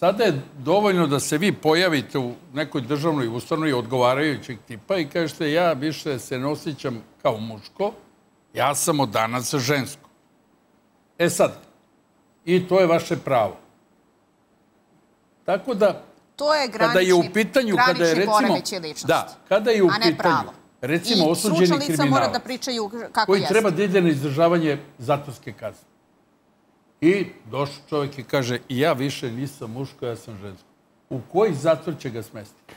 Sada je dovoljno da se vi pojavite u nekoj državnoj ustanovi odgovarajućeg tipa i kažete ja više se ne osjećam kao muško, ja sam od danas žensko. E sad, i to je vaše pravo. Tako da, kada je u pitanju, kada je recimo, da, kada je u pitanju, recimo osuđeni kriminalac, koji treba da ide na izdržavanje zatvorske kazne. I došao čovjek i kaže, ja više nisam muško, ja sam žensko. U koji zatvor će ga smestiti?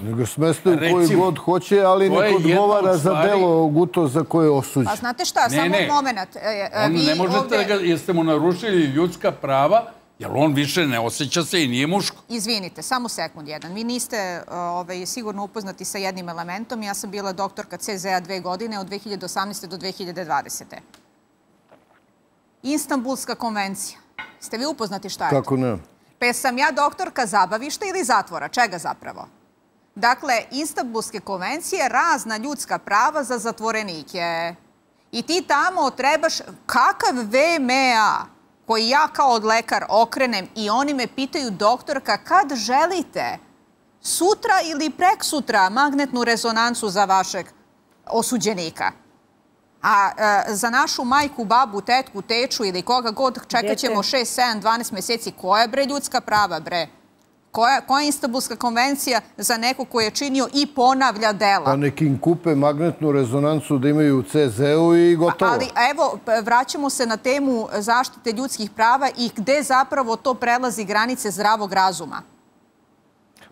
Ga smeste u koji god hoće, ali ne odgovara za delo Guto za koje je osuđen. Pa znate šta, samo moment. Ne možete da ga, jeste mu narušili ljudska prava, jer on više ne osjeća se i nije muško. Izvinite, samo sekund jedan. Vi niste sigurno upoznati sa jednim elementom. Ja sam bila doktorka C Z A dve godine od dve hiljade osamnaeste do dve hiljade dvadesete. Istanbulska konvencija. Ste vi upoznati šta je to? Kako ne? Pa sam ja doktorka zabavišta ili zatvora? Čega zapravo? Dakle, Istanbulske konvencije, razna ljudska prava za zatvorenike. I ti tamo trebaš kakav V M A koji ja kao lekar okrenem i oni me pitaju, doktorka, kad želite sutra ili prek sutra magnetnu rezonancu za vašeg osuđenika? A za našu majku, babu, tetku, teču ili koga god čekat ćemo šest, sedam, dvanaest meseci. Koja bre ljudska prava bre? Koja je Istanbulska konvencija za neko koji je činio i ponavlja dela? Pa nekim kupe magnetnu rezonancu da imaju u C Z U i gotovo. Ali evo, vraćamo se na temu zaštite ljudskih prava i gde zapravo to prelazi granice zdravog razuma.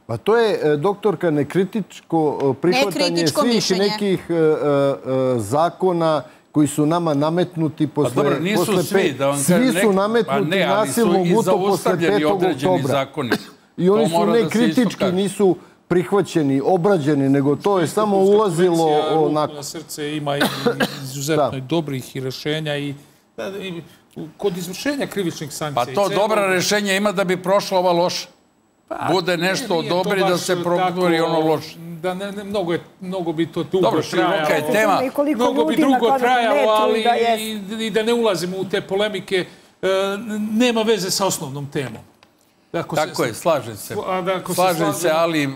Pa to je, doktorka, nekritičko prihvatanje svih nekih zakona koji su nama nametnuti posle... Pa dobro, nisu svi, da vam kažem... Svi su nametnuti nasilno guto posle petog oktobra. I oni su nekritički, nisu prihvaćeni, obrađeni, nego to je samo ulazilo onako... Srce ima izuzetno dobrih rešenja i... kod izvršenja krivičnih sankcija. Pa to dobra rješenja ima da bi prošla ova loša. Bude nešto odobri da se proguri ono loše. Da, ne, ne, mnogo, je, mnogo bi to dugo trajalo. Je tema. Mnogo bi dugo trajalo, ali i da ne ulazimo u te polemike, nema veze sa osnovnom temom. Tako je, slažem se. Slažem se, ali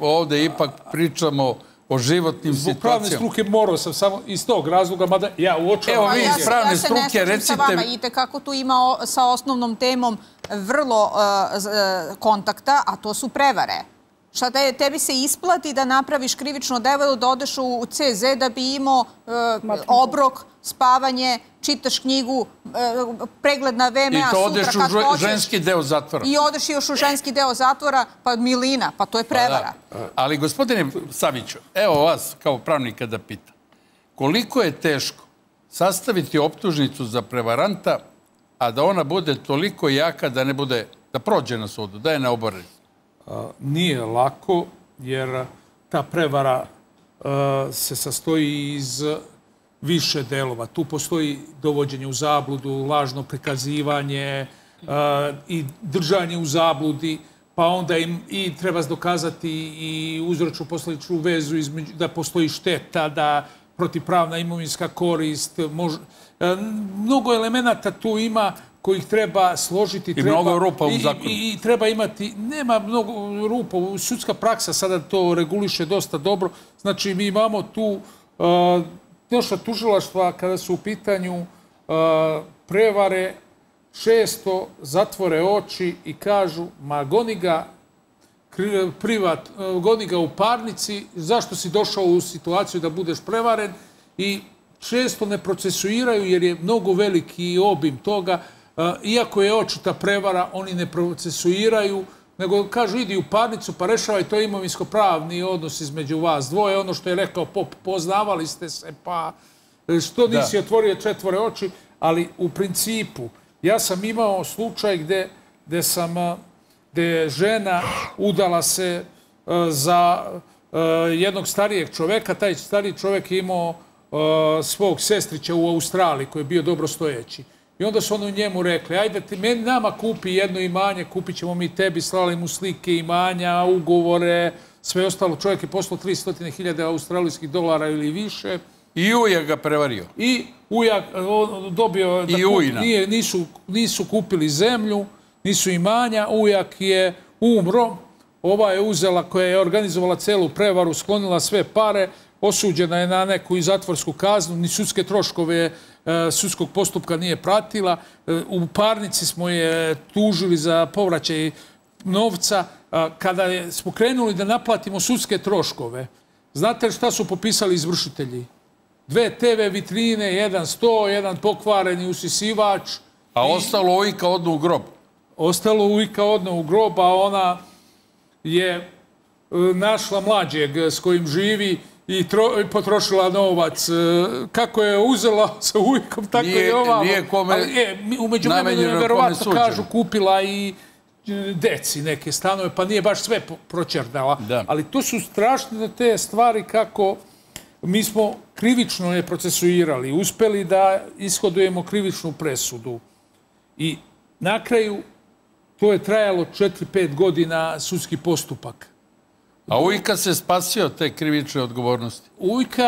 ovdje ipak pričamo o životnim situacijama. Zbog pravne struke morao sam samo iz tog razloga, mada ja uočavam... Evo vi iz pravne struke, recite... Ja se ne slažem sa vama, itekako tu ima sa osnovnom temom vrlo kontakta, a to su prevare. Šta da je, tebi se isplati da napraviš krivično delo, da odeš u C Z da bi imao e, obrok, spavanje, čitaš knjigu, e, pregled na V M A sutra kad hoćeš. I to odeš u ženski deo zatvora. I odeš još u ženski deo zatvora, pa Milina, pa to je prevara. Pa da. Ali gospodine Saviću, evo vas kao pravnika da pitam. Koliko je teško sastaviti optužnicu za prevaranta, a da ona bude toliko jaka da ne bude, da prođe na sudu, da je neoborena? Nije lako, jer ta prevara se sastoji iz više delova. Tu postoji dovođenje u zabludu, lažno prikazivanje i držanje u zabludi, pa onda im i treba dokazati i uzročno posledičnu vezu, da postoji šteta, da protivpravna imovinska korist. Mnogo elemenata tu ima kojih treba složiti. I mnogo rupa u zakonu. I treba imati, nema mnogo rupa, sudska praksa sada to reguliše dosta dobro. Znači, mi imamo tu došla tužilaštva kada su u pitanju prevare, često zatvore oči i kažu, ma goni ga privat, goni ga u parnici, zašto si došao u situaciju da budeš prevaren, i često ne procesuiraju jer je mnogo veliki obim toga. Iako je očita prevara, oni ne procesuiraju, nego kažu idi u parnicu pa rešavaj, to je imovinsko-pravni odnos između vas dvoje. Ono što je rekao Pop, poznavali ste se, pa što nisi otvorio četvore oči, ali u principu ja sam imao slučaj gde je žena udala se za jednog starijeg čoveka. Taj stariji čovek je imao svog sestrića u Australiji koji je bio dobrostojeći. I onda su ono njemu rekli, ajde ti nama kupi jedno imanje, kupit ćemo mi tebi, slali mu slike imanja, ugovore, sve ostalo. Čovjek je poslao tristo hiljada australijskih dolara ili više. I ujak ga prevario. I ujak dobio... I ujna. Nisu kupili zemlju, nisu imanja, ujak je umro. Ova je uzela, koja je organizovala celu prevaru, sklonila sve pare, osuđena je na neku i zatvorsku kaznu, ni sudske troškove sudskog postupka nije pratila. U parnici smo je tužili za povraćaj novca. Kada smo krenuli da naplatimo sudske troškove, znate šta su popisali izvršitelji? Dve T V vitrine, jedan sto, jedan pokvareni usisivač. A ostalo ujka odno u grob. Ostalo ujka odno u grob, a ona je našla mlađeg s kojim živi i potrošila novac. Kako je uzela sa ujkom, tako je ovamo. U međuvremenu je verovatno, kažu, kupila i deci neke stanove, pa nije baš sve proćerdala. Ali to su strašne te stvari kako mi smo krivično ne procesuirali, uspeli da ishodujemo krivičnu presudu. I na kraju to je trajalo četiri pet godina sudski postupak. A ujka se spasio te krivične odgovornosti. Ujka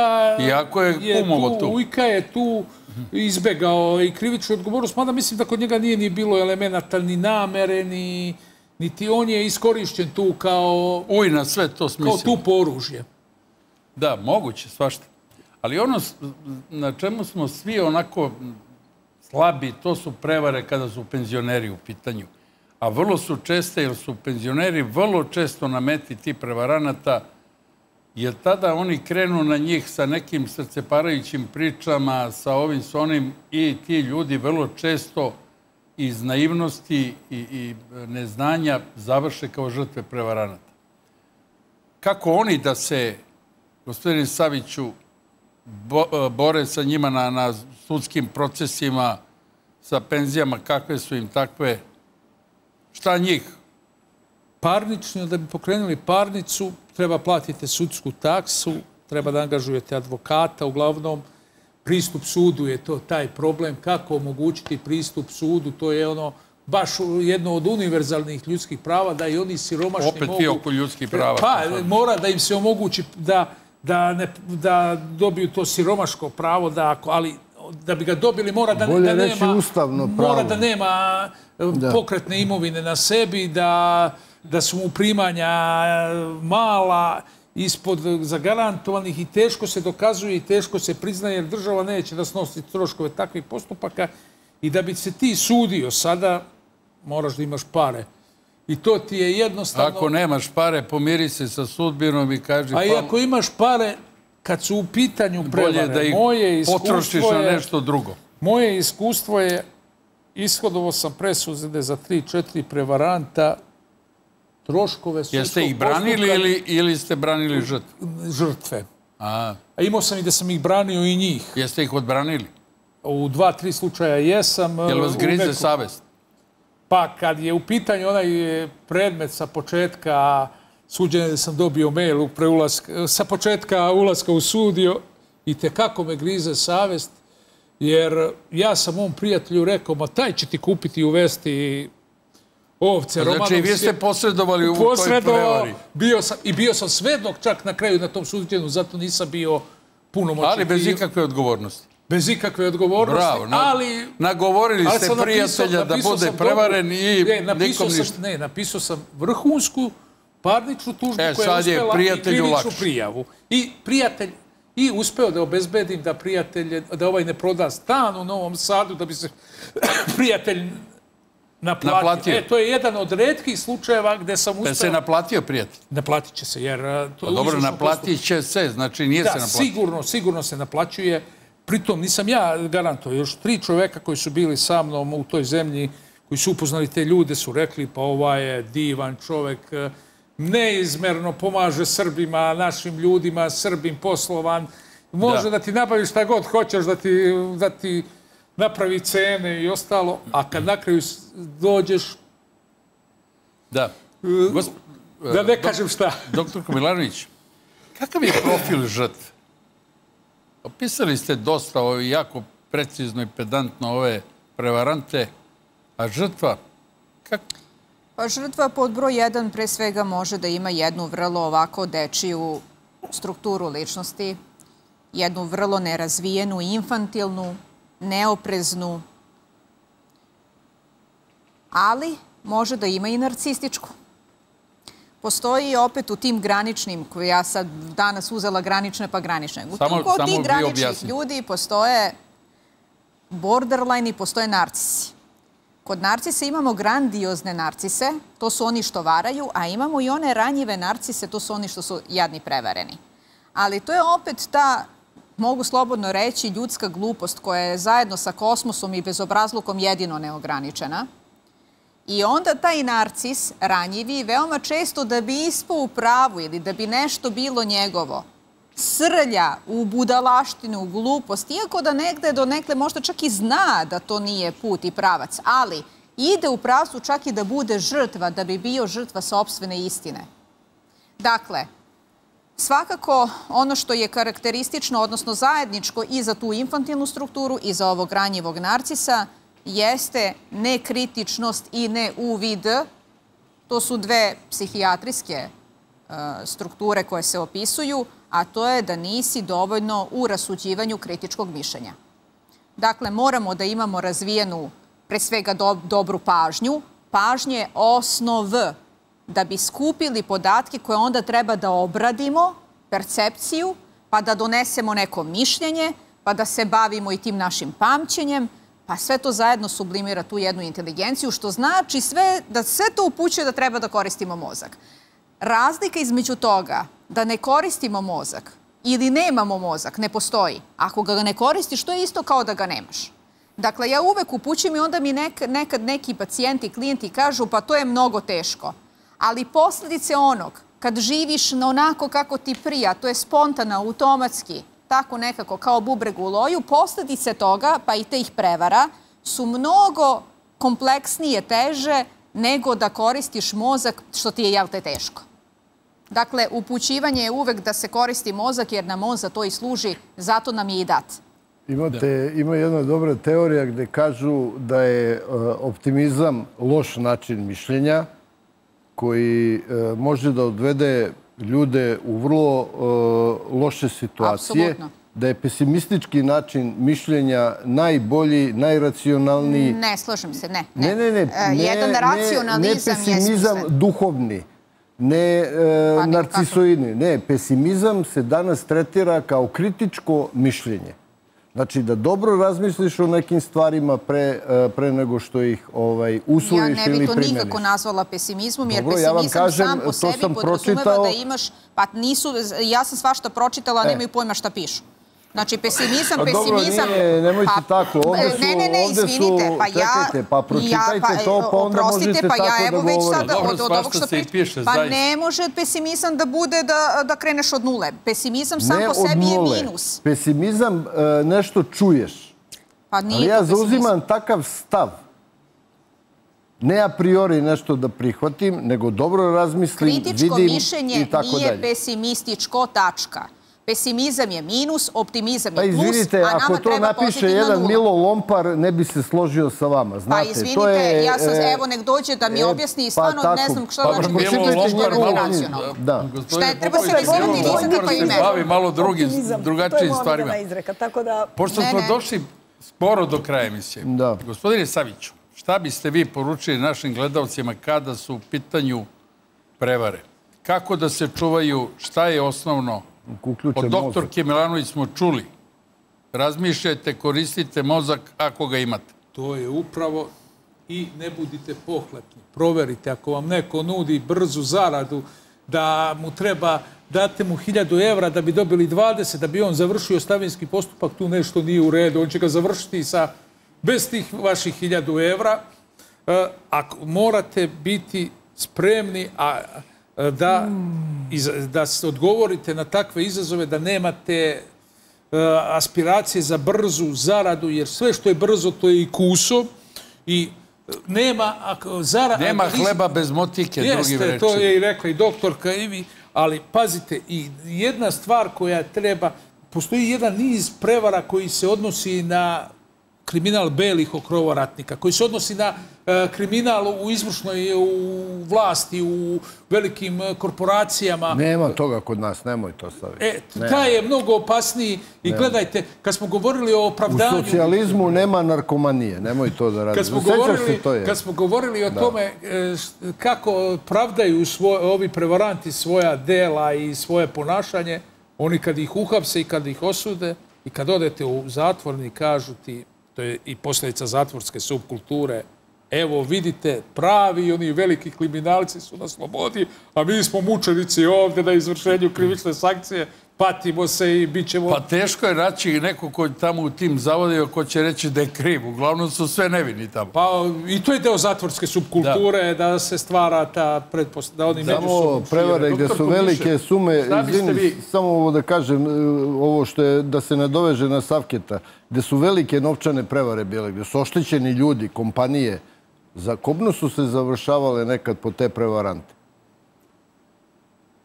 je tu izbegao i krivičnu odgovornost, mada mislim da kod njega nije ni bilo elemenata, ni namere, niti on je iskorišćen tu kao tupo oružje. Da, moguće, svašta. Ali ono na čemu smo svi onako slabi, to su prevare kada su penzioneri u pitanju. A vrlo su česte, jer su penzioneri vrlo često na meti ti prevaranata, jer tada oni krenu na njih sa nekim srceparajućim pričama, sa ovim, s onim, i ti ljudi vrlo često iz naivnosti i neznanja završe kao žrtve prevaranata. Kako oni da se, gospodine Saviću, bore sa njima na sudskim procesima, sa penzijama, kakve su im takve? Šta njih? Parnično, da bi pokrenuli parnicu, treba platiti sudsku taksu, treba da angažujete advokata, uglavnom pristup sudu je to taj problem, kako omogućiti pristup sudu, to je ono baš jedno od univerzalnih ljudskih prava, da i oni siromašni mogu... Opet ti oko ljudskih prava. Pa, mora da im se omogući da, da, ne, da dobiju to siromaško pravo, da ako, ali da bi ga dobili mora da, da, nema, mora da nema pokretne imovine na sebi, da, da su mu primanja mala, ispod zagarantovanih, i teško se dokazuje i teško se priznaje, jer država neće da snosi troškove takvih postupaka. I da bi se ti sudio sada, moraš da imaš pare. I to ti je jednostavno... Ako nemaš pare, pomiri se sa sudbinom i kaži... A i ako imaš pare, kad su u pitanju prevare, da ih potrošiš na nešto drugo. Moje iskustvo je, ishodovao sam presude za tri četiri prevaranta, troškove sudskog postupka... Jeste ih branili ili ste branili žrtve? Žrtve. A imao sam i da sam ih branio i njih. Jeste ih odbranili? U dva, tri slučaja jesam. Jel vas grize savest? Pa kad je u pitanju onaj predmet sa početka suđenja, da sam dobio mail sa početka ulaska u sudio, i tekako me grize savest, jer ja sam mom prijatelju rekao, ma taj će ti kupiti i uvesti ovce. Znači i vi ste posredovali u toj prevari. I bio sam svedok čak na kraju na tom suđenju, zato nisam bio punomoćnik. Ali bez ikakve odgovornosti. Bez ikakve odgovornosti, ali... Nagovorili ste prijatelja da bude prevaren i nikom ništa. Ne, napisao sam vrhunsku parničnu tužbu koja je uspela i krivičnu prijavu. I prijatelj, i uspeo da obezbedim da prijatelj, da ovaj ne proda stan u Novom Sadu, da bi se prijatelj naplatio. E, to je jedan od retkih slučajeva gdje sam uspeo... Da se naplatio prijatelj? Naplatit će se, jer... Dobro, naplatit će se, znači nije se naplatio. Da, sigurno, sigurno se naplaćuje. Pritom nisam ja garanto, još tri čoveka koji su bili sa mnom u toj zemlji, koji su upoznali te ljude, su rekli pa ovaj je divan čovek, neizmerno pomaže Srbima, našim ljudima, Srbim poslovan, može da ti nabavi šta god hoćeš, da ti napravi cene i ostalo, a kad na kraju dođeš... Da. Da ne kažem šta. Doktorko Milanović, kakav je profil žrtve? Opisali ste dosta jako precizno i pedantno ove prevarante, a žrtva? Pa žrtva pod broj jedan pre svega može da ima jednu vrlo ovako dečiju strukturu ličnosti, jednu vrlo nerazvijenu, infantilnu, neopreznu, ali može da ima i narcističku. Postoji opet u tim graničnim, koje ja sad danas uzela granične pa granične. U tim graničnih ljudi postoje borderline i postoje narcisi. Kod narcisa imamo grandiozne narcise, to su oni što varaju, a imamo i one ranjive narcise, to su oni što su jadni prevareni. Ali to je opet ta, mogu slobodno reći, ljudska glupost koja je zajedno sa kosmosom i bezobrazlukom jedino neograničena. I onda taj narcis, ranjivi, veoma često da bi ispao u pravu ili da bi nešto bilo njegovo, srlja u budalaštinu, u glupost, iako da negde do nekle možda čak i zna da to nije put i pravac, ali ide u pravcu čak i da bude žrtva, da bi bio žrtva sopstvene istine. Dakle, svakako ono što je karakteristično, odnosno zajedničko i za tu infantilnu strukturu i za ovog ranjivog narcisa, jeste nekritičnost i neuvid. To su dve psihijatrijske strukture koje se opisuju, a to je da nisi dovoljno u rasuđivanju kritičkog mišljenja. Dakle, moramo da imamo razvijenu, pre svega, dobru pažnju. Pažnje je osnov da bi skupili podatke koje onda treba da obradimo, percepciju, pa da donesemo neko mišljenje, pa da se bavimo i tim našim pamćenjem, pa sve to zajedno sublimira tu jednu inteligenciju, što znači da sve to upućuje da treba da koristimo mozak. Razlika između toga da ne koristimo mozak ili nemamo mozak ne postoji. Ako ga ne koristiš, to je isto kao da ga nemaš. Dakle, ja uvek upućujem i onda mi nekad neki pacijenti, klijenti kažu pa to je mnogo teško. Ali posljedice onog, kad živiš onako kako ti prija, to je spontano, automatski, tako nekako kao bubreg u loju, posljedice toga, pa i te ih prevara, su mnogo kompleksnije, teže nego da koristiš mozak, što ti je, jel te, teško. Dakle, upućivanje je uvek da se koristi mozak, jer nam on za to i služi, zato nam je i dat. Ima jedna dobra teorija gde kažu da je optimizam loš način mišljenja koji može da odvede ljude u vrlo loše situacije. Da je pesimistički način mišljenja najbolji, najracionalniji. Ne, složim se, ne. Ne, ne, ne. Jedan racionalizam je... Ne pesimizam duhovni, ne narcisoidni. Ne, pesimizam se danas tretira kao kritičko mišljenje. Znači da dobro razmisliš o nekim stvarima pre, pre nego što ih ovaj, usvojiš ili primjeriš. Ja ne bi to primjeriš. Nikako nazvala pesimizmom, jer dobro, pesimizam ja kažem, sam po sebi podrazumeva pročitao... da imaš... Pa nisu, ja sam svašta pročitala, e. nemaju pojma šta pišu. Znači, pesimizam, pesimizam... Dobro, nije, nemojte pa, tako. Ovdje su, ne, ne, ne, izvinite. Pa ja, čekajte, pa pročitajte ja, pa, to, pa onda možete pa tako ja, da govorite. Oprostite, pa ja evo već sada od ovog što pričam. Pa ne može pesimizam da bude da, da kreneš od nule. Pesimizam sam ne po sebi je minus. Pesimizam uh, nešto čuješ. Pa nije ali ja zauzimam takav stav. Ne a priori nešto da prihvatim, nego dobro razmislim, vidim i tako dalje. Kritičko mišljenje nije pesimističko tačka. Pesimizam je minus, optimizam je plus, izvinite, a nama treba pozitivna nula. Jedan Milo Lompar ne bi se složio sa vama. Znate, pa izvinite, to je, ja sam, e, evo nek dođe da mi e, objasni i stvarno pa, ne znam šta pa, znači pesimizam je nacionalno. Šta je, treba se razvijati nizam pa i meni. Bavi malo drugim, drugačijim stvarima. Izreka, tako da... Pošto ne, smo ne. došli sporo do kraja emisije. Da. Gospodine Saviću, šta biste vi poručili našim gledalcima kada su u pitanju prevare? Kako da se čuvaju, šta je osnovno? Od doktorke Milanović smo čuli. Razmišljajte, koristite mozak ako ga imate. To je upravo i ne budite pohlepni. Proverite ako vam neko nudi brzu zaradu da mu treba date mu hiljadu evra da bi dobili dvadeset, da bi on završio stavinski postupak, tu nešto nije u redu. On će ga završiti sa, bez tih vaših hiljadu evra. E, ako morate biti spremni, a... Da, da se odgovorite na takve izazove, da nemate uh, aspiracije za brzu zaradu, jer sve što je brzo to je i kuso i nema ako, zarada... Nema hleba bez motike, jeste, drugim rečima. To je i rekla i doktorka Ivi, ali pazite, i jedna stvar koja treba... Postoji jedan niz prevara koji se odnosi na kriminal belih okrova ratnika, koji se odnosi na e, kriminal u izvršnoj u vlasti, u velikim e, korporacijama. Nema toga kod nas, nemoj to staviti. E, taj je mnogo opasniji i nema. Gledajte, kad smo govorili o opravdanju... U socijalizmu nema narkomanije, nemoj to da raditi. Kad, kad smo govorili o da. tome e, kako pravdaju svoj, ovi prevaranti svoja dela i svoje ponašanje, oni kad ih uhapse i kad ih osude i kad odete u zatvorni kažu ti to je i posljedica zatvorske subkulture. Evo, vidite, pravi oni veliki kriminalci su na slobodi, a mi smo mučenici ovdje na izvršenju krivične sankcije, patimo se i bit ćemo... Pa teško je naći neko koji tamo u tim zavodio ko će reći da je kriv. Uglavnom su sve nevini tamo. Pa i to je deo zatvorske subkulture, da, da se stvara ta pretpostavka, da oni međusobno... Samo prevare gdje su velike više. sume, izvini, vi... samo ovo da kažem, ovo što je, da se nadoveže na Savketa, gdje su velike novčane prevare bile, gdje su oštećeni ljudi, kompanije, za kobno su se završavale nekad po te prevarante.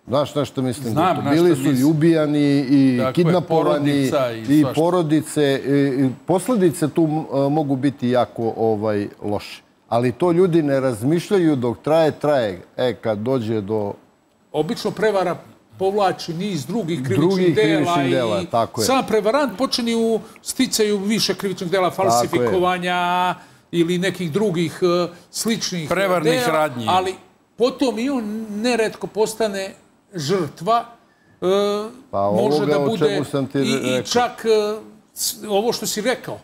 Znaš na što mislim? Znam, na što mislim. Bili su i ubijani, i dakle, kidnapovani, i, i porodice. I posljedice tu mogu biti jako ovaj, loše. Ali to ljudi ne razmišljaju dok traje, traje. E, kad dođe do... Obično prevara povlači niz drugih krivičnih, drugih krivičnih dela. dela i sam prevarant počini u sticaju više krivičnih dela, falsifikovanja ili nekih drugih uh, sličnih prevarnih dela, radnji. Ali potom i on neretko postane žrtva, e, pa može da bude i, i čak e, ovo što si rekao,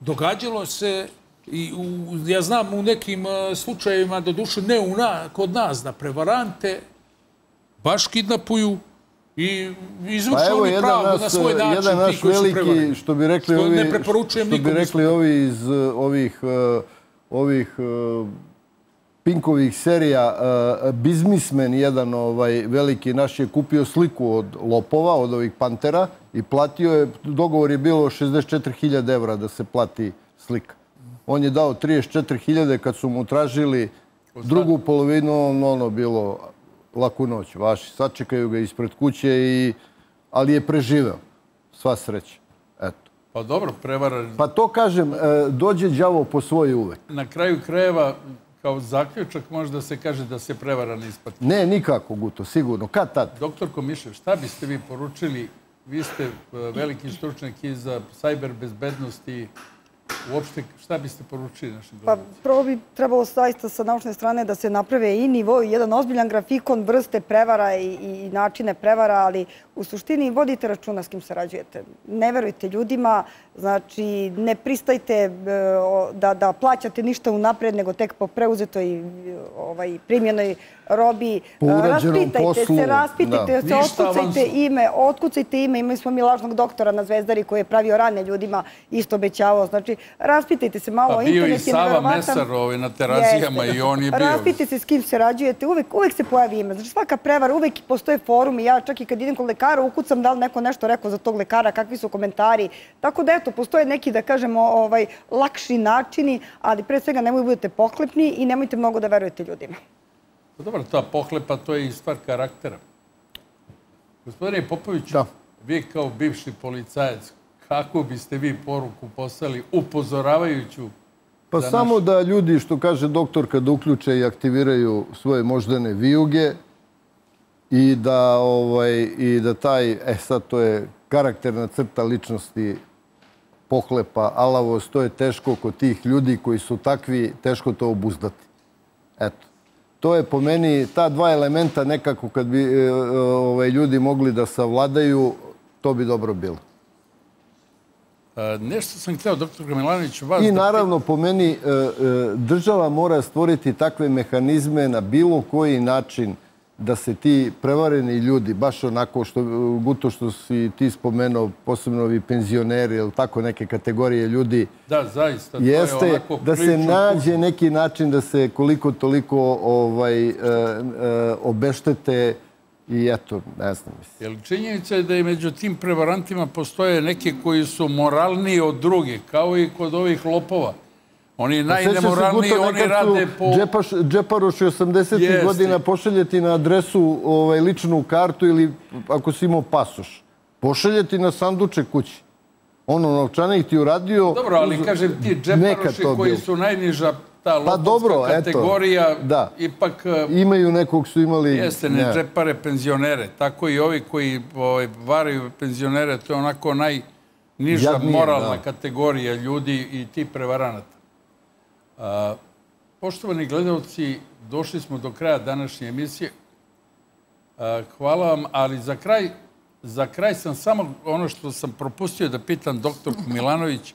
događalo se, i u, ja znam u nekim e, slučajevima, doduše ne u na, kod nas, da prevarante baš kidnapuju i izvuče pa oni pravdu na svoj način. Jedan naš veliki, što bi rekli, što ovi, što bi rekli ovi iz ovih, ovih Pinkovih serija, uh, biznismen, jedan ovaj, veliki naš je kupio sliku od lopova, od ovih pantera i platio je, dogovor je bilo šezdeset četiri hiljade evra da se plati slika. On je dao trideset četiri hiljade, kad su mu tražili drugu polovinu, ono, ono bilo laku noć, vaši, sačekaju ga ispred kuće, i, ali je preživeo, sva sreća. Eto. Pa dobro, prevara... Pa to kažem, dođe đavo po svoje uvek. Na kraju krajeva, kao zaključak, možda se kaže da se prevara ne isplati. Ne, nikako, Guto, sigurno. Kad tad? Doktorko Mišev, šta biste vi poručili? Vi ste veliki stručnjak i za sajber bezbednosti. Uopšte, šta biste poručili našim gledalcima? Pa prvo bi trebalo zaista sa naučne strane da se naprave i nivo, jedan ozbiljan grafikon vrste prevara i, i načine prevara, ali u suštini vodite računa s kim sarađujete. Ne verujte ljudima, znači ne pristajte da, da plaćate ništa unapred, nego tek po preuzetoj ovaj, primjenoj robi. Raspitajte se, raspitajte se, otkucajte ime, otkucajte ime. Imali smo mi lažnog doktora na Zvezdari koji je pravio rane ljudima, isto obećavao. Znači, raspitajte se malo o internetu. Pa bio i Sava Mesar na Terazijama i on je bio. Raspitajte se s kim sarađujete, uvek se pojavi ime. Znači, svaka prevara, uvek postoje forum i ja čak i kad idem kod lekara ukucam da li neko nešto rekao za tog lekara, kakvi su komentari. Tako da, eto, postoje neki, da kažemo, lakši načini, ali pre svega nemoj budete pohlepni i nemojte mnogo da verujete ljudima. Dobro, ta pohlepa, to je i stvar karaktera. Gospodine Popoviću, vi kao bivši policajac, kako biste vi poruku poslali upozoravajuću? Pa samo da ljudi, što kaže doktor, kada uključe i aktiviraju svoje moždane vijuge i da taj, e sad to je karakterna crta ličnosti, pohlepa, alavost, to je teško kod tih ljudi koji su takvi, teško to obuzdati. Eto. To je po meni, ta dva elementa nekako kad bi ljudi mogli da savladaju, to bi dobro bilo. Nešto sam htio, doktor Milanović, vas... I naravno, po meni, država mora stvoriti takve mehanizme na bilo koji način da se ti prevareni ljudi, baš onako, Guto, što si ti spomenuo, posebno ovi penzioneri ili tako neke kategorije ljudi, da, zaista, jeste da se nađe neki način da se koliko toliko obeštete i eto, ne znam. Činjenica je da i među tim prevarantima postoje neki koji su moralniji od drugih, kao i kod ovih lopova. Oni najnemoralniji, oni rade po... Džeparoši osamdesetih godina pošaljeti na adresu ličnu kartu ili ako si imao pasoš. Pošaljeti na sanduče kući. Ono, novčanik ti uradio... Dobro, ali kažem ti, džeparoši koji su najniža ta lopovska kategorija, ipak... Imaju nekog su imali... Jeste, ne džepare penzionere. Tako i ovi koji varaju penzionere, to je onako najniža moralna kategorija ljudi i ti prevaranata. Poštovani gledalci, došli smo do kraja današnje emisije. Hvala vam, ali za kraj, za kraj sam samo ono što sam propustio da pitam doktorku Milanović,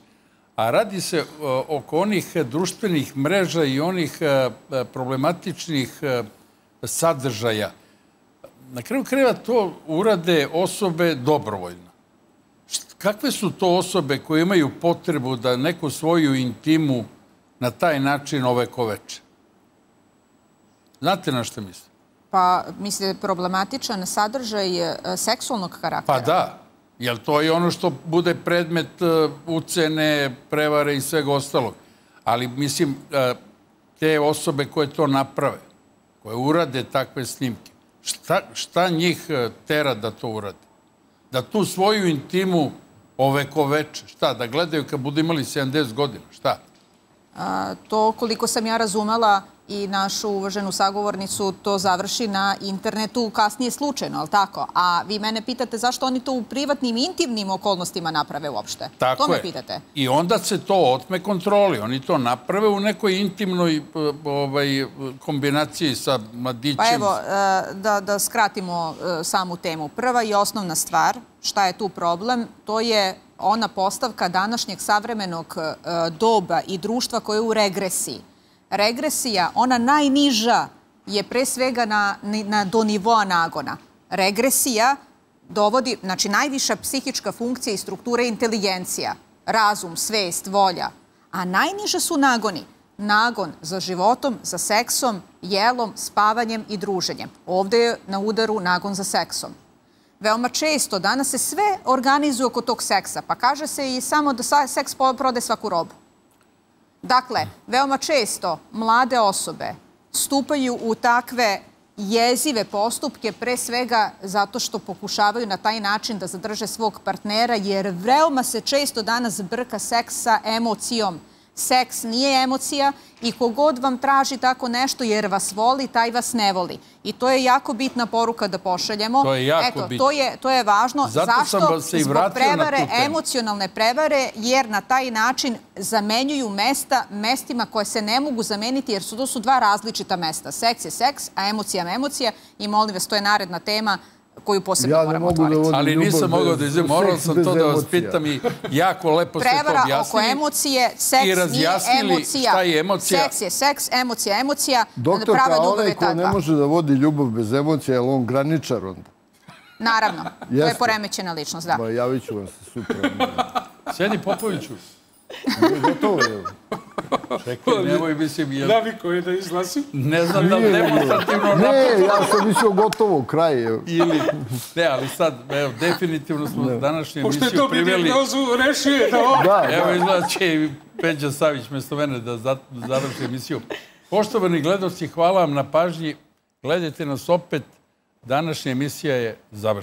a radi se oko onih društvenih mreža i onih problematičnih sadržaja. Na kraju krajeva to urade osobe dobrovoljno. Kakve su to osobe koje imaju potrebu da neku svoju intimu na taj način ovekoveče? Znate na što mislim? Pa, mislim da je problematičan sadržaj seksualnog karaktera. Pa da, jer to je ono što bude predmet ucene, prevare i svega ostalog. Ali, mislim, te osobe koje to naprave, koje urade takve snimke, šta njih tera da to urade? Da tu svoju intimu ovekoveče, šta? Da gledaju kad budu imali sedamdeset godina, šta? To, koliko sam ja razumela i našu uvaženu sagovornicu, to završi na internetu kasnije slučajno, ali tako? A vi mene pitate zašto oni to u privatnim, intimnim okolnostima naprave uopšte. To me pitate. I onda se to otme kontroli. Oni to naprave u nekoj intimnoj kombinaciji sa mladićima. Pa evo, da skratimo samu temu. Prva i osnovna stvar, šta je tu problem, to je ona postavka današnjeg savremenog doba i društva koje je u regresiji. Regresija, ona najniža, je pre svega do nivoa nagona. Regresija dovodi, znači najviša psihička funkcija i struktura je inteligencija, razum, svest, volja. A najniže su nagoni. Nagon za životom, za seksom, jelom, spavanjem i druženjem. Ovdje je na udaru nagon za seksom. Veoma često danas se sve organizuje oko tog seksa, pa kaže se i samo da seks prodaje svaku robu. Dakle, veoma često mlade osobe stupaju u takve jezive postupke, pre svega zato što pokušavaju na taj način da zadrže svog partnera, jer veoma se često danas brka seks sa emocijom. Seks nije emocija i kogod vam traži tako nešto jer vas voli, taj vas ne voli. I to je jako bitna poruka da pošaljemo. To je jako bitno. To je važno. Zašto? Zbog prevare, emocionalne prevare, jer na taj način zamenjuju mesta mestima koje se ne mogu zameniti, jer to su dva različita mesta. Seks je seks, a emocija je emocija. I molim vas, to je naredna tema koju posebno moramo otvoriti. Ali nisam mogao da izvijem, morao sam to da vas pitam i jako lepo ste to objasnili. Prevara oko emocije, seks nije emocija. Seks je seks, emocija je emocija. Doktor, kao onaj ko ne može da vodi ljubav bez emocija, je li on graničar onda? Naravno, to je poremećena ličnost, da. Javit ću vam se sutra. Sjedi, Popoviću. Gotovo je. Čekaj, nemoj, mislim, je... Naviko je da izlasim. Ne znam da li demonstrativno napravo. Ne, ja sam mislio gotovo, kraj je. Ili, ne, ali sad, evo, definitivno smo današnju emisiju priveli... Pošto je to bi dignozu rešio, da ovo... Evo, izgleda će i Peđa Savić mjesto mene da završi emisiju. Poštovani gledoci, hvala vam na pažnji. Gledajte nas opet. Današnja emisija je završena.